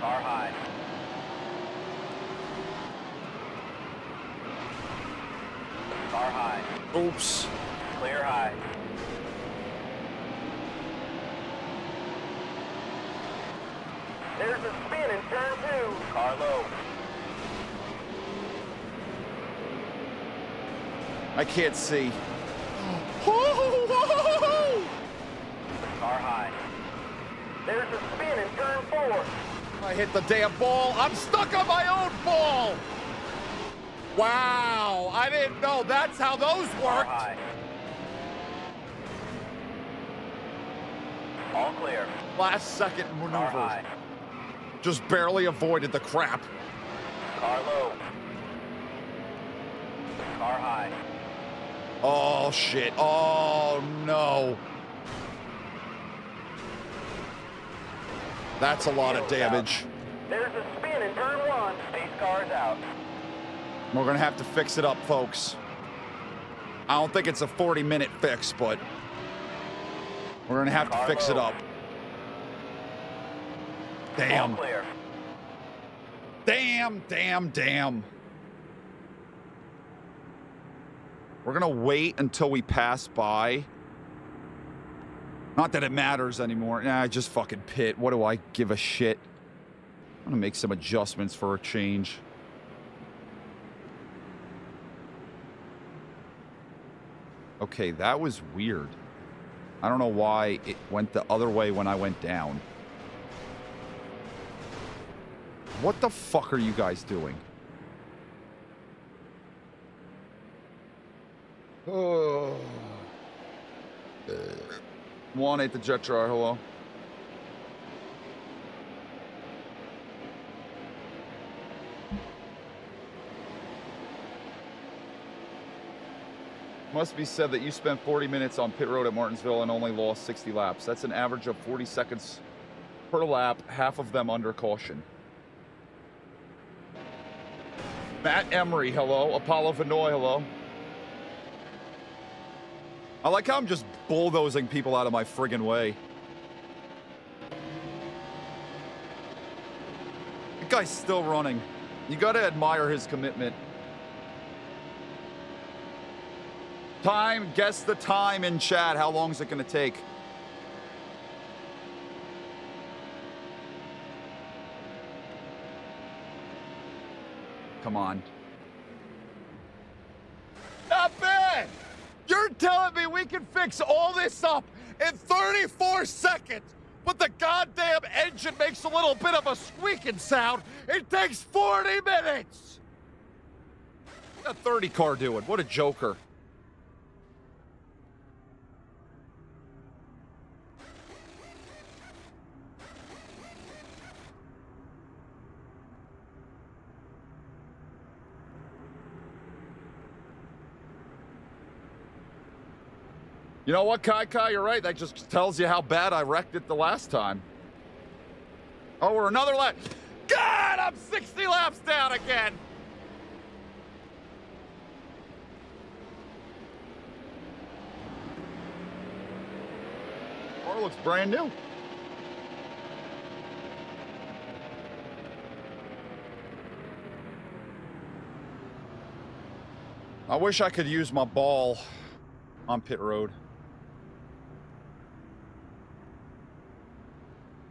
Car high. Car high. Oops. Clear high. There's a spin in turn two. Car low. I can't see. Car high. There's a spin in turn four. I hit the damn ball. I'm stuck on my own ball. Wow, I didn't know that's how those worked. All clear. Last second maneuvers. Just barely avoided the crap. Car low. Car high. Oh, shit. Oh, no. That's a lot of damage. There's a spin in turn one. Pace car's out. We're gonna have to fix it up, folks. I don't think it's a 40-minute fix, but we're gonna have to fix it up. Damn. Damn, damn, damn. We're gonna wait until we pass by. Not that it matters anymore. Nah, just fucking pit. What do I give a shit? I'm gonna make some adjustments for a change. Okay, that was weird. I don't know why it went the other way when I went down. What the fuck are you guys doing? Oh. One at the jet dryer, hello. Must be said that you spent 40 minutes on pit road at Martinsville and only lost 60 laps. That's an average of 40 seconds per lap, half of them under caution. Matt Emery, hello. Apollo Vinoy, hello. I like how I'm just bulldozing people out of my friggin' way. That guy's still running. You gotta admire his commitment. Time, guess the time in chat. How long is it gonna take? Come on. Not bad! You're telling me we can fix all this up in 34 seconds, but the goddamn engine makes a little bit of a squeaking sound. It takes 40 minutes! What's that 30 car doing? What a joker. You know what, Kai, you're right. That just tells you how bad I wrecked it the last time. Oh, we're another lap. God, I'm 60 laps down again. Car looks brand new. I wish I could use my ball on pit road.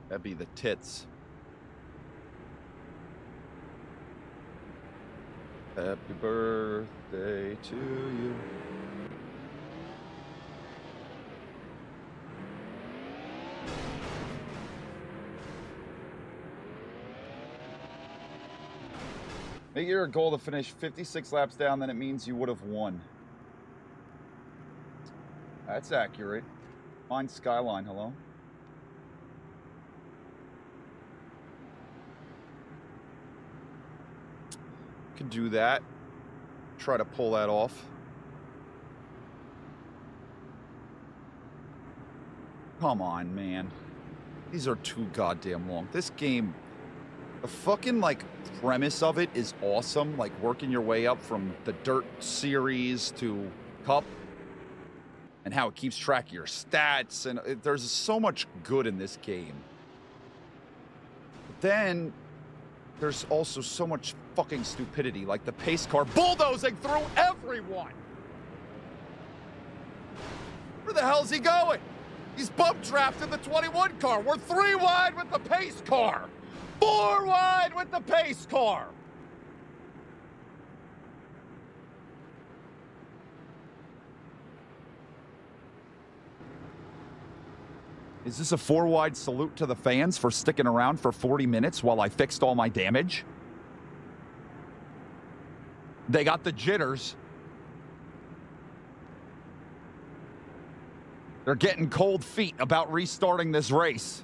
That'd be the tits. Happy birthday to you. Make your goal to finish 56 laps down, then it means you would have won. That's accurate. Find Skyline, hello. Can do that. Try to pull that off. Come on, man. These are too goddamn long. This game, the fucking like premise of it is awesome. Like working your way up from the Dirt series to Cup and how it keeps track of your stats. And there's so much good in this game. But then there's also so much fucking stupidity, like the pace car bulldozing through everyone. Where the hell's he going? He's bump trapped in the 21 car. We're 3 wide with the pace car. 4 wide with the pace car. Is this a 4-wide salute to the fans for sticking around for 40 minutes while I fixed all my damage? They got the jitters. They're getting cold feet about restarting this race.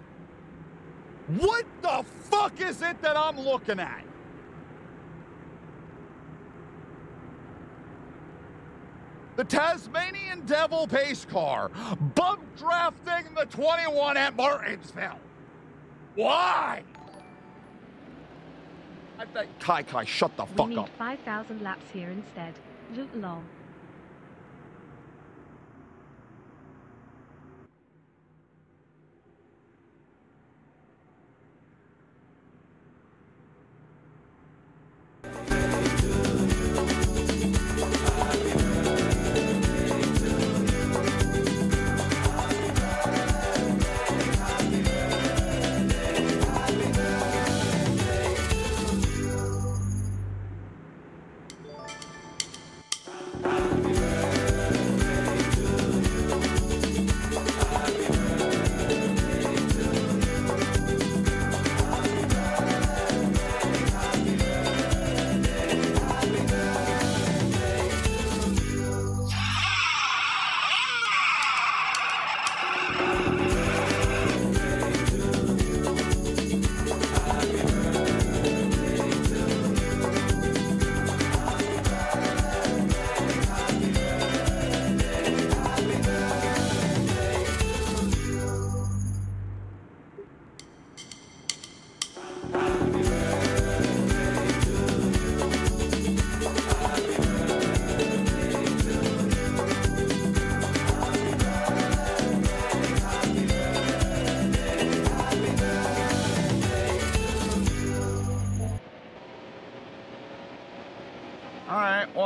What the fuck is it that I'm looking at? The Tasmanian Devil pace car bump drafting the 21 at Martinsville. Why? I bet Kai, shut the fuck up. We need 5,000 laps here instead. Loot long.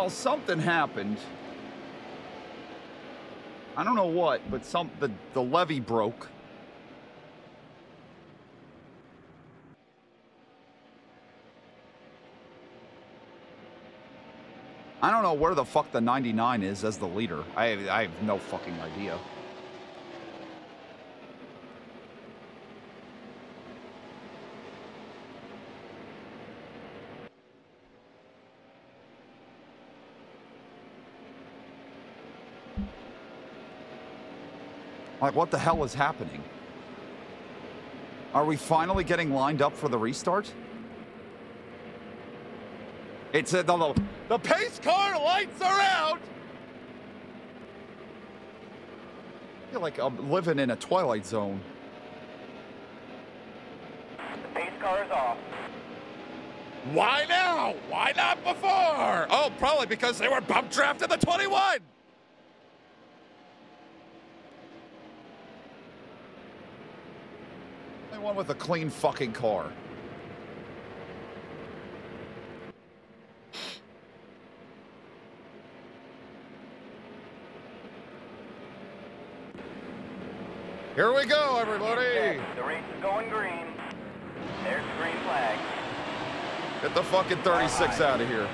Well, something happened. I don't know what, but the levee broke. I don't know where the fuck the 99 is as the leader. I have no fucking idea. Like, what the hell is happening? Are we finally getting lined up for the restart? It's the pace car lights are out! I feel like I'm living in a Twilight Zone. The pace car is off. Why now? Why not before? Oh, probably because they were bump drafted the 21! They went with a clean fucking car. Here we go, everybody! The race is going green. There's the green flag. Get the fucking 36 out of here.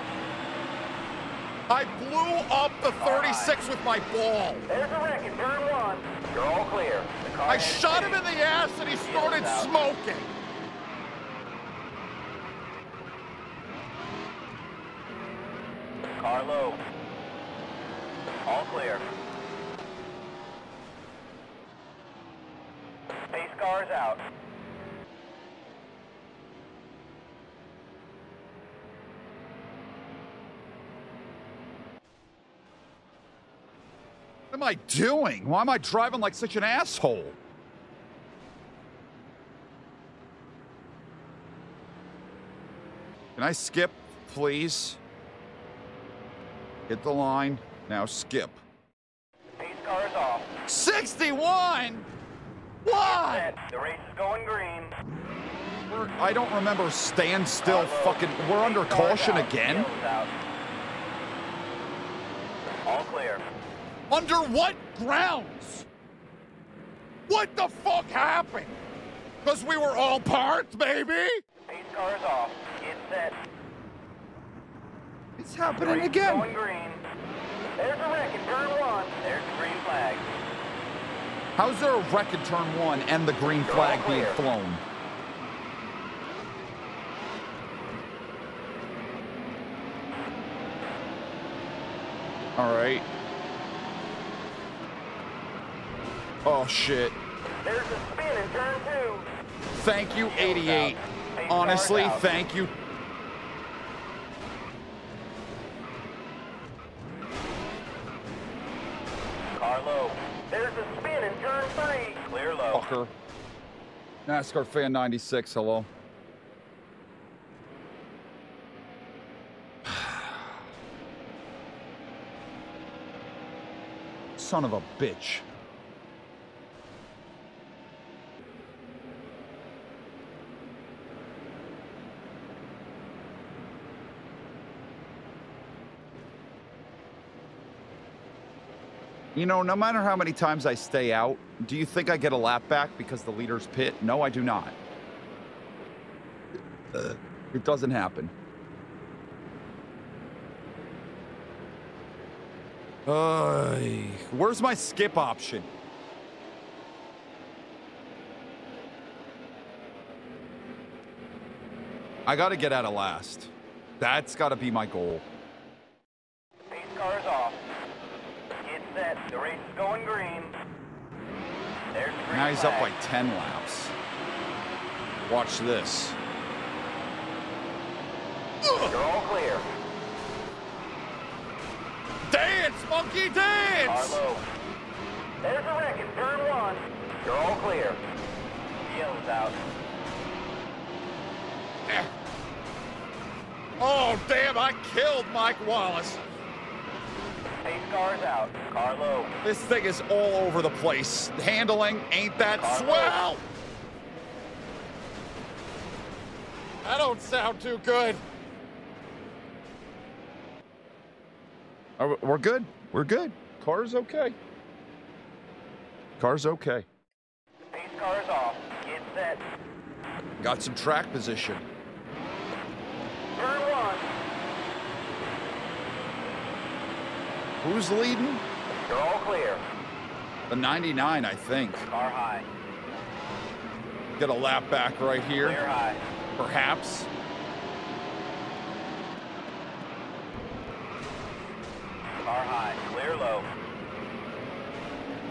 I blew up the 36 with my ball. There's a wreck in turn one. You're all clear. I shot him in the ass and he started smoking. Car low. All clear. Pace car's out. What am I doing? Why am I driving like such an asshole? Can I skip, please? Hit the line. Now skip. The pace car is off. 61! Why? The race is going green. I don't remember standstill fucking. We're under caution again. All clear. Under what grounds? What the fuck happened? Because we were all parked, baby. Pace car is off. Get set. It's happening again. Going green. There's a wreck in turn one. There's the green flag. How's there a wreck in turn one and the green flag being flown? All right. Oh, shit. There's a spin in turn two. Thank you, 88. Honestly, thank you. Car low. There's a spin in turn three. Clear low. Fucker. NASCAR fan 96, hello. Son of a bitch. You know, no matter how many times I stay out, do you think I get a lap back because the leader's pit? No, I do not. It doesn't happen. Where's my skip option? I gotta get out of last. That's gotta be my goal. Pace car is off. The race is going green. There's the green now he's flag. Up by 10 laps. Watch this. You're all clear. Dance, monkey, dance! Car low. There's a wreck in turn one. You're all clear. Yellow's out. Oh, damn, I killed Mike Wallace. Pace car's out. Car low. This thing is all over the place. Handling ain't that car swell. Low. That don't sound too good. We're good. We're good. Car's okay. Car's okay. Base car's off. Get set. Got some track position. Turn one. Who's leading? You're all clear. The 99, I think. Car high. Get a lap back right here. Clear high. Perhaps. Car high. Clear low.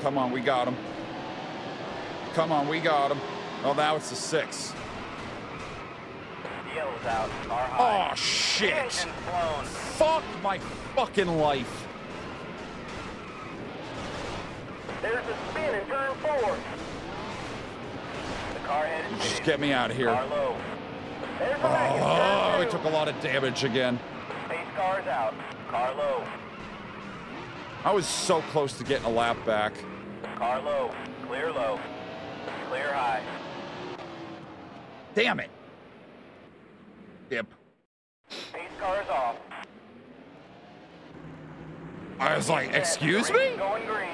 Come on, we got him. Come on, we got him. Oh, now it's the 6. The yellow's out. Car high. Oh, shit. Fuck my fucking life. There's a spin in turn 4. The car headed. Just get me out of here. Car low. Oh, it took a lot of damage again. Base car's out. Car low. I was so close to getting a lap back. Car low. Clear low. Clear high. Damn it. Dip. Base car's off. I was like, excuse me? Going green.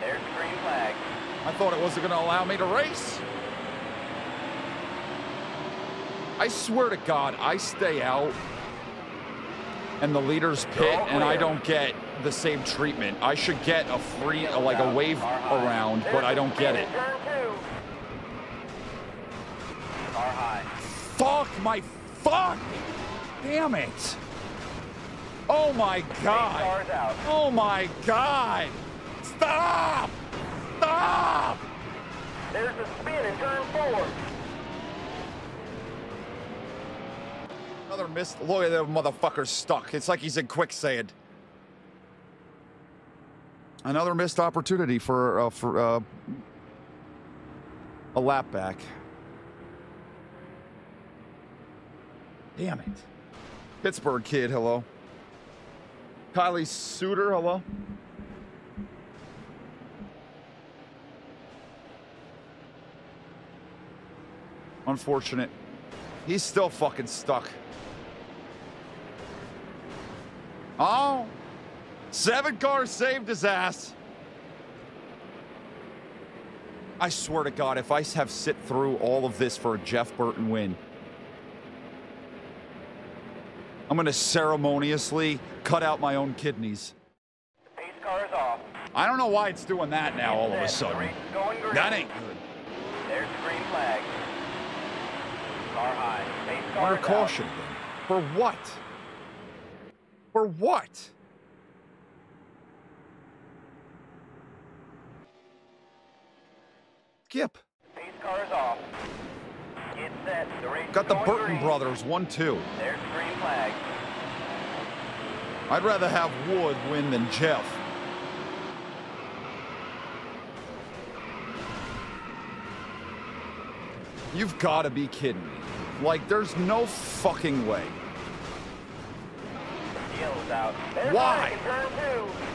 There's the green flag. I thought it wasn't going to allow me to race. I swear to God, I stay out and the leaders pit and I don't get the same treatment. I should get a free, like a wave around, but I don't get it. Fuck my fuck! Damn it. Oh my God. Oh my God. Stop! Stop! There's a spin in turn 4. Another missed. Look at that motherfucker stuck. It's like he's in quicksand. Another missed opportunity for a lap back. Damn it. Pittsburgh kid, hello. Kylie Suter, hello. Unfortunate. He's still fucking stuck. Oh, 7 cars saved his ass. I swear to God, if I have sit through all of this for a Jeff Burton win, I'm gonna ceremoniously cut out my own kidneys. The pace car is off. I don't know why it's doing that now all of a sudden. That ain't good. There's the green flag. Under caution, then. For what? For what? Skip. Pace car's off. Get set. The race got the Burton green. Brothers 1-2. There's the green flag. I'd rather have Wood win than Jeff. You've got to be kidding me. Like, there's no fucking way. Out. Why?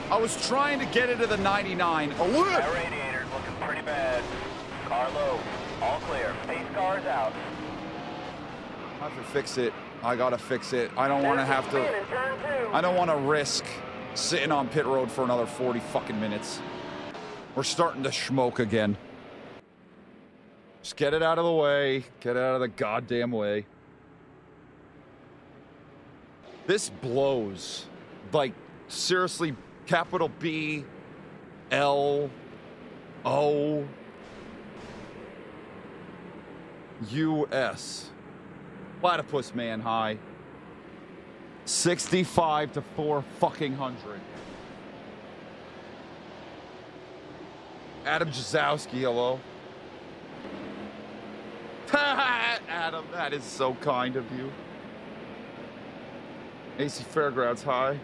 I was trying to get into the 99. Alert! That radiator's looking pretty bad. Car low. All clear. Pace car's out. I have to fix it. I gotta fix it. I don't want to have to. I don't want to risk sitting on pit road for another 40 fucking minutes. We're starting to smoke again. Just get it out of the way. Get it out of the goddamn way. This blows. Like, seriously, capital B, L, O, U, S. Platypus man high. 65 to 4 fucking hundred. Adam Jazowski, hello. Adam, that is so kind of you. AC Fairgrounds high.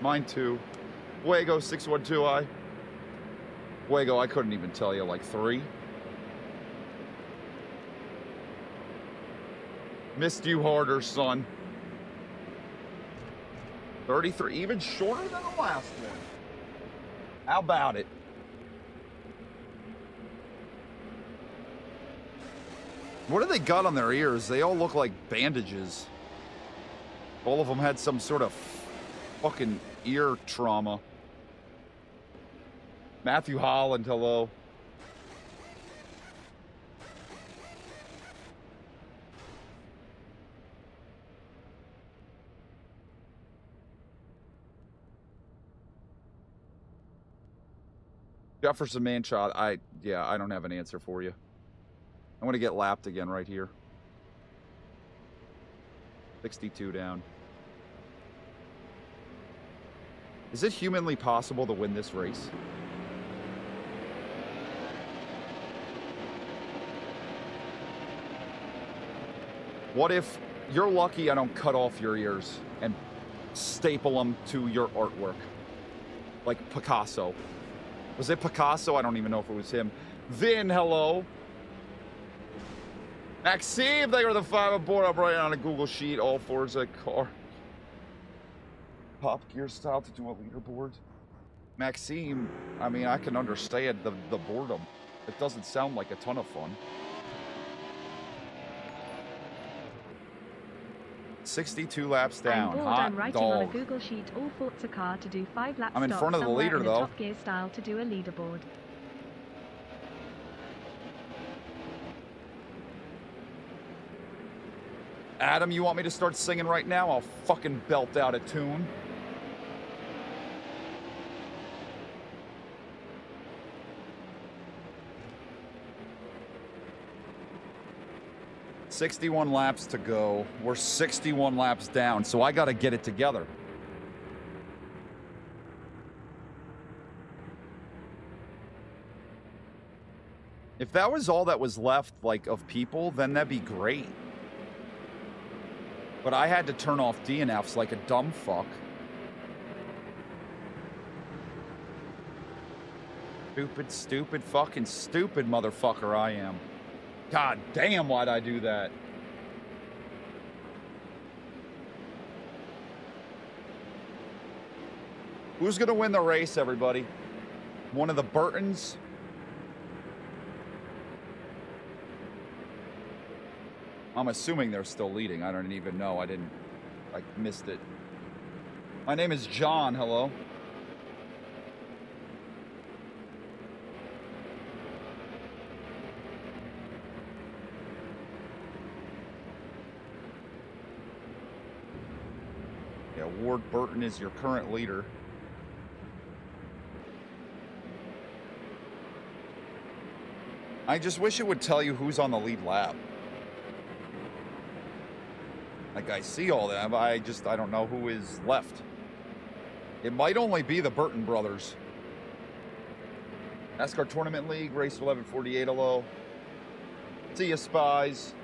Mine too. Wago 612 high. Wago, I couldn't even tell you, like 3. Missed you harder, son. 33, even shorter than the last one. How about it? What do they got on their ears? They all look like bandages. All of them had some sort of fucking ear trauma. Matthew Holland, hello. Jefferson Manshot, I don't have an answer for you. I'm gonna get lapped again right here. 62 down. Is it humanly possible to win this race? What if you're lucky I don't cut off your ears and staple them to your artwork? Like Picasso. Was it Picasso? I don't even know if it was him. Then, hello. Maxime, they were the five aboard. I'll write it on a Google sheet. All Forza car. Pop gear style to do a leaderboard. Maxime, I mean, I can understand the boredom. It doesn't sound like a ton of fun. 62 laps down. I'm writing on a Google sheet all Forza car to do 5 laps. I'm in front of the leader though. Top gear style to do a leaderboard. Adam, you want me to start singing right now? I'll fucking belt out a tune. . 61 laps to go. We're 61 laps down, so I gotta get it together. If that was all that was left, like, of people, then that'd be great. But I had to turn off DNFs like a dumb fuck. Stupid, stupid, fucking stupid motherfucker I am. God damn, why'd I do that? Who's gonna win the race, everybody? One of the Burtons? I'm assuming they're still leading. I don't even know. I missed it. My name is John, hello. Ward Burton is your current leader. I just wish it would tell you who's on the lead lap. Like, I see all that, but I don't know who is left. It might only be the Burton brothers. NASCAR Tournament League, race 1148, hello. See ya, spies.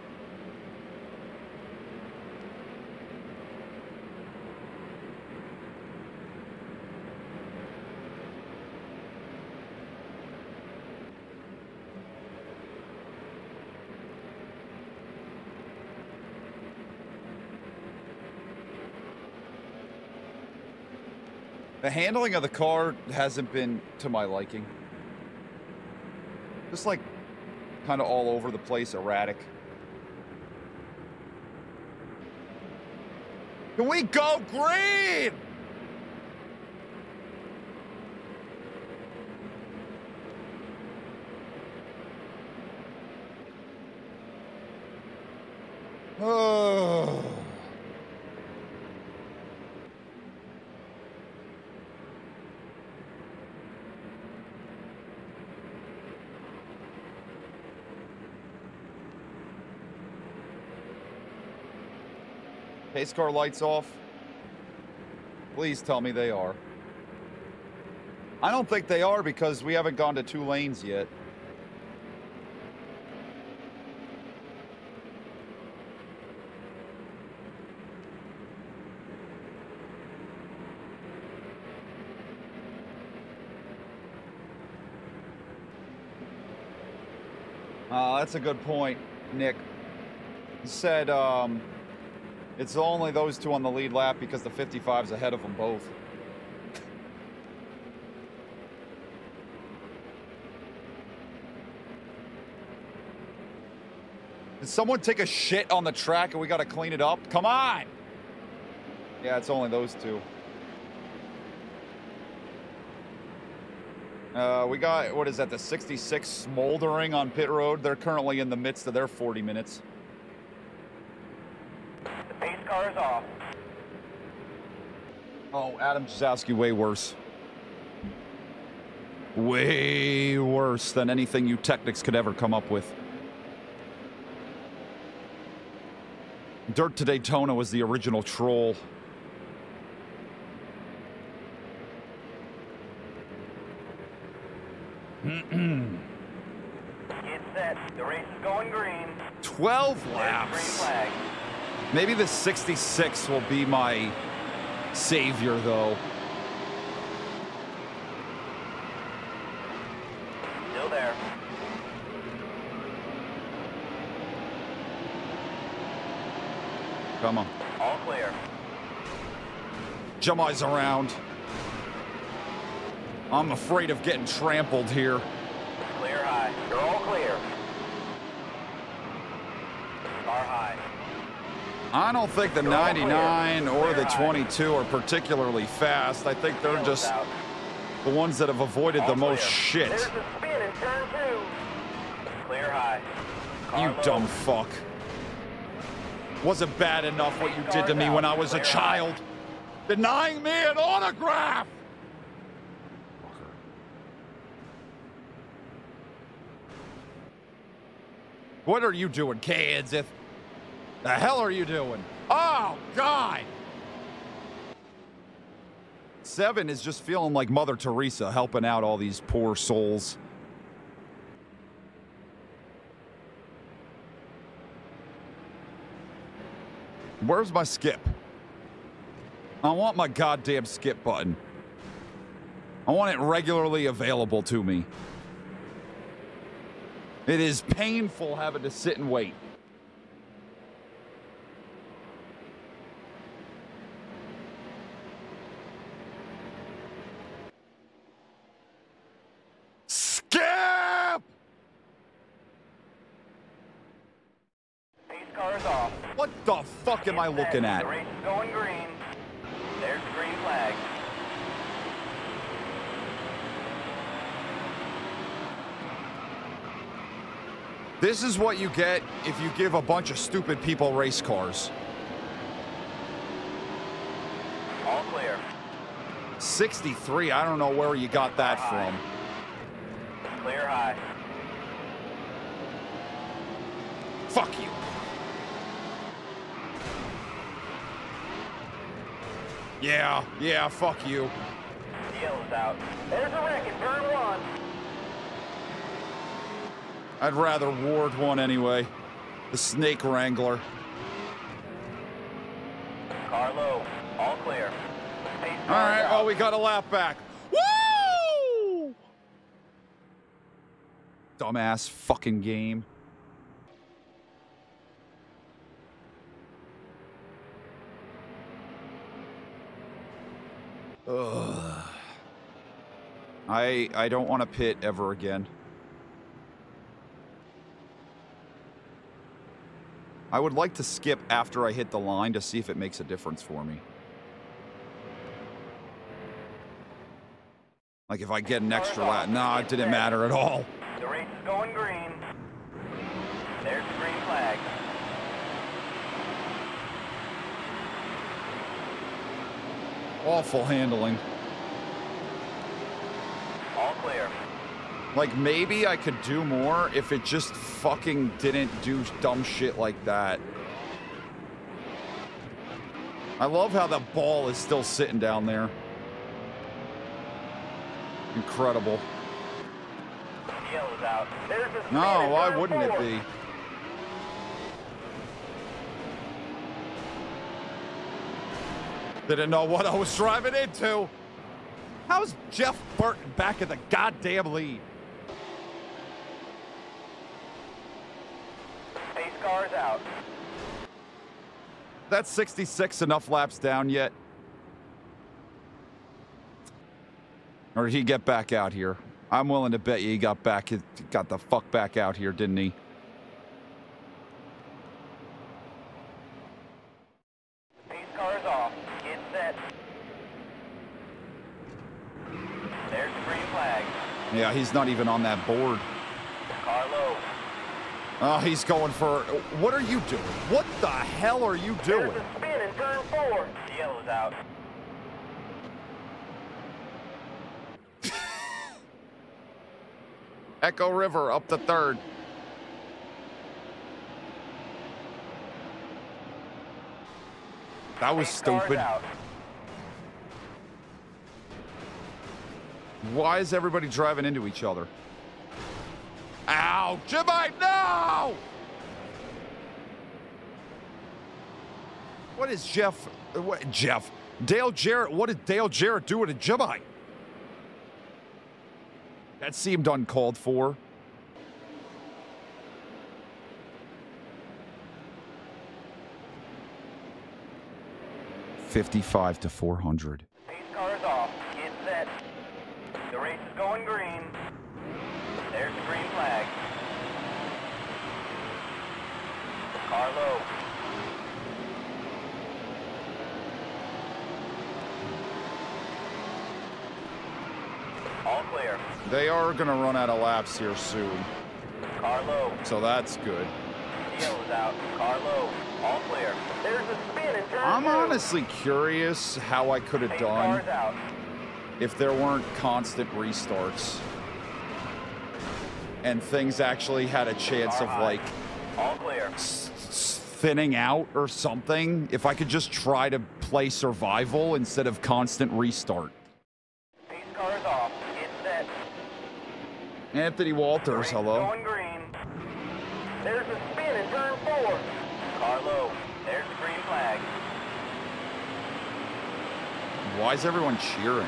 The handling of the car hasn't been to my liking. Just like kind of all over the place, erratic. Can we go green? Oh. Pace car lights off. Please tell me they are. I don't think they are because we haven't gone to 2 lanes yet. That's a good point, Nick. He said, it's only those 2 on the lead lap because the 55's ahead of them both. Did someone take a shit on the track and we gotta clean it up? Come on! Yeah, it's only those 2. We got, what is that, the 66 smoldering on pit road. They're currently in the midst of their 40 minutes. The pace car is off. Oh, Adam Jesowski, way worse. Way worse than anything you technics could ever come up with. Dirt to Daytona was the original troll. Get set. The race is going green. 12 laps. Maybe the 66 will be my savior, though. Still there. Come on. All clear. Jemi's around. I'm afraid of getting trampled here. Clear high. You're all clear. Car high. I don't think the 99 or the 22 are particularly fast. I think they're just the ones that have avoided the most shit. There's a spin in turn two. Clear high. You dumb fuck. Wasn't bad enough what you did to me when I was a child. Denying me an autograph! What are you doing, Kansas? The hell are you doing? Oh, God! 7 is just feeling like Mother Teresa, helping out all these poor souls. Where's my skip? I want my goddamn skip button. I want it regularly available to me. It is painful having to sit and wait. Skip! Pace car is off. What the fuck am I looking at? The race is going green. There's the green flag. This is what you get if you give a bunch of stupid people race cars. All clear. 63, I don't know where you got that from. Clear high. Fuck you. Yeah, fuck you. The yellow's out. There's a wreck in turn one. I'd rather ward one anyway. The snake wrangler. Carlo, all clear. All right, oh, we got a lap back. Woo! Dumbass fucking game. Ugh. I don't want to pit ever again. I would like to skip after I hit the line to see if it makes a difference for me. Like if I get an extra lap. Nah, it didn't matter at all. The race is going green. There's the green flag. Awful handling. All clear. Like, maybe I could do more if it just fucking didn't do dumb shit like that. I love how the ball is still sitting down there. Incredible. No, why wouldn't it be? Didn't know what I was driving into. How's Jeff Burton back in the goddamn lead? Cars out. That's 66 enough laps down yet? Or did he get back out here? I'm willing to bet you he got back. He got the fuck back out here, didn't he? Pace car's off. Get set. There's the green flag. Yeah, he's not even on that board. Carlo. Oh, he's going for... What are you doing? What the hell are you doing? There's a spin in turn four. The yellow's out. Echo River up to third. That was stupid. Why is everybody driving into each other? Ow, Jimmy, no! What is Dale Jarrett, what did Dale Jarrett do to Jimmy? That seemed uncalled for. $55 to $400. Pace car is off. Get set. The race is going green. There's the green flag. Car low. All clear. They are gonna run out of laps here soon. Car low. So that's good. Yellow's out. Car low. All clear. There's a spin in turn two. Honestly curious how I could have done if there weren't constant restarts and things actually had a chance of like all clear thinning out or something. If I could just try to play survival instead of constant restart. Pace car is off. Get set. Anthony Walters, hello. There's a spin in turn four. Car low. There's the green flag. Why is everyone cheering?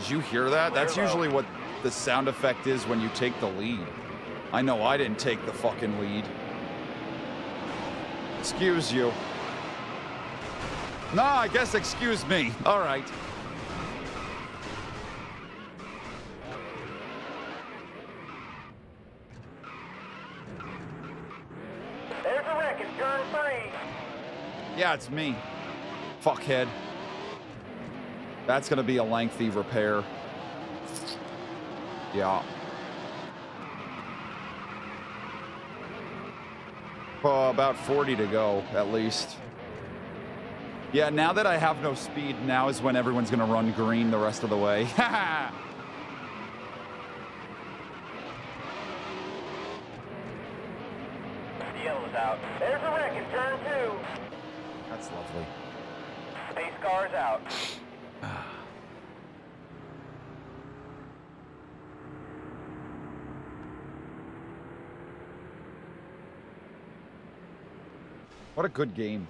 Did you hear that? That's usually what the sound effect is when you take the lead. I know I didn't take the fucking lead. Excuse you. No, I guess excuse me. All right. There's a wreck in turn three. Yeah, it's me. Fuckhead. That's gonna be a lengthy repair. Yeah. Oh, about 40 to go, at least. Yeah, now that I have no speed, now is when everyone's gonna run green the rest of the way. Haha! The yellow's out. There's a wreck in turn two. That's lovely. Space car's out. What a good game.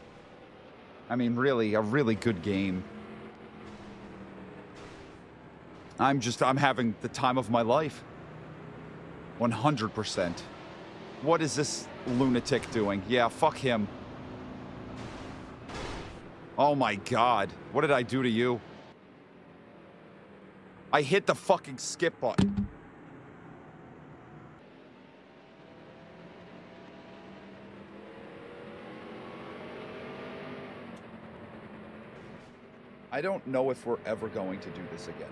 I mean, really, a really good game. I'm having the time of my life. 100%. What is this lunatic doing? Yeah, fuck him. Oh my God. What did I do to you? I hit the fucking skip button. I don't know if we're ever going to do this again.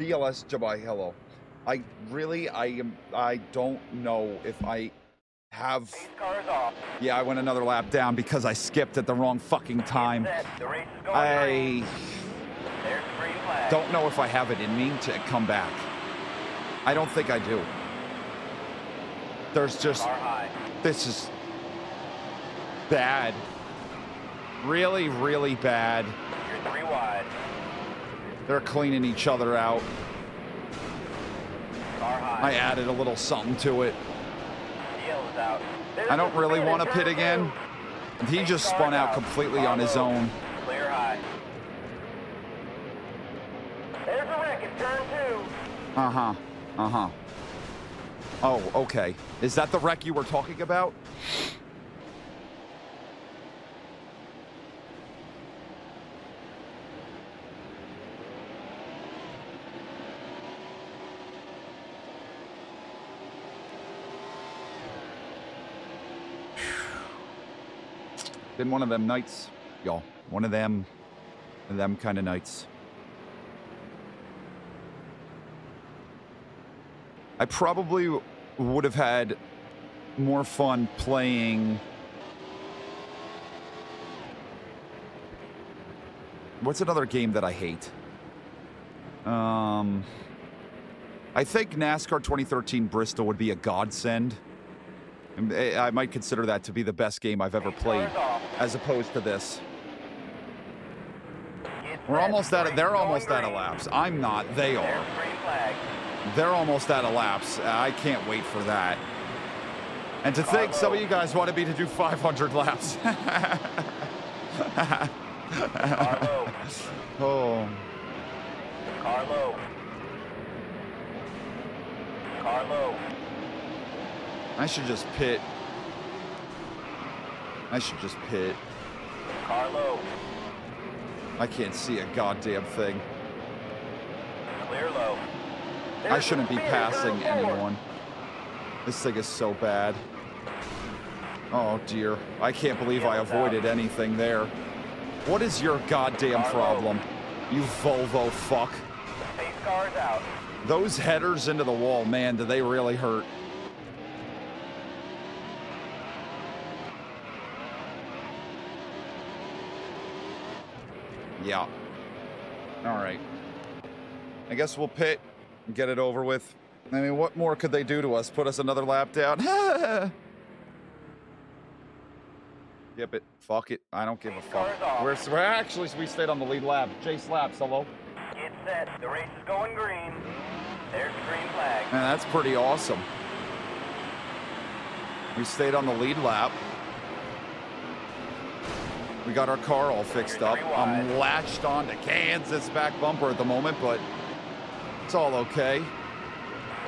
BLS Jabai, hello. I don't know if I have... Yeah, I went another lap down because I skipped at the wrong fucking time. I don't know if I have it in me to come back. I don't think I do. There's just... This is... bad. Really, really bad. You're three wide. They're cleaning each other out. I added a little something to it. Out. I don't really want to pit again. He just spun out completely on his own. Clear high. There's a wreck in turn two. Uh-huh. Uh-huh. Oh, okay. Is that the wreck you were talking about? Been one of them nights, y'all. One of them kind of nights. I probably would have had more fun playing... What's another game that I hate? I think NASCAR 2013 Bristol would be a godsend. I might consider that to be the best game I've ever played, as opposed to this. We're almost out of, they're almost out of laps. I'm not, they are. They're almost out of laps. I can't wait for that. And to think some of you guys wanted me to do 500 laps. Carlo. Oh. Carlo. Carlo. I should just pit. I should just pit. Carlo. I can't see a goddamn thing. Clear low. I shouldn't be passing anyone. This thing is so bad. Oh dear. I can't believe I avoided anything there. What is your goddamn problem? You Volvo fuck. Space car's out. Those headers into the wall, man, do they really hurt? Yeah. All right. I guess we'll pit and get it over with. I mean, what more could they do to us? Put us another lap down? Yep it. Fuck it. I don't give a fuck. We're actually, we stayed on the lead lap. Chase laps, hello? Get set. The race is going green. There's the green flag. Man, that's pretty awesome. We stayed on the lead lap. We got our car all fixed up. I'm latched onto Kansas back bumper at the moment, but it's all okay.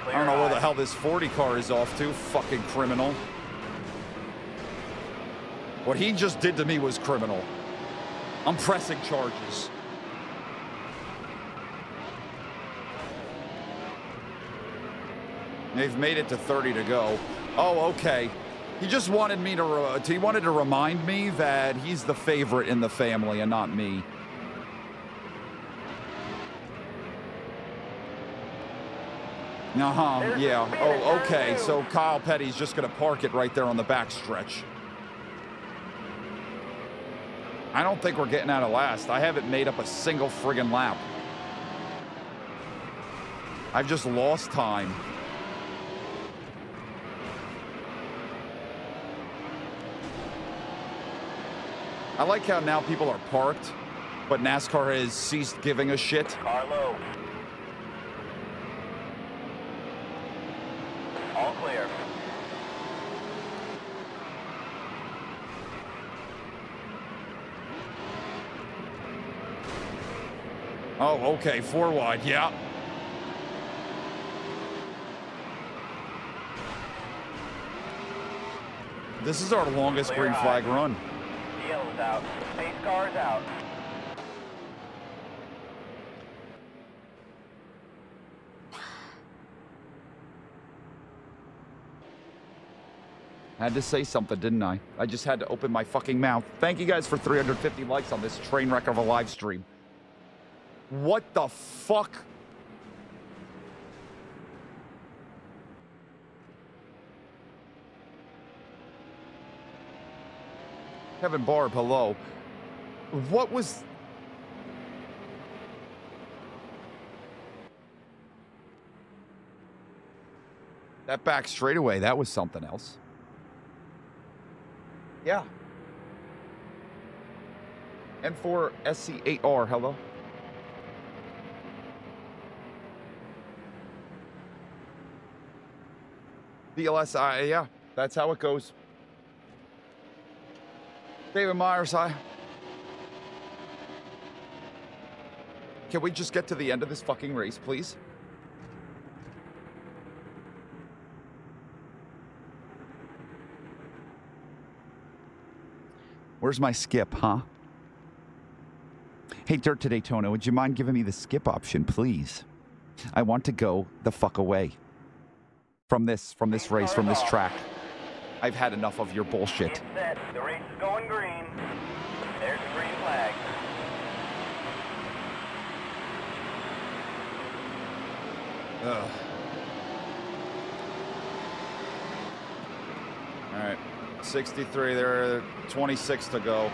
I don't know where the hell this 40 car is off to. Fucking criminal. What he just did to me was criminal. I'm pressing charges. They've made it to 30 to go. Oh, okay. He just wanted me to, he wanted to remind me that he's the favorite in the family and not me. Uh-huh, yeah. Oh, okay, so Kyle Petty's just gonna park it right there on the back stretch. I don't think we're getting out of last. I haven't made up a single friggin' lap. I've just lost time. I like how now people are parked, but NASCAR has ceased giving a shit. Carlo. All clear. Oh, okay, four wide, yeah. This is our longest green flag run. Out. Space car's out. Had to say something, didn't I? I just had to open my fucking mouth. Thank you guys for 350 likes on this train wreck of a live stream. What the fuck? Kevin Barb, hello. What was... That back straightaway, that was something else. Yeah. M4SC8R, hello. BLSI, yeah, that's how it goes. David Myers, hi. Can we just get to the end of this fucking race, please? Where's my skip, huh? Hey, Dirt to Daytona, would you mind giving me the skip option, please? I want to go the fuck away. From this race, from this track. I've had enough of your bullshit. The race is going green. There's the green flag. Ugh. All right, 63, there are 26 to go.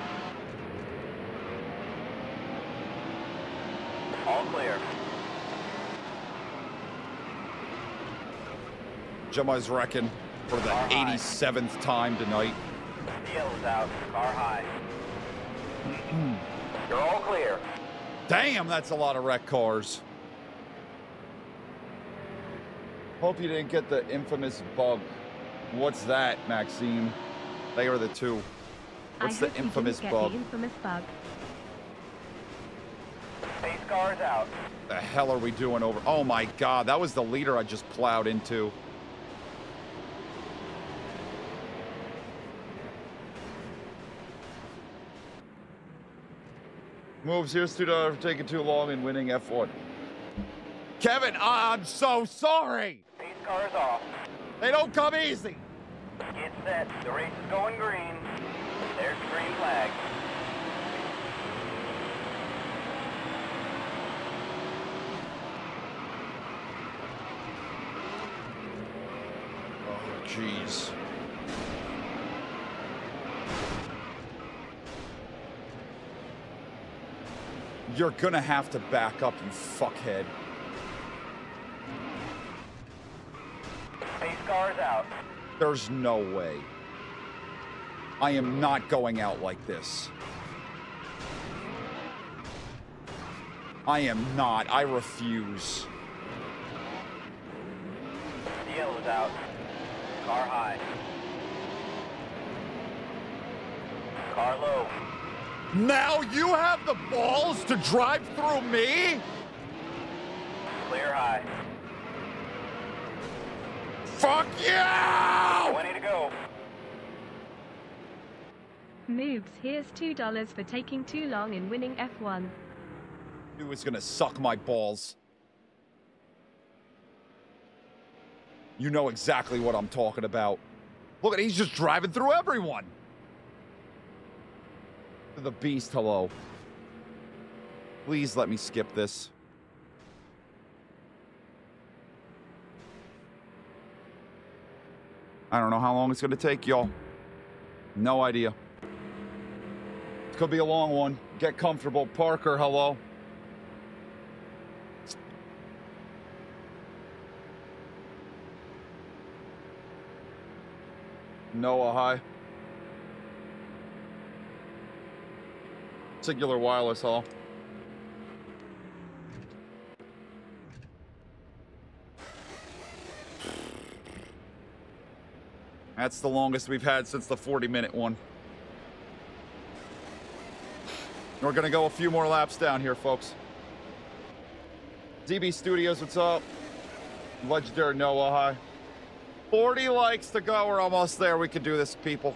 All clear. Jumbo's wrecking for the 87th time tonight. Yellow's out, car high. You're all clear. Damn, that's a lot of wrecked cars. Hope you didn't get the infamous bug. What's that, Maxime? They are the two. What's the infamous bug? Space cars out. The hell are we doing over? Oh my God, that was the leader I just plowed into. Moves here, Studio, for taking too long and winning F1. Kevin, I'm so sorry. These cars off. They don't come easy. Get set. The race is going green. There's the green flag. Oh, jeez. You're gonna have to back up, you fuckhead. Space cars out. There's no way. I am not going out like this. I am not. I refuse. The yellow's out. Car high. Car low. Now you have the balls to drive through me? Clear high. Fuck you! 20 to go. Moves, here's $2 for taking too long in winning F1. Who is gonna suck my balls? You know exactly what I'm talking about. Look at, he's just driving through everyone. The beast, hello. Please let me skip this. I don't know how long it's gonna take, y'all. No idea. It could be a long one. Get comfortable. Parker, hello. Noah, hi. Singular wireless all. That's the longest we've had since the 40-minute one. We're gonna go a few more laps down here, folks. DB Studios, what's up? Legendary Noah, hi. 40 likes to go, we're almost there. We can do this, people.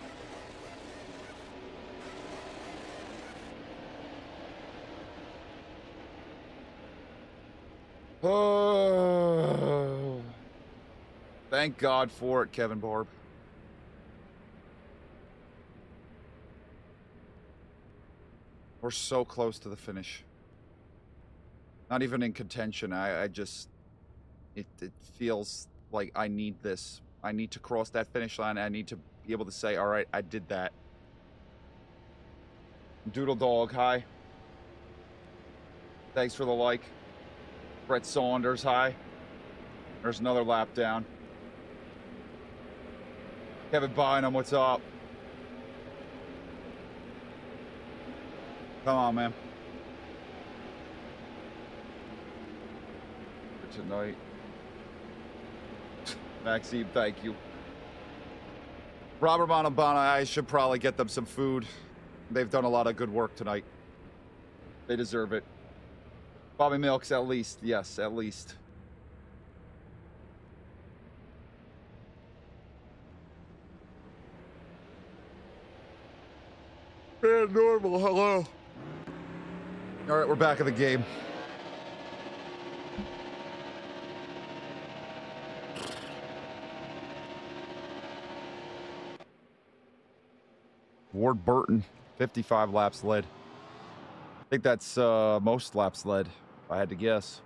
Oh, thank God for it, Kevin Barb. We're so close to the finish. Not even in contention. I just, it feels like I need this. I need to cross that finish line. I need to be able to say, all right, I did that. Doodle Dog, hi. Thanks for the like. Brett Saunders, hi. There's another lap down. Kevin Bynum, what's up? Come on, man. For tonight. Maxime, thank you. Robert Montalbano, I should probably get them some food. They've done a lot of good work tonight. They deserve it. Bobby Milks, at least. Yes, at least. Man, normal, hello. All right, we're back in the game. Ward Burton, 55 laps led. I think that's most laps led. I had to guess.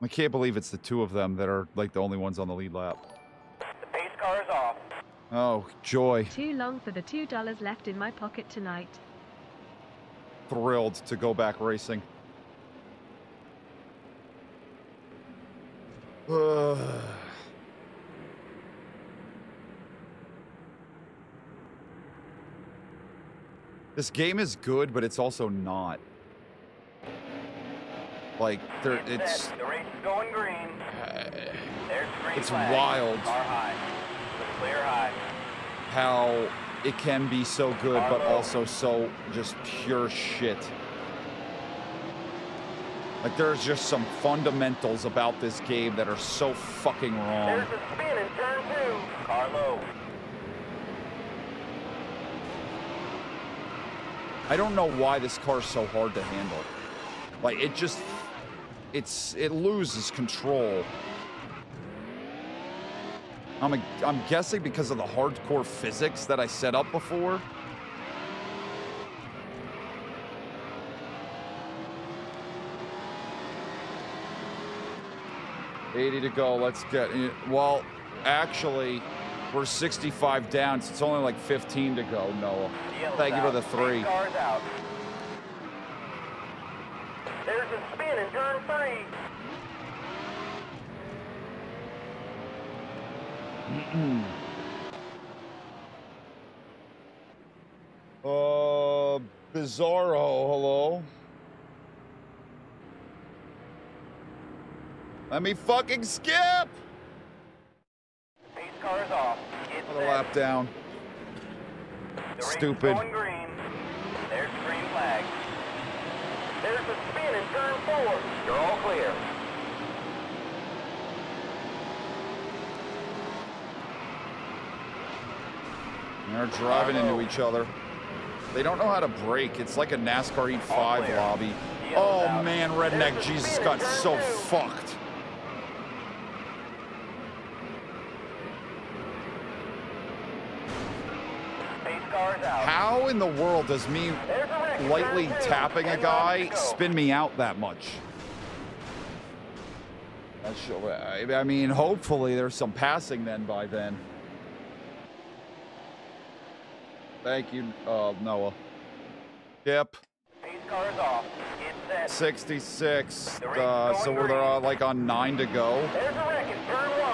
I can't believe it's the two of them that are like the only ones on the lead lap. Oh, joy. Too long for the $2 left in my pocket tonight. Thrilled to go back racing. This game is good, but it's also not. Like, there, it's... The race is going green. It's wild how it can be so good, but also so just pure shit. Like, there's just some fundamentals about this game that are so fucking wrong. There's a spin in turn two. Carlo. I don't know why this car's so hard to handle. Like, it just... It loses control. I'm guessing because of the hardcore physics that I set up before. $80 to go, let's get it. Well, actually, we're 65 down, so it's only like 15 to go, Noah. Thank you for the 3. There's a spin in turn 3. Bizarro, hello. Let me fucking skip. Pace car is off. Another lap down. Stupid. There's the green flag. There's a spin in turn 4. You're all clear. They're driving into each other. They don't know how to brake. It's like a NASCAR Heat 5 lobby. Oh man, Redneck Jesus got so fucked. How in the world does me lightly tapping a guy spin me out that much? I mean, hopefully there's some passing then by then. Thank you, Noah. Yep. 66. So we're like on 9 to go.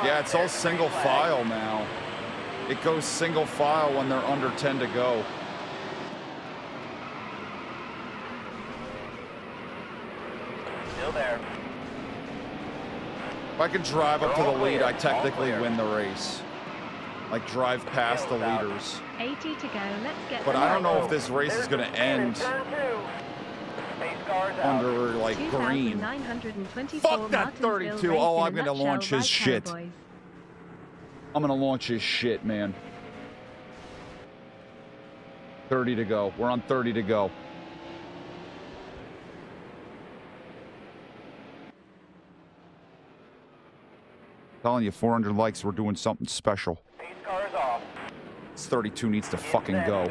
Yeah, it's all single file now. It goes single file when they're under 10 to go. Still there. If I can drive up to the lead, I technically win the race. Like, drive past the leaders. 80 to go. Let's get but I don't know if this race is going to end under, like, green. Fuck that 32. Oh, I'm going to launch his shit. I'm going to launch his shit, man. 30 to go. We're on 30 to go. Telling you, 400 likes, we're doing something special. This 32 needs to fucking go.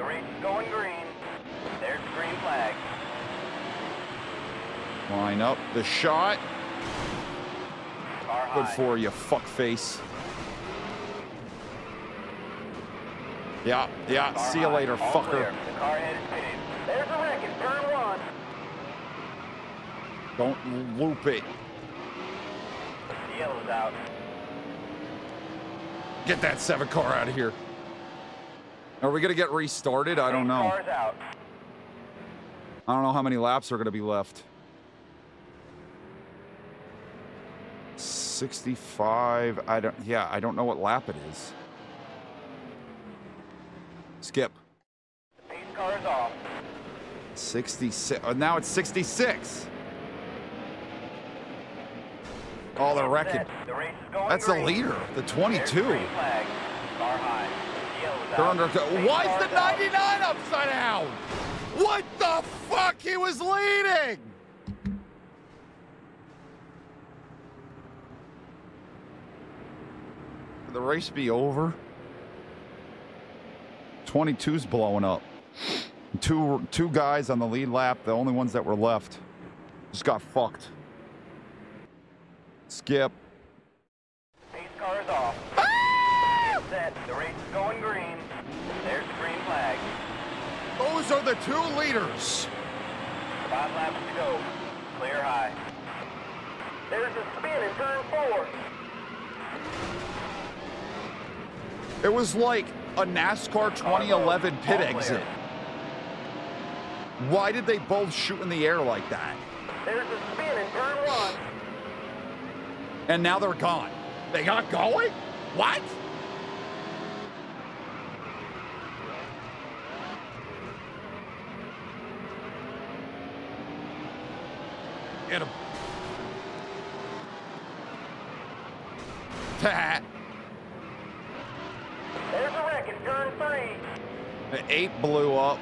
Line up the shot. Good for you, fuckface. Yeah, yeah, see you later, fucker. Don't loop it. Get that 7 car out of here. Are we going to get restarted? I don't know. I don't know how many laps are going to be left. 65. Yeah, I don't know what lap it is. Skip. 66. Now it's 66. Oh, they're wrecking. That's the leader. The 22. They're under. Why is the 99 upside down? What the fuck? He was leading. Can the race be over? 22's blowing up. Two guys on the lead lap. The only ones that were left just got fucked. Skip. Pace car is off. Ah! The race is going green. to the 2 leaders. 5 laps to go. Clear high. There's a spin in turn 4. It was like a NASCAR 2011 pit exit. Why did they both shoot in the air like that? There's a spin in turn 1. And now they're gone. They got going? What? Get him. There's a wreck in turn 3. The 8 blew up.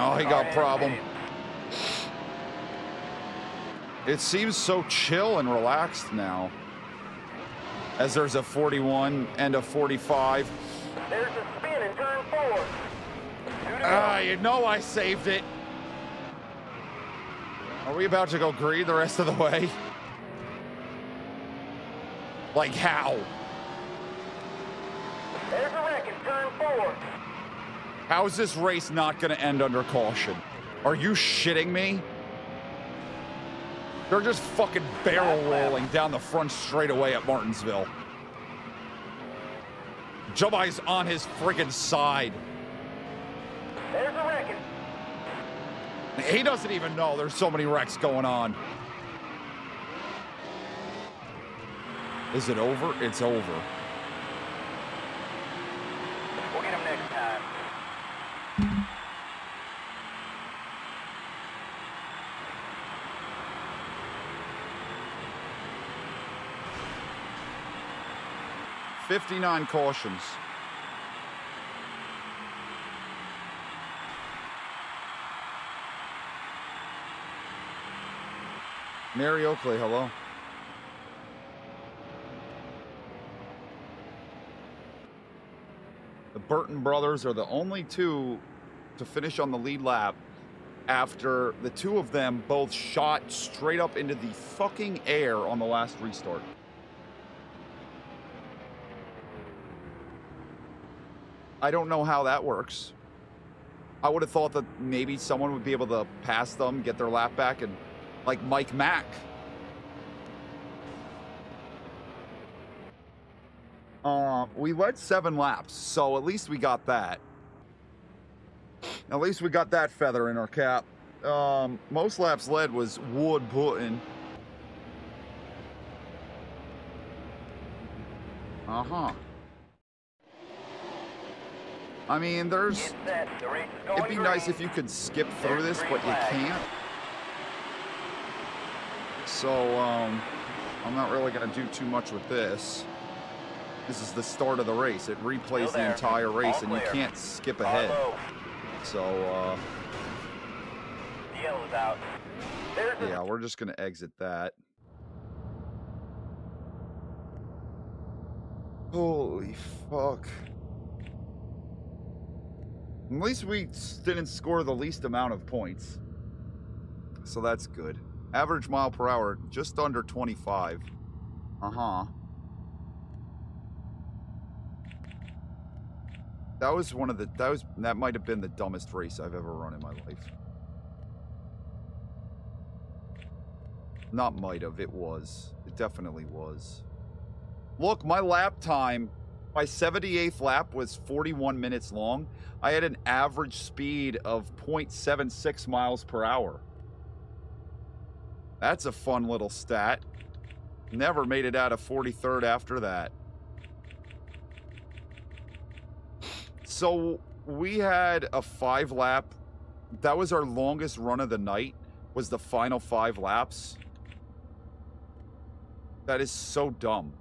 Oh, he got a problem. It seems so chill and relaxed now. As there's a 41 and a 45. There's a spin in turn 4. You know I saved it. Are we about to go green the rest of the way? Like how? There's a wreck in turn 4. How is this race not going to end under caution? Are you shitting me? They're just fucking barrel rolling down the front straightaway at Martinsville. Jubai's on his friggin' side. There's a wreck. He doesn't even know there's so many wrecks going on. Is it over? It's over. We'll get him next time. "59 cautions. Mary Oakley, hello. The Burton brothers are the only 2 to finish on the lead lap after the 2 of them both shot straight up into the fucking air on the last restart. I don't know how that works. I would have thought that maybe someone would be able to pass them, get their lap back, and like Mike Mack. We went 7 laps, so at least we got that. At least we got that feather in our cap. Most laps led was Wood-Button. Uh-huh. I mean, there's, it'd be nice if you could skip through this, but you can't. So, I'm not really gonna do too much with this. This is the start of the race. It replays the entire race and you can't skip ahead. So, yeah, we're just gonna exit that. Holy fuck. At least we didn't score the least amount of points. So that's good. Average mile per hour, just under 25. Uh-huh. That was one of the, that might have been the dumbest race I've ever run in my life. Not might have, it was. It definitely was. Look, my lap time. My 78th lap was 41 minutes long. I had an average speed of 0.76 miles per hour. That's a fun little stat. Never made it out of 43rd after that. So we had a 5 lap. That was our longest run of the night, was the final 5 laps. That is so dumb.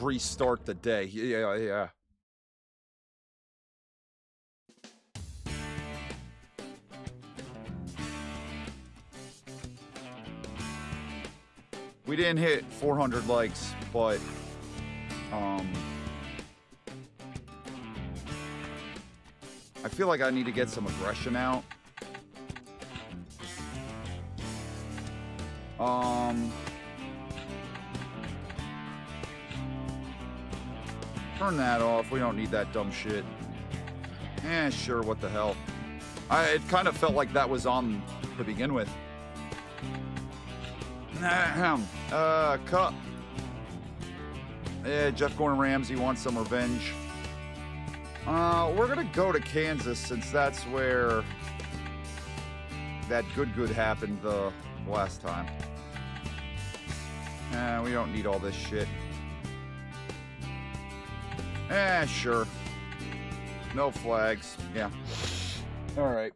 Restart the day. Yeah. We didn't hit 400 likes, but I feel like I need to get some aggression out. Turn that off. We don't need that dumb shit. Eh, sure, what the hell. It kind of felt like that was on to begin with. Cup. Yeah, Jeff Gordon Ramsay wants some revenge. We're gonna go to Kansas since that's where that good happened the last time. We don't need all this shit. Sure. No flags. Yeah. All right.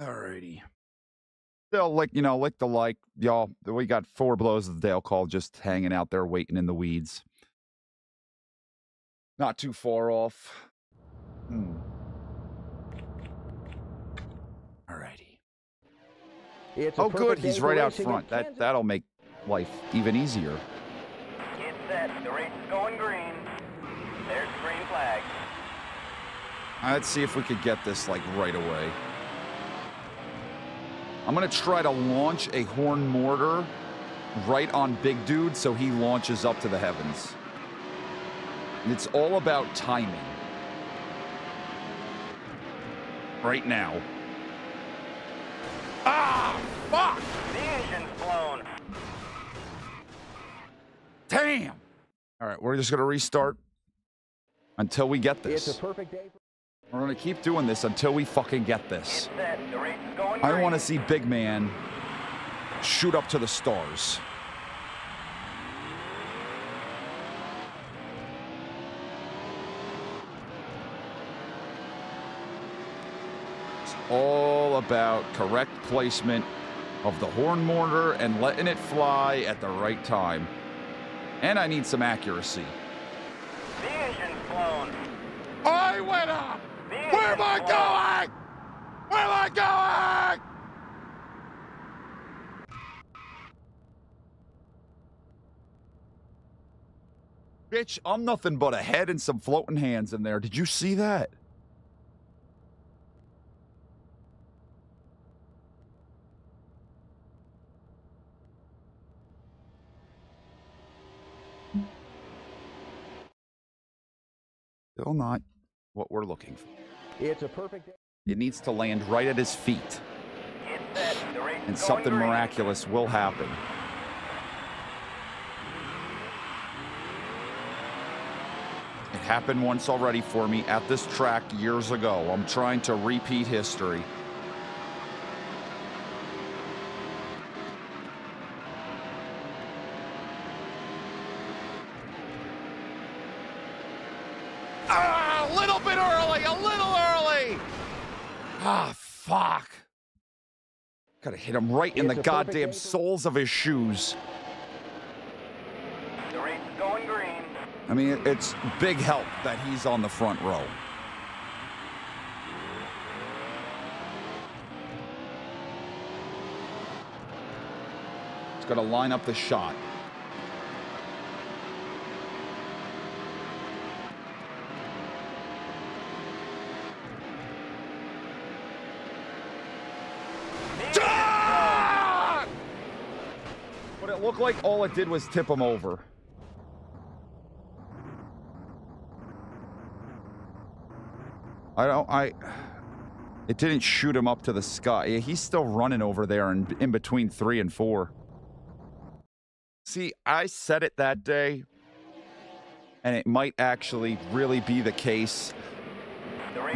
Alrighty. Still, lick the like, y'all. We got 4 blows of the Dale Call just hanging out there waiting in the weeds. Not too far off. Alrighty. Oh, good. He's right out front. That'll make life even easier. Get set. The race is going green. There's the green flag. Let's see if we could get this, right away. I'm going to try to launch a horn mortar right on Big Dude so he launches up to the heavens. It's all about timing. Right now. Ah, fuck! The engine's blown. Damn! All right, we're just going to restart until we get this. It's a perfect day for... We're going to keep doing this until we fucking get this. I want to see Big Man shoot up to the stars. It's all about correct placement of the horn mortar and letting it fly at the right time. And I need some accuracy. The engine's blown. I went up! Where am I going? Where am I going? Bitch, I'm nothing but a head and some floating hands in there. Did you see that? Still not what we're looking for. It's a perfect day. It needs to land right at his feet. And something miraculous will happen. It happened once already for me at this track years ago. I'm trying to repeat history. Gotta hit him right in the goddamn soles of his shoes. The race is going green. I mean, it's big help that he's on the front row. It's gotta line up the shot. Looked like all it did was tip him over. It didn't shoot him up to the sky. Yeah, he's still running over there in between 3 and 4. See, I said it that day, and it might actually really be the case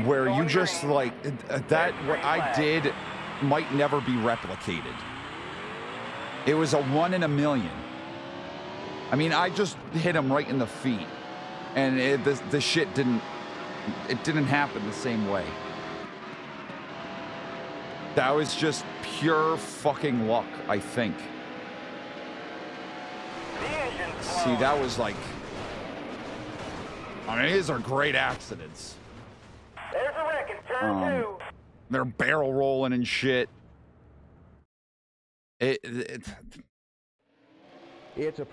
where you just that what I did might never be replicated. It was a 1 in a million. I mean, I just hit him right in the feet, and the shit didn't happen the same way. That was just pure fucking luck, I think. See, that was these are great accidents. There's a wreck in turn 2. They're barrel rolling and shit.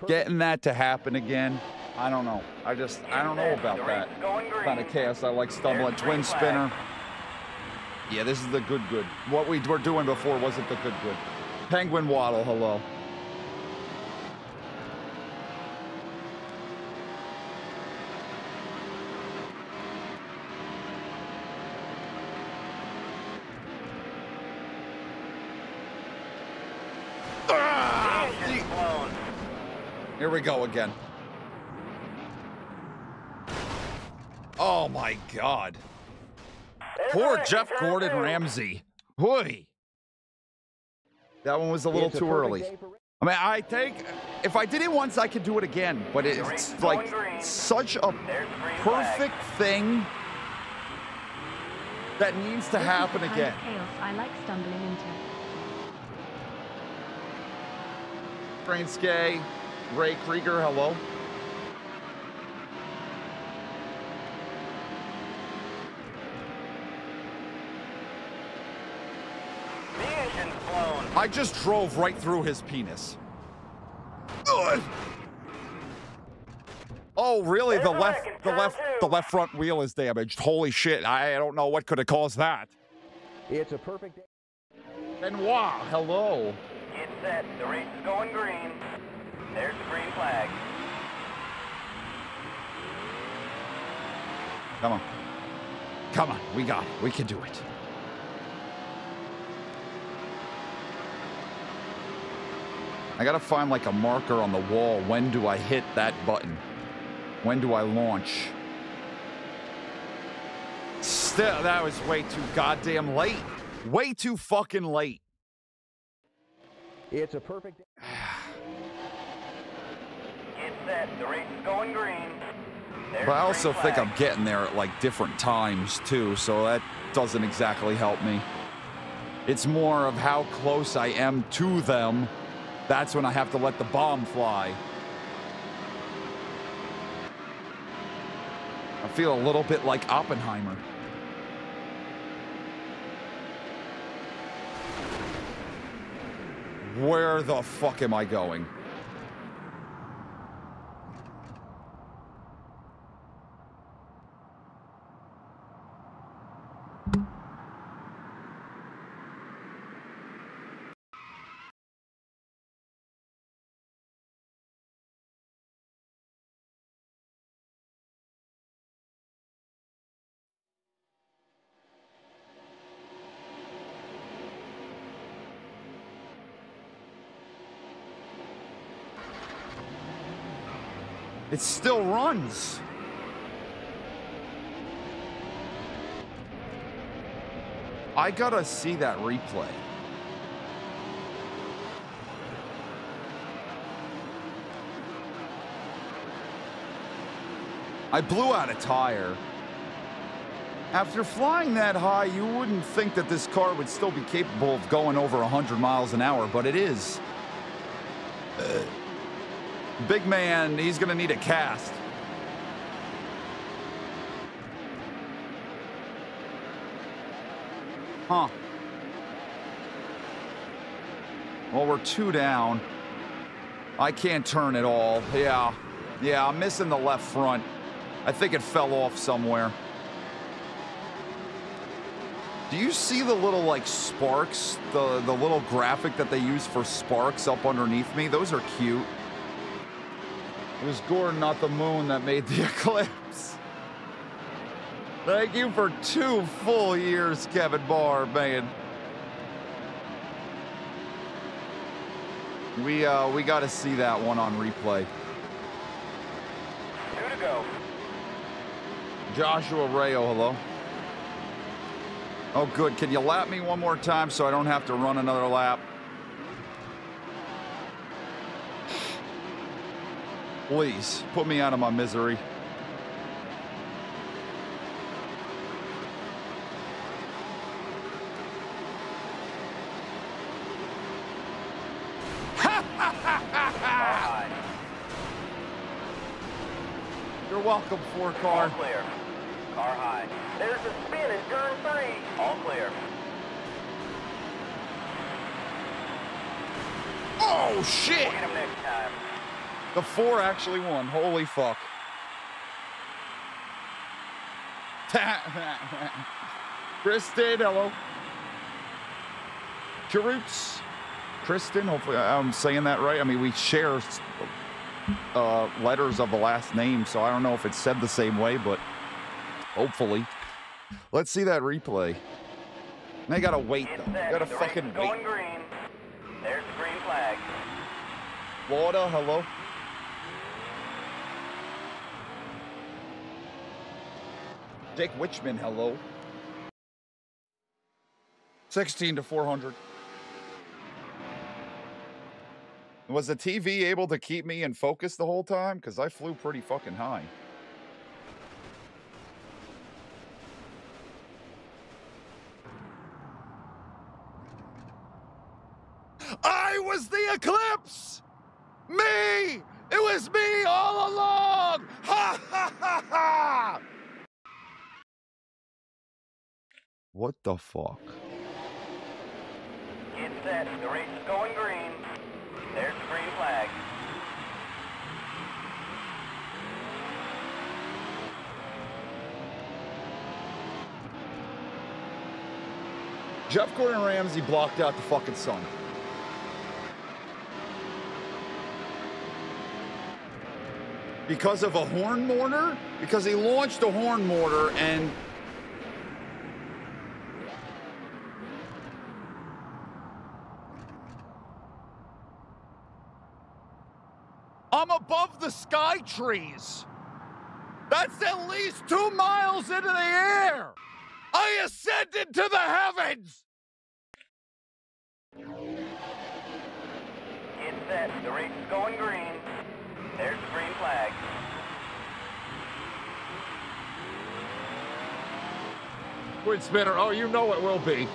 Getting that to happen again, I don't know. I don't know about that. Kind of chaos. I like stumbling twin spinner. Yeah, this is the good. What we're doing before wasn't the good. Penguin Waddle, hello. Here we go again. Oh my God. Poor Jeff Gordon Ramsay. Whooey. That one was a little too early. I mean, I think if I did it once, I could do it again, but it's like such a perfect thing that needs to happen again. I like stumbling into Franske. Ray Krieger, hello. The engine's blown. I just drove right through his penis. Ugh. Oh, really? The left front wheel is damaged. Holy shit! I don't know what could have caused that. It's a perfect. Benoit, hello. Get set. The race is going green. There's the green flag. Come on. Come on. We got it. We can do it. I gotta find like a marker on the wall. When do I hit that button? When do I launch? Still, that was way too goddamn late. Way too fucking late. It's a perfect... The race is going green. But I also think I'm getting there at like different times too, so that doesn't exactly help me. It's more of how close I am to them. That's when I have to let the bomb fly. I feel a little bit like Oppenheimer. Where the fuck am I going? It still runs. I gotta see that replay. I blew out a tire. After flying that high, you wouldn't think that this car would still be capable of going over 100 miles an hour, but it is. Big man, he's gonna need a cast. Huh. Well, we're two down. I can't turn at all. Yeah. Yeah, I'm missing the left front. I think it fell off somewhere. Do you see the little, like, sparks? The little graphic that they use for sparks up underneath me? Those are cute. It was Gordon, not the moon, that made the eclipse. Thank you for 2 full years, Kevin Barr, man. We got to see that one on replay. 2 to go. Joshua Rayo, hello. Oh, good. Can you lap me one more time so I don't have to run another lap? Please, put me out of my misery. You're welcome, 4-car. All clear. Car high. There's a spin in turn 3. All clear. Oh, shit! We'll get him next time. The 4 actually won. Holy fuck. Chris did, hello. Chiroots. Kristen, hopefully I'm saying that right. I mean, we share letters of the last name, so I don't know if it's said the same way, but hopefully. Let's see that replay. They gotta wait though. They gotta fucking wait. Green. There's the green flag. Florida, hello. Dick Wichman, hello. 16 to 400. Was the TV able to keep me in focus the whole time? Because I flew pretty fucking high. I was the eclipse! Me! It was me all along! Ha ha ha ha! What the fuck? Get set. The race is going green. There's the green flag. Jeff Gordon Ramsay blocked out the fucking sun. Because of a horn mortar? Because he launched a horn mortar and... I'm above the sky trees. That's at least 2 miles into the air. I ascended to the heavens. Get set. The race is going green. There's the green flag. Quid Spinner, oh, you know it will be.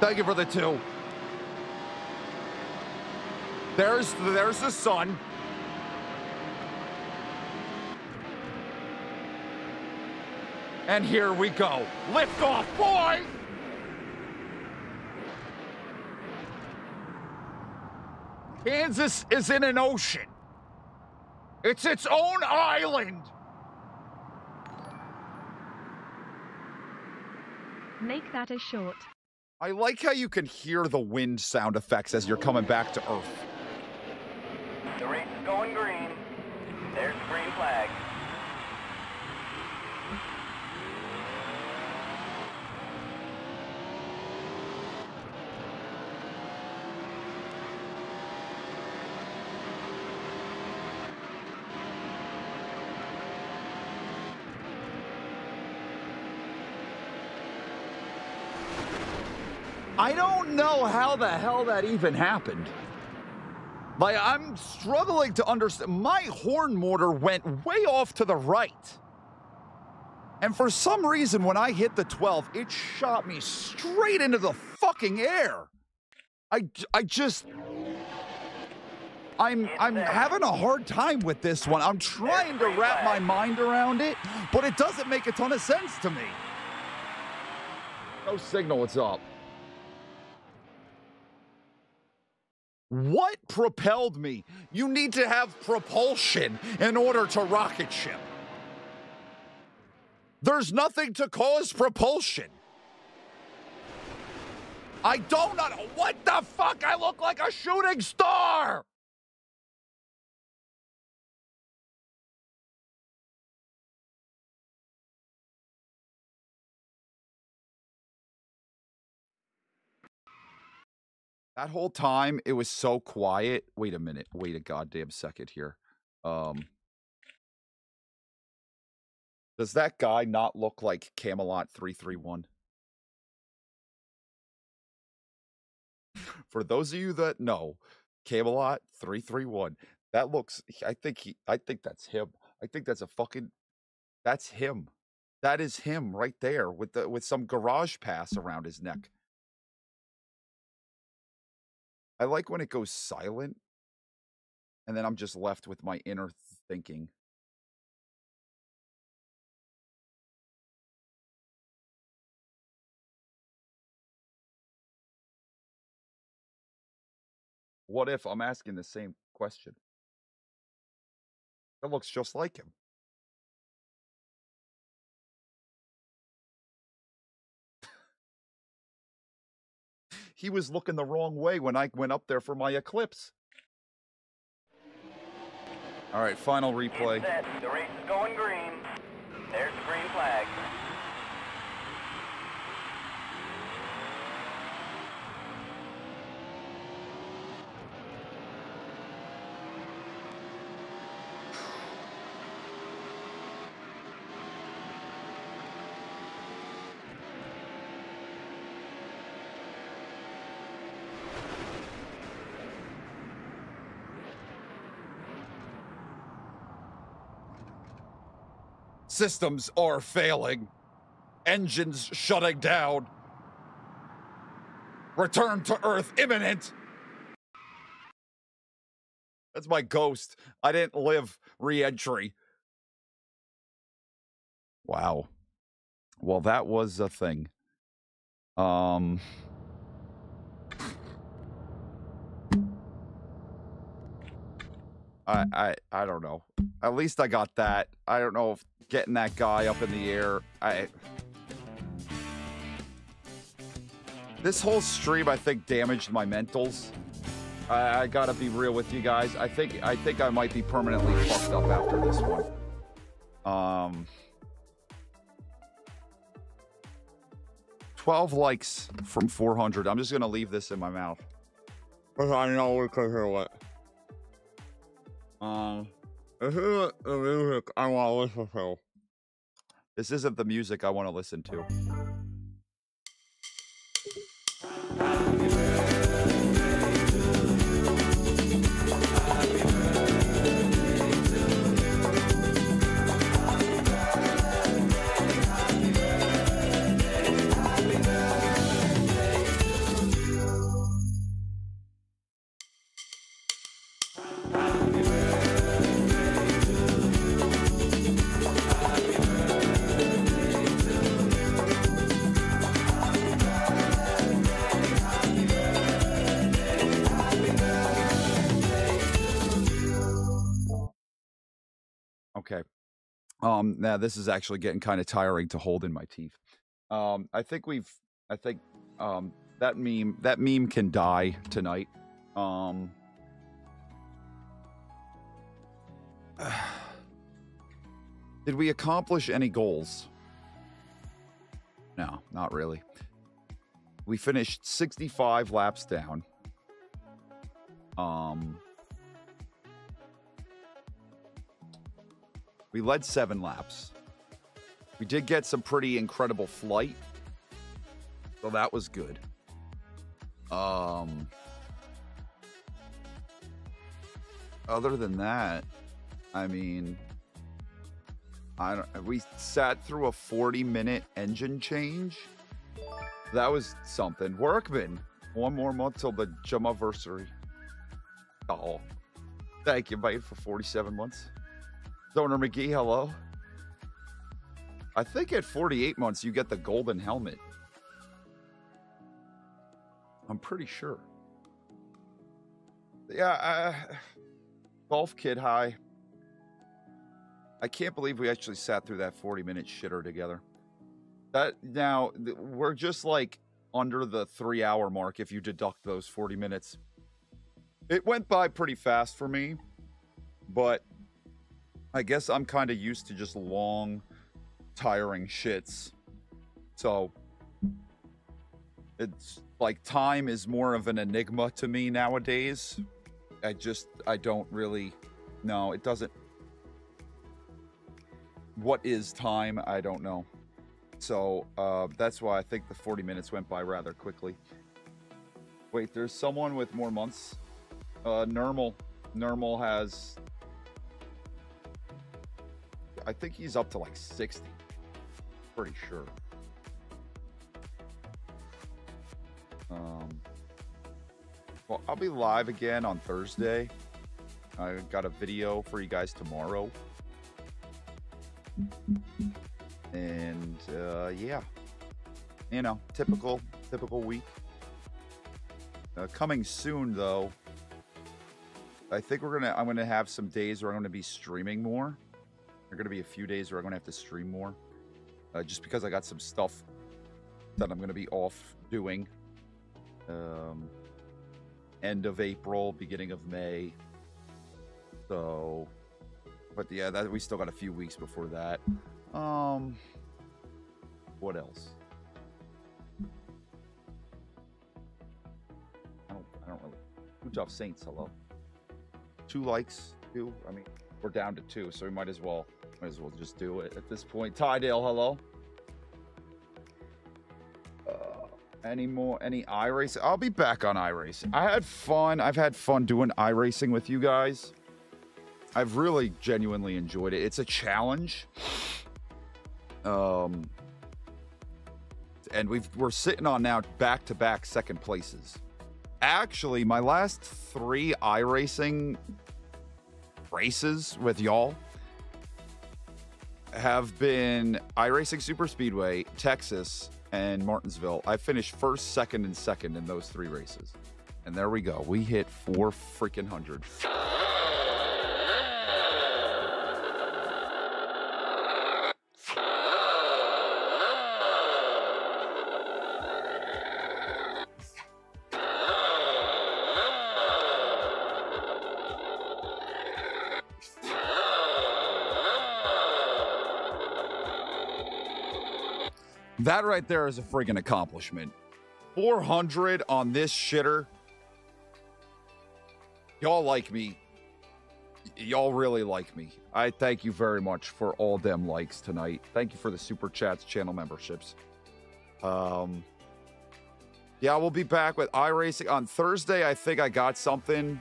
Thank you for the two. There's the sun. And here we go. Lift off, boy! Kansas is in an ocean. It's its own island. Make that a short. I like how you can hear the wind sound effects as you're coming back to Earth. The race is going green. There's the green flag. I don't know how the hell that even happened. Like, I'm struggling to understand. My horn mortar went way off to the right. And for some reason, when I hit the 12, it shot me straight into the fucking air. I'm having a hard time with this one. I'm trying to wrap my mind around it, but it doesn't make a ton of sense to me. No signal, what's up? What propelled me? You need to have propulsion in order to rocket ship. There's nothing to cause propulsion. I don't know. What the fuck? I look like a shooting star. That whole time, it was so quiet. Wait a minute. Wait a goddamn second here. Does that guy not look like Camelot 331? For those of you that know, Camelot 331. That looks. I think that's him. I think that's a fucking. That's him. That is him right there with the some garage pass around his neck. I like when it goes silent, and then I'm just left with my inner thinking. What if I'm asking the same question? That looks just like him. He was looking the wrong way when I went up there for my eclipse. All right, final replay. The race is going green. There's the green flag. Systems are failing. Engines shutting down. Return to Earth imminent. That's my ghost. I didn't live re-entry. Wow. Well, that was a thing. I don't know. At least I got that. I don't know if getting that guy up in the air. This whole stream, I think, damaged my mentals. I gotta be real with you guys. I think I might be permanently fucked up after this one. $12 likes from 400. I'm just gonna leave this in my mouth. I know we could hear what. This isn't the music I want to listen to. This isn't the music I want to listen to. Now this is actually getting kind of tiring to hold in my teeth. I think that meme can die tonight. Did we accomplish any goals? No, not really. We finished 65 laps down. We led 7 laps. We did get some pretty incredible flight. So that was good. Other than that, I mean, we sat through a 40-minute engine change. That was something. Workman, one more month till the Jumaversary. Oh, thank you, mate, for 47 months. Donor McGee, hello. I think at 48 months, you get the golden helmet. I'm pretty sure. Yeah, golf kid, hi. I can't believe we actually sat through that 40-minute shitter together. Now, we're just like under the 3-hour mark if you deduct those 40 minutes. It went by pretty fast for me, but I guess I'm kind of used to just long, tiring shits. So it's like time is more of an enigma to me nowadays. I don't really, no, it doesn't. What is time? I don't know. So that's why I think the 40 minutes went by rather quickly. Wait, there's someone with more months. Normal has, I think he's up to like 60. Pretty sure. Well, I'll be live again on Thursday. I got a video for you guys tomorrow. And yeah, you know, typical week. Coming soon though. I think I'm gonna have some days where I'm gonna be streaming more. There are going to be a few days where I'm going to have to stream more, just because I got some stuff that I'm going to be off doing. end of April, beginning of May. So, but yeah, that we still got a few weeks before that. What else? I don't really. Utah Saints, hello. 2 likes, 2. I mean, we're down to 2, so we might as well just do it at this point. Tydale, hello. Any iRacing? I'll be back on iRacing. I had fun. I've had fun doing iRacing with you guys. I've really genuinely enjoyed it. It's a challenge. And we're sitting on now back-to-back second places. Actually, my last 3 iRacing races with y'all have been iRacing Super Speedway, Texas, and Martinsville. I finished first, second, and second in those 3 races. And there we go. We hit 400. That right there is a friggin' accomplishment. 400 on this shitter. Y'all like me. Y'all really like me. I thank you very much for all them likes tonight. Thank you for the super chats, channel memberships. Yeah, we'll be back with iRacing on Thursday. I think I got something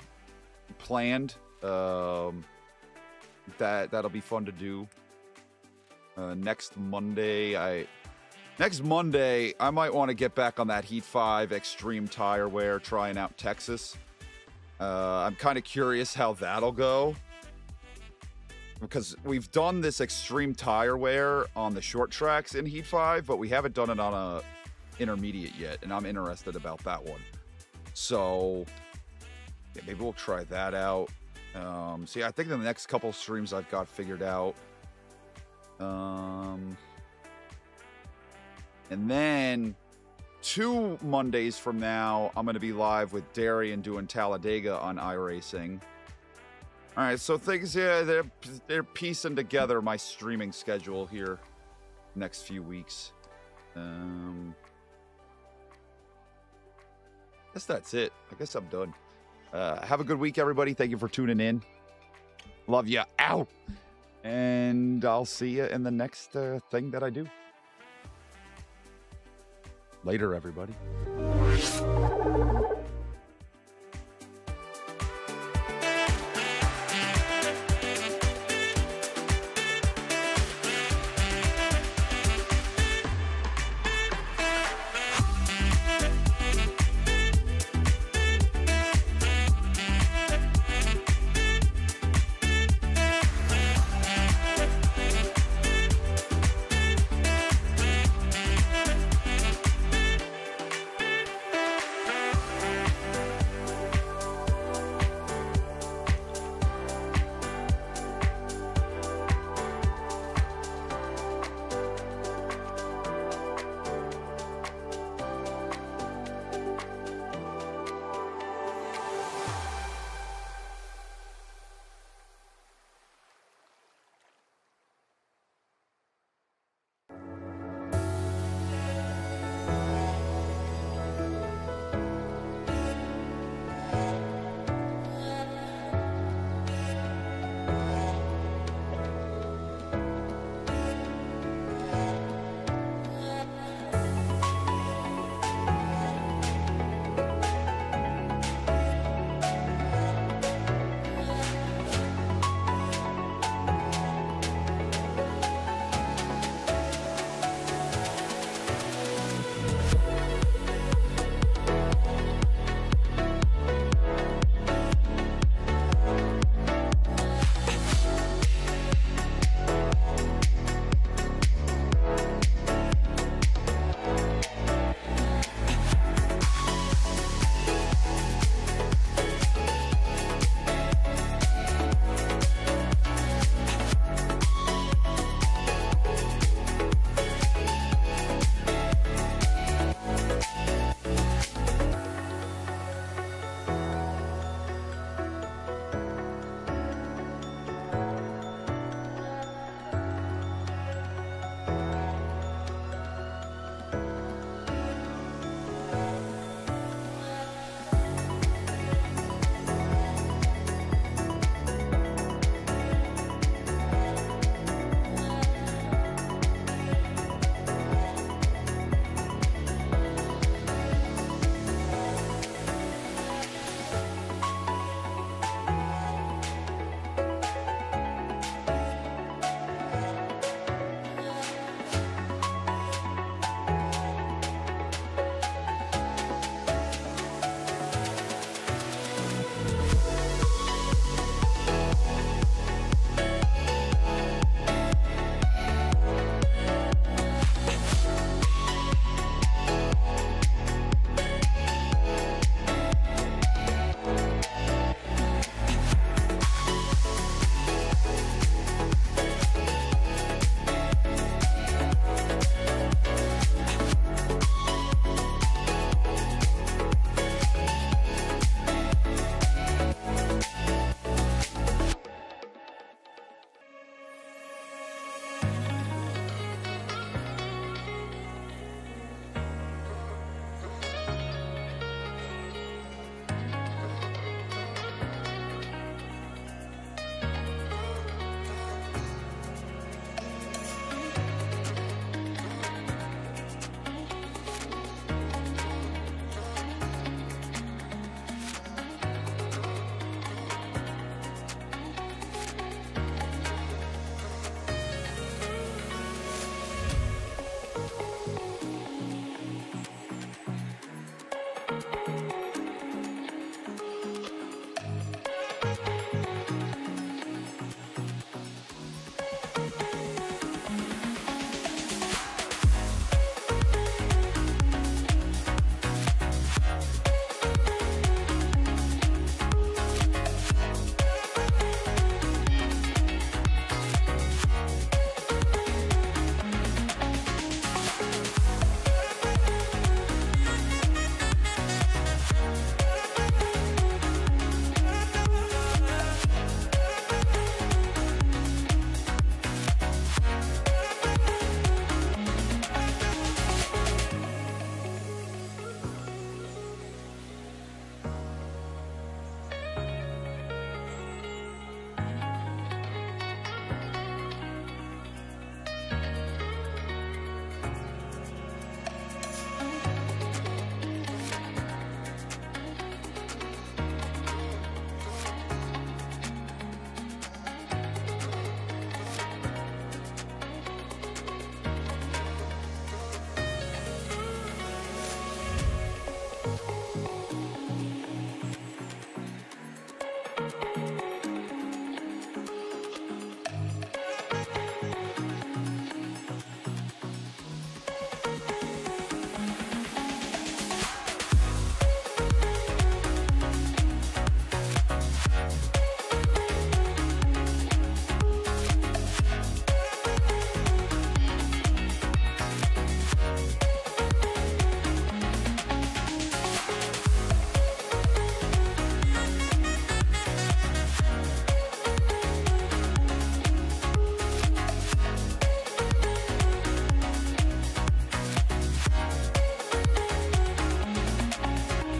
planned. That'll be fun to do. Next Monday, I might want to get back on that Heat 5 extreme tire wear, trying out Texas. I'm kind of curious how that'll go, because we've done this extreme tire wear on the short tracks in Heat 5, but we haven't done it on a intermediate yet, and I'm interested about that one. So yeah, maybe we'll try that out. So yeah, I think the next couple streams I've got figured out. And then 2 Mondays from now, I'm going to be live with Darian doing Talladega on iRacing. All right, so things, yeah, they're piecing together my streaming schedule here next few weeks. I guess that's it. I guess I'm done. Have a good week, everybody. Thank you for tuning in. Love you. Out. And I'll see you in the next thing that I do. Later, everybody.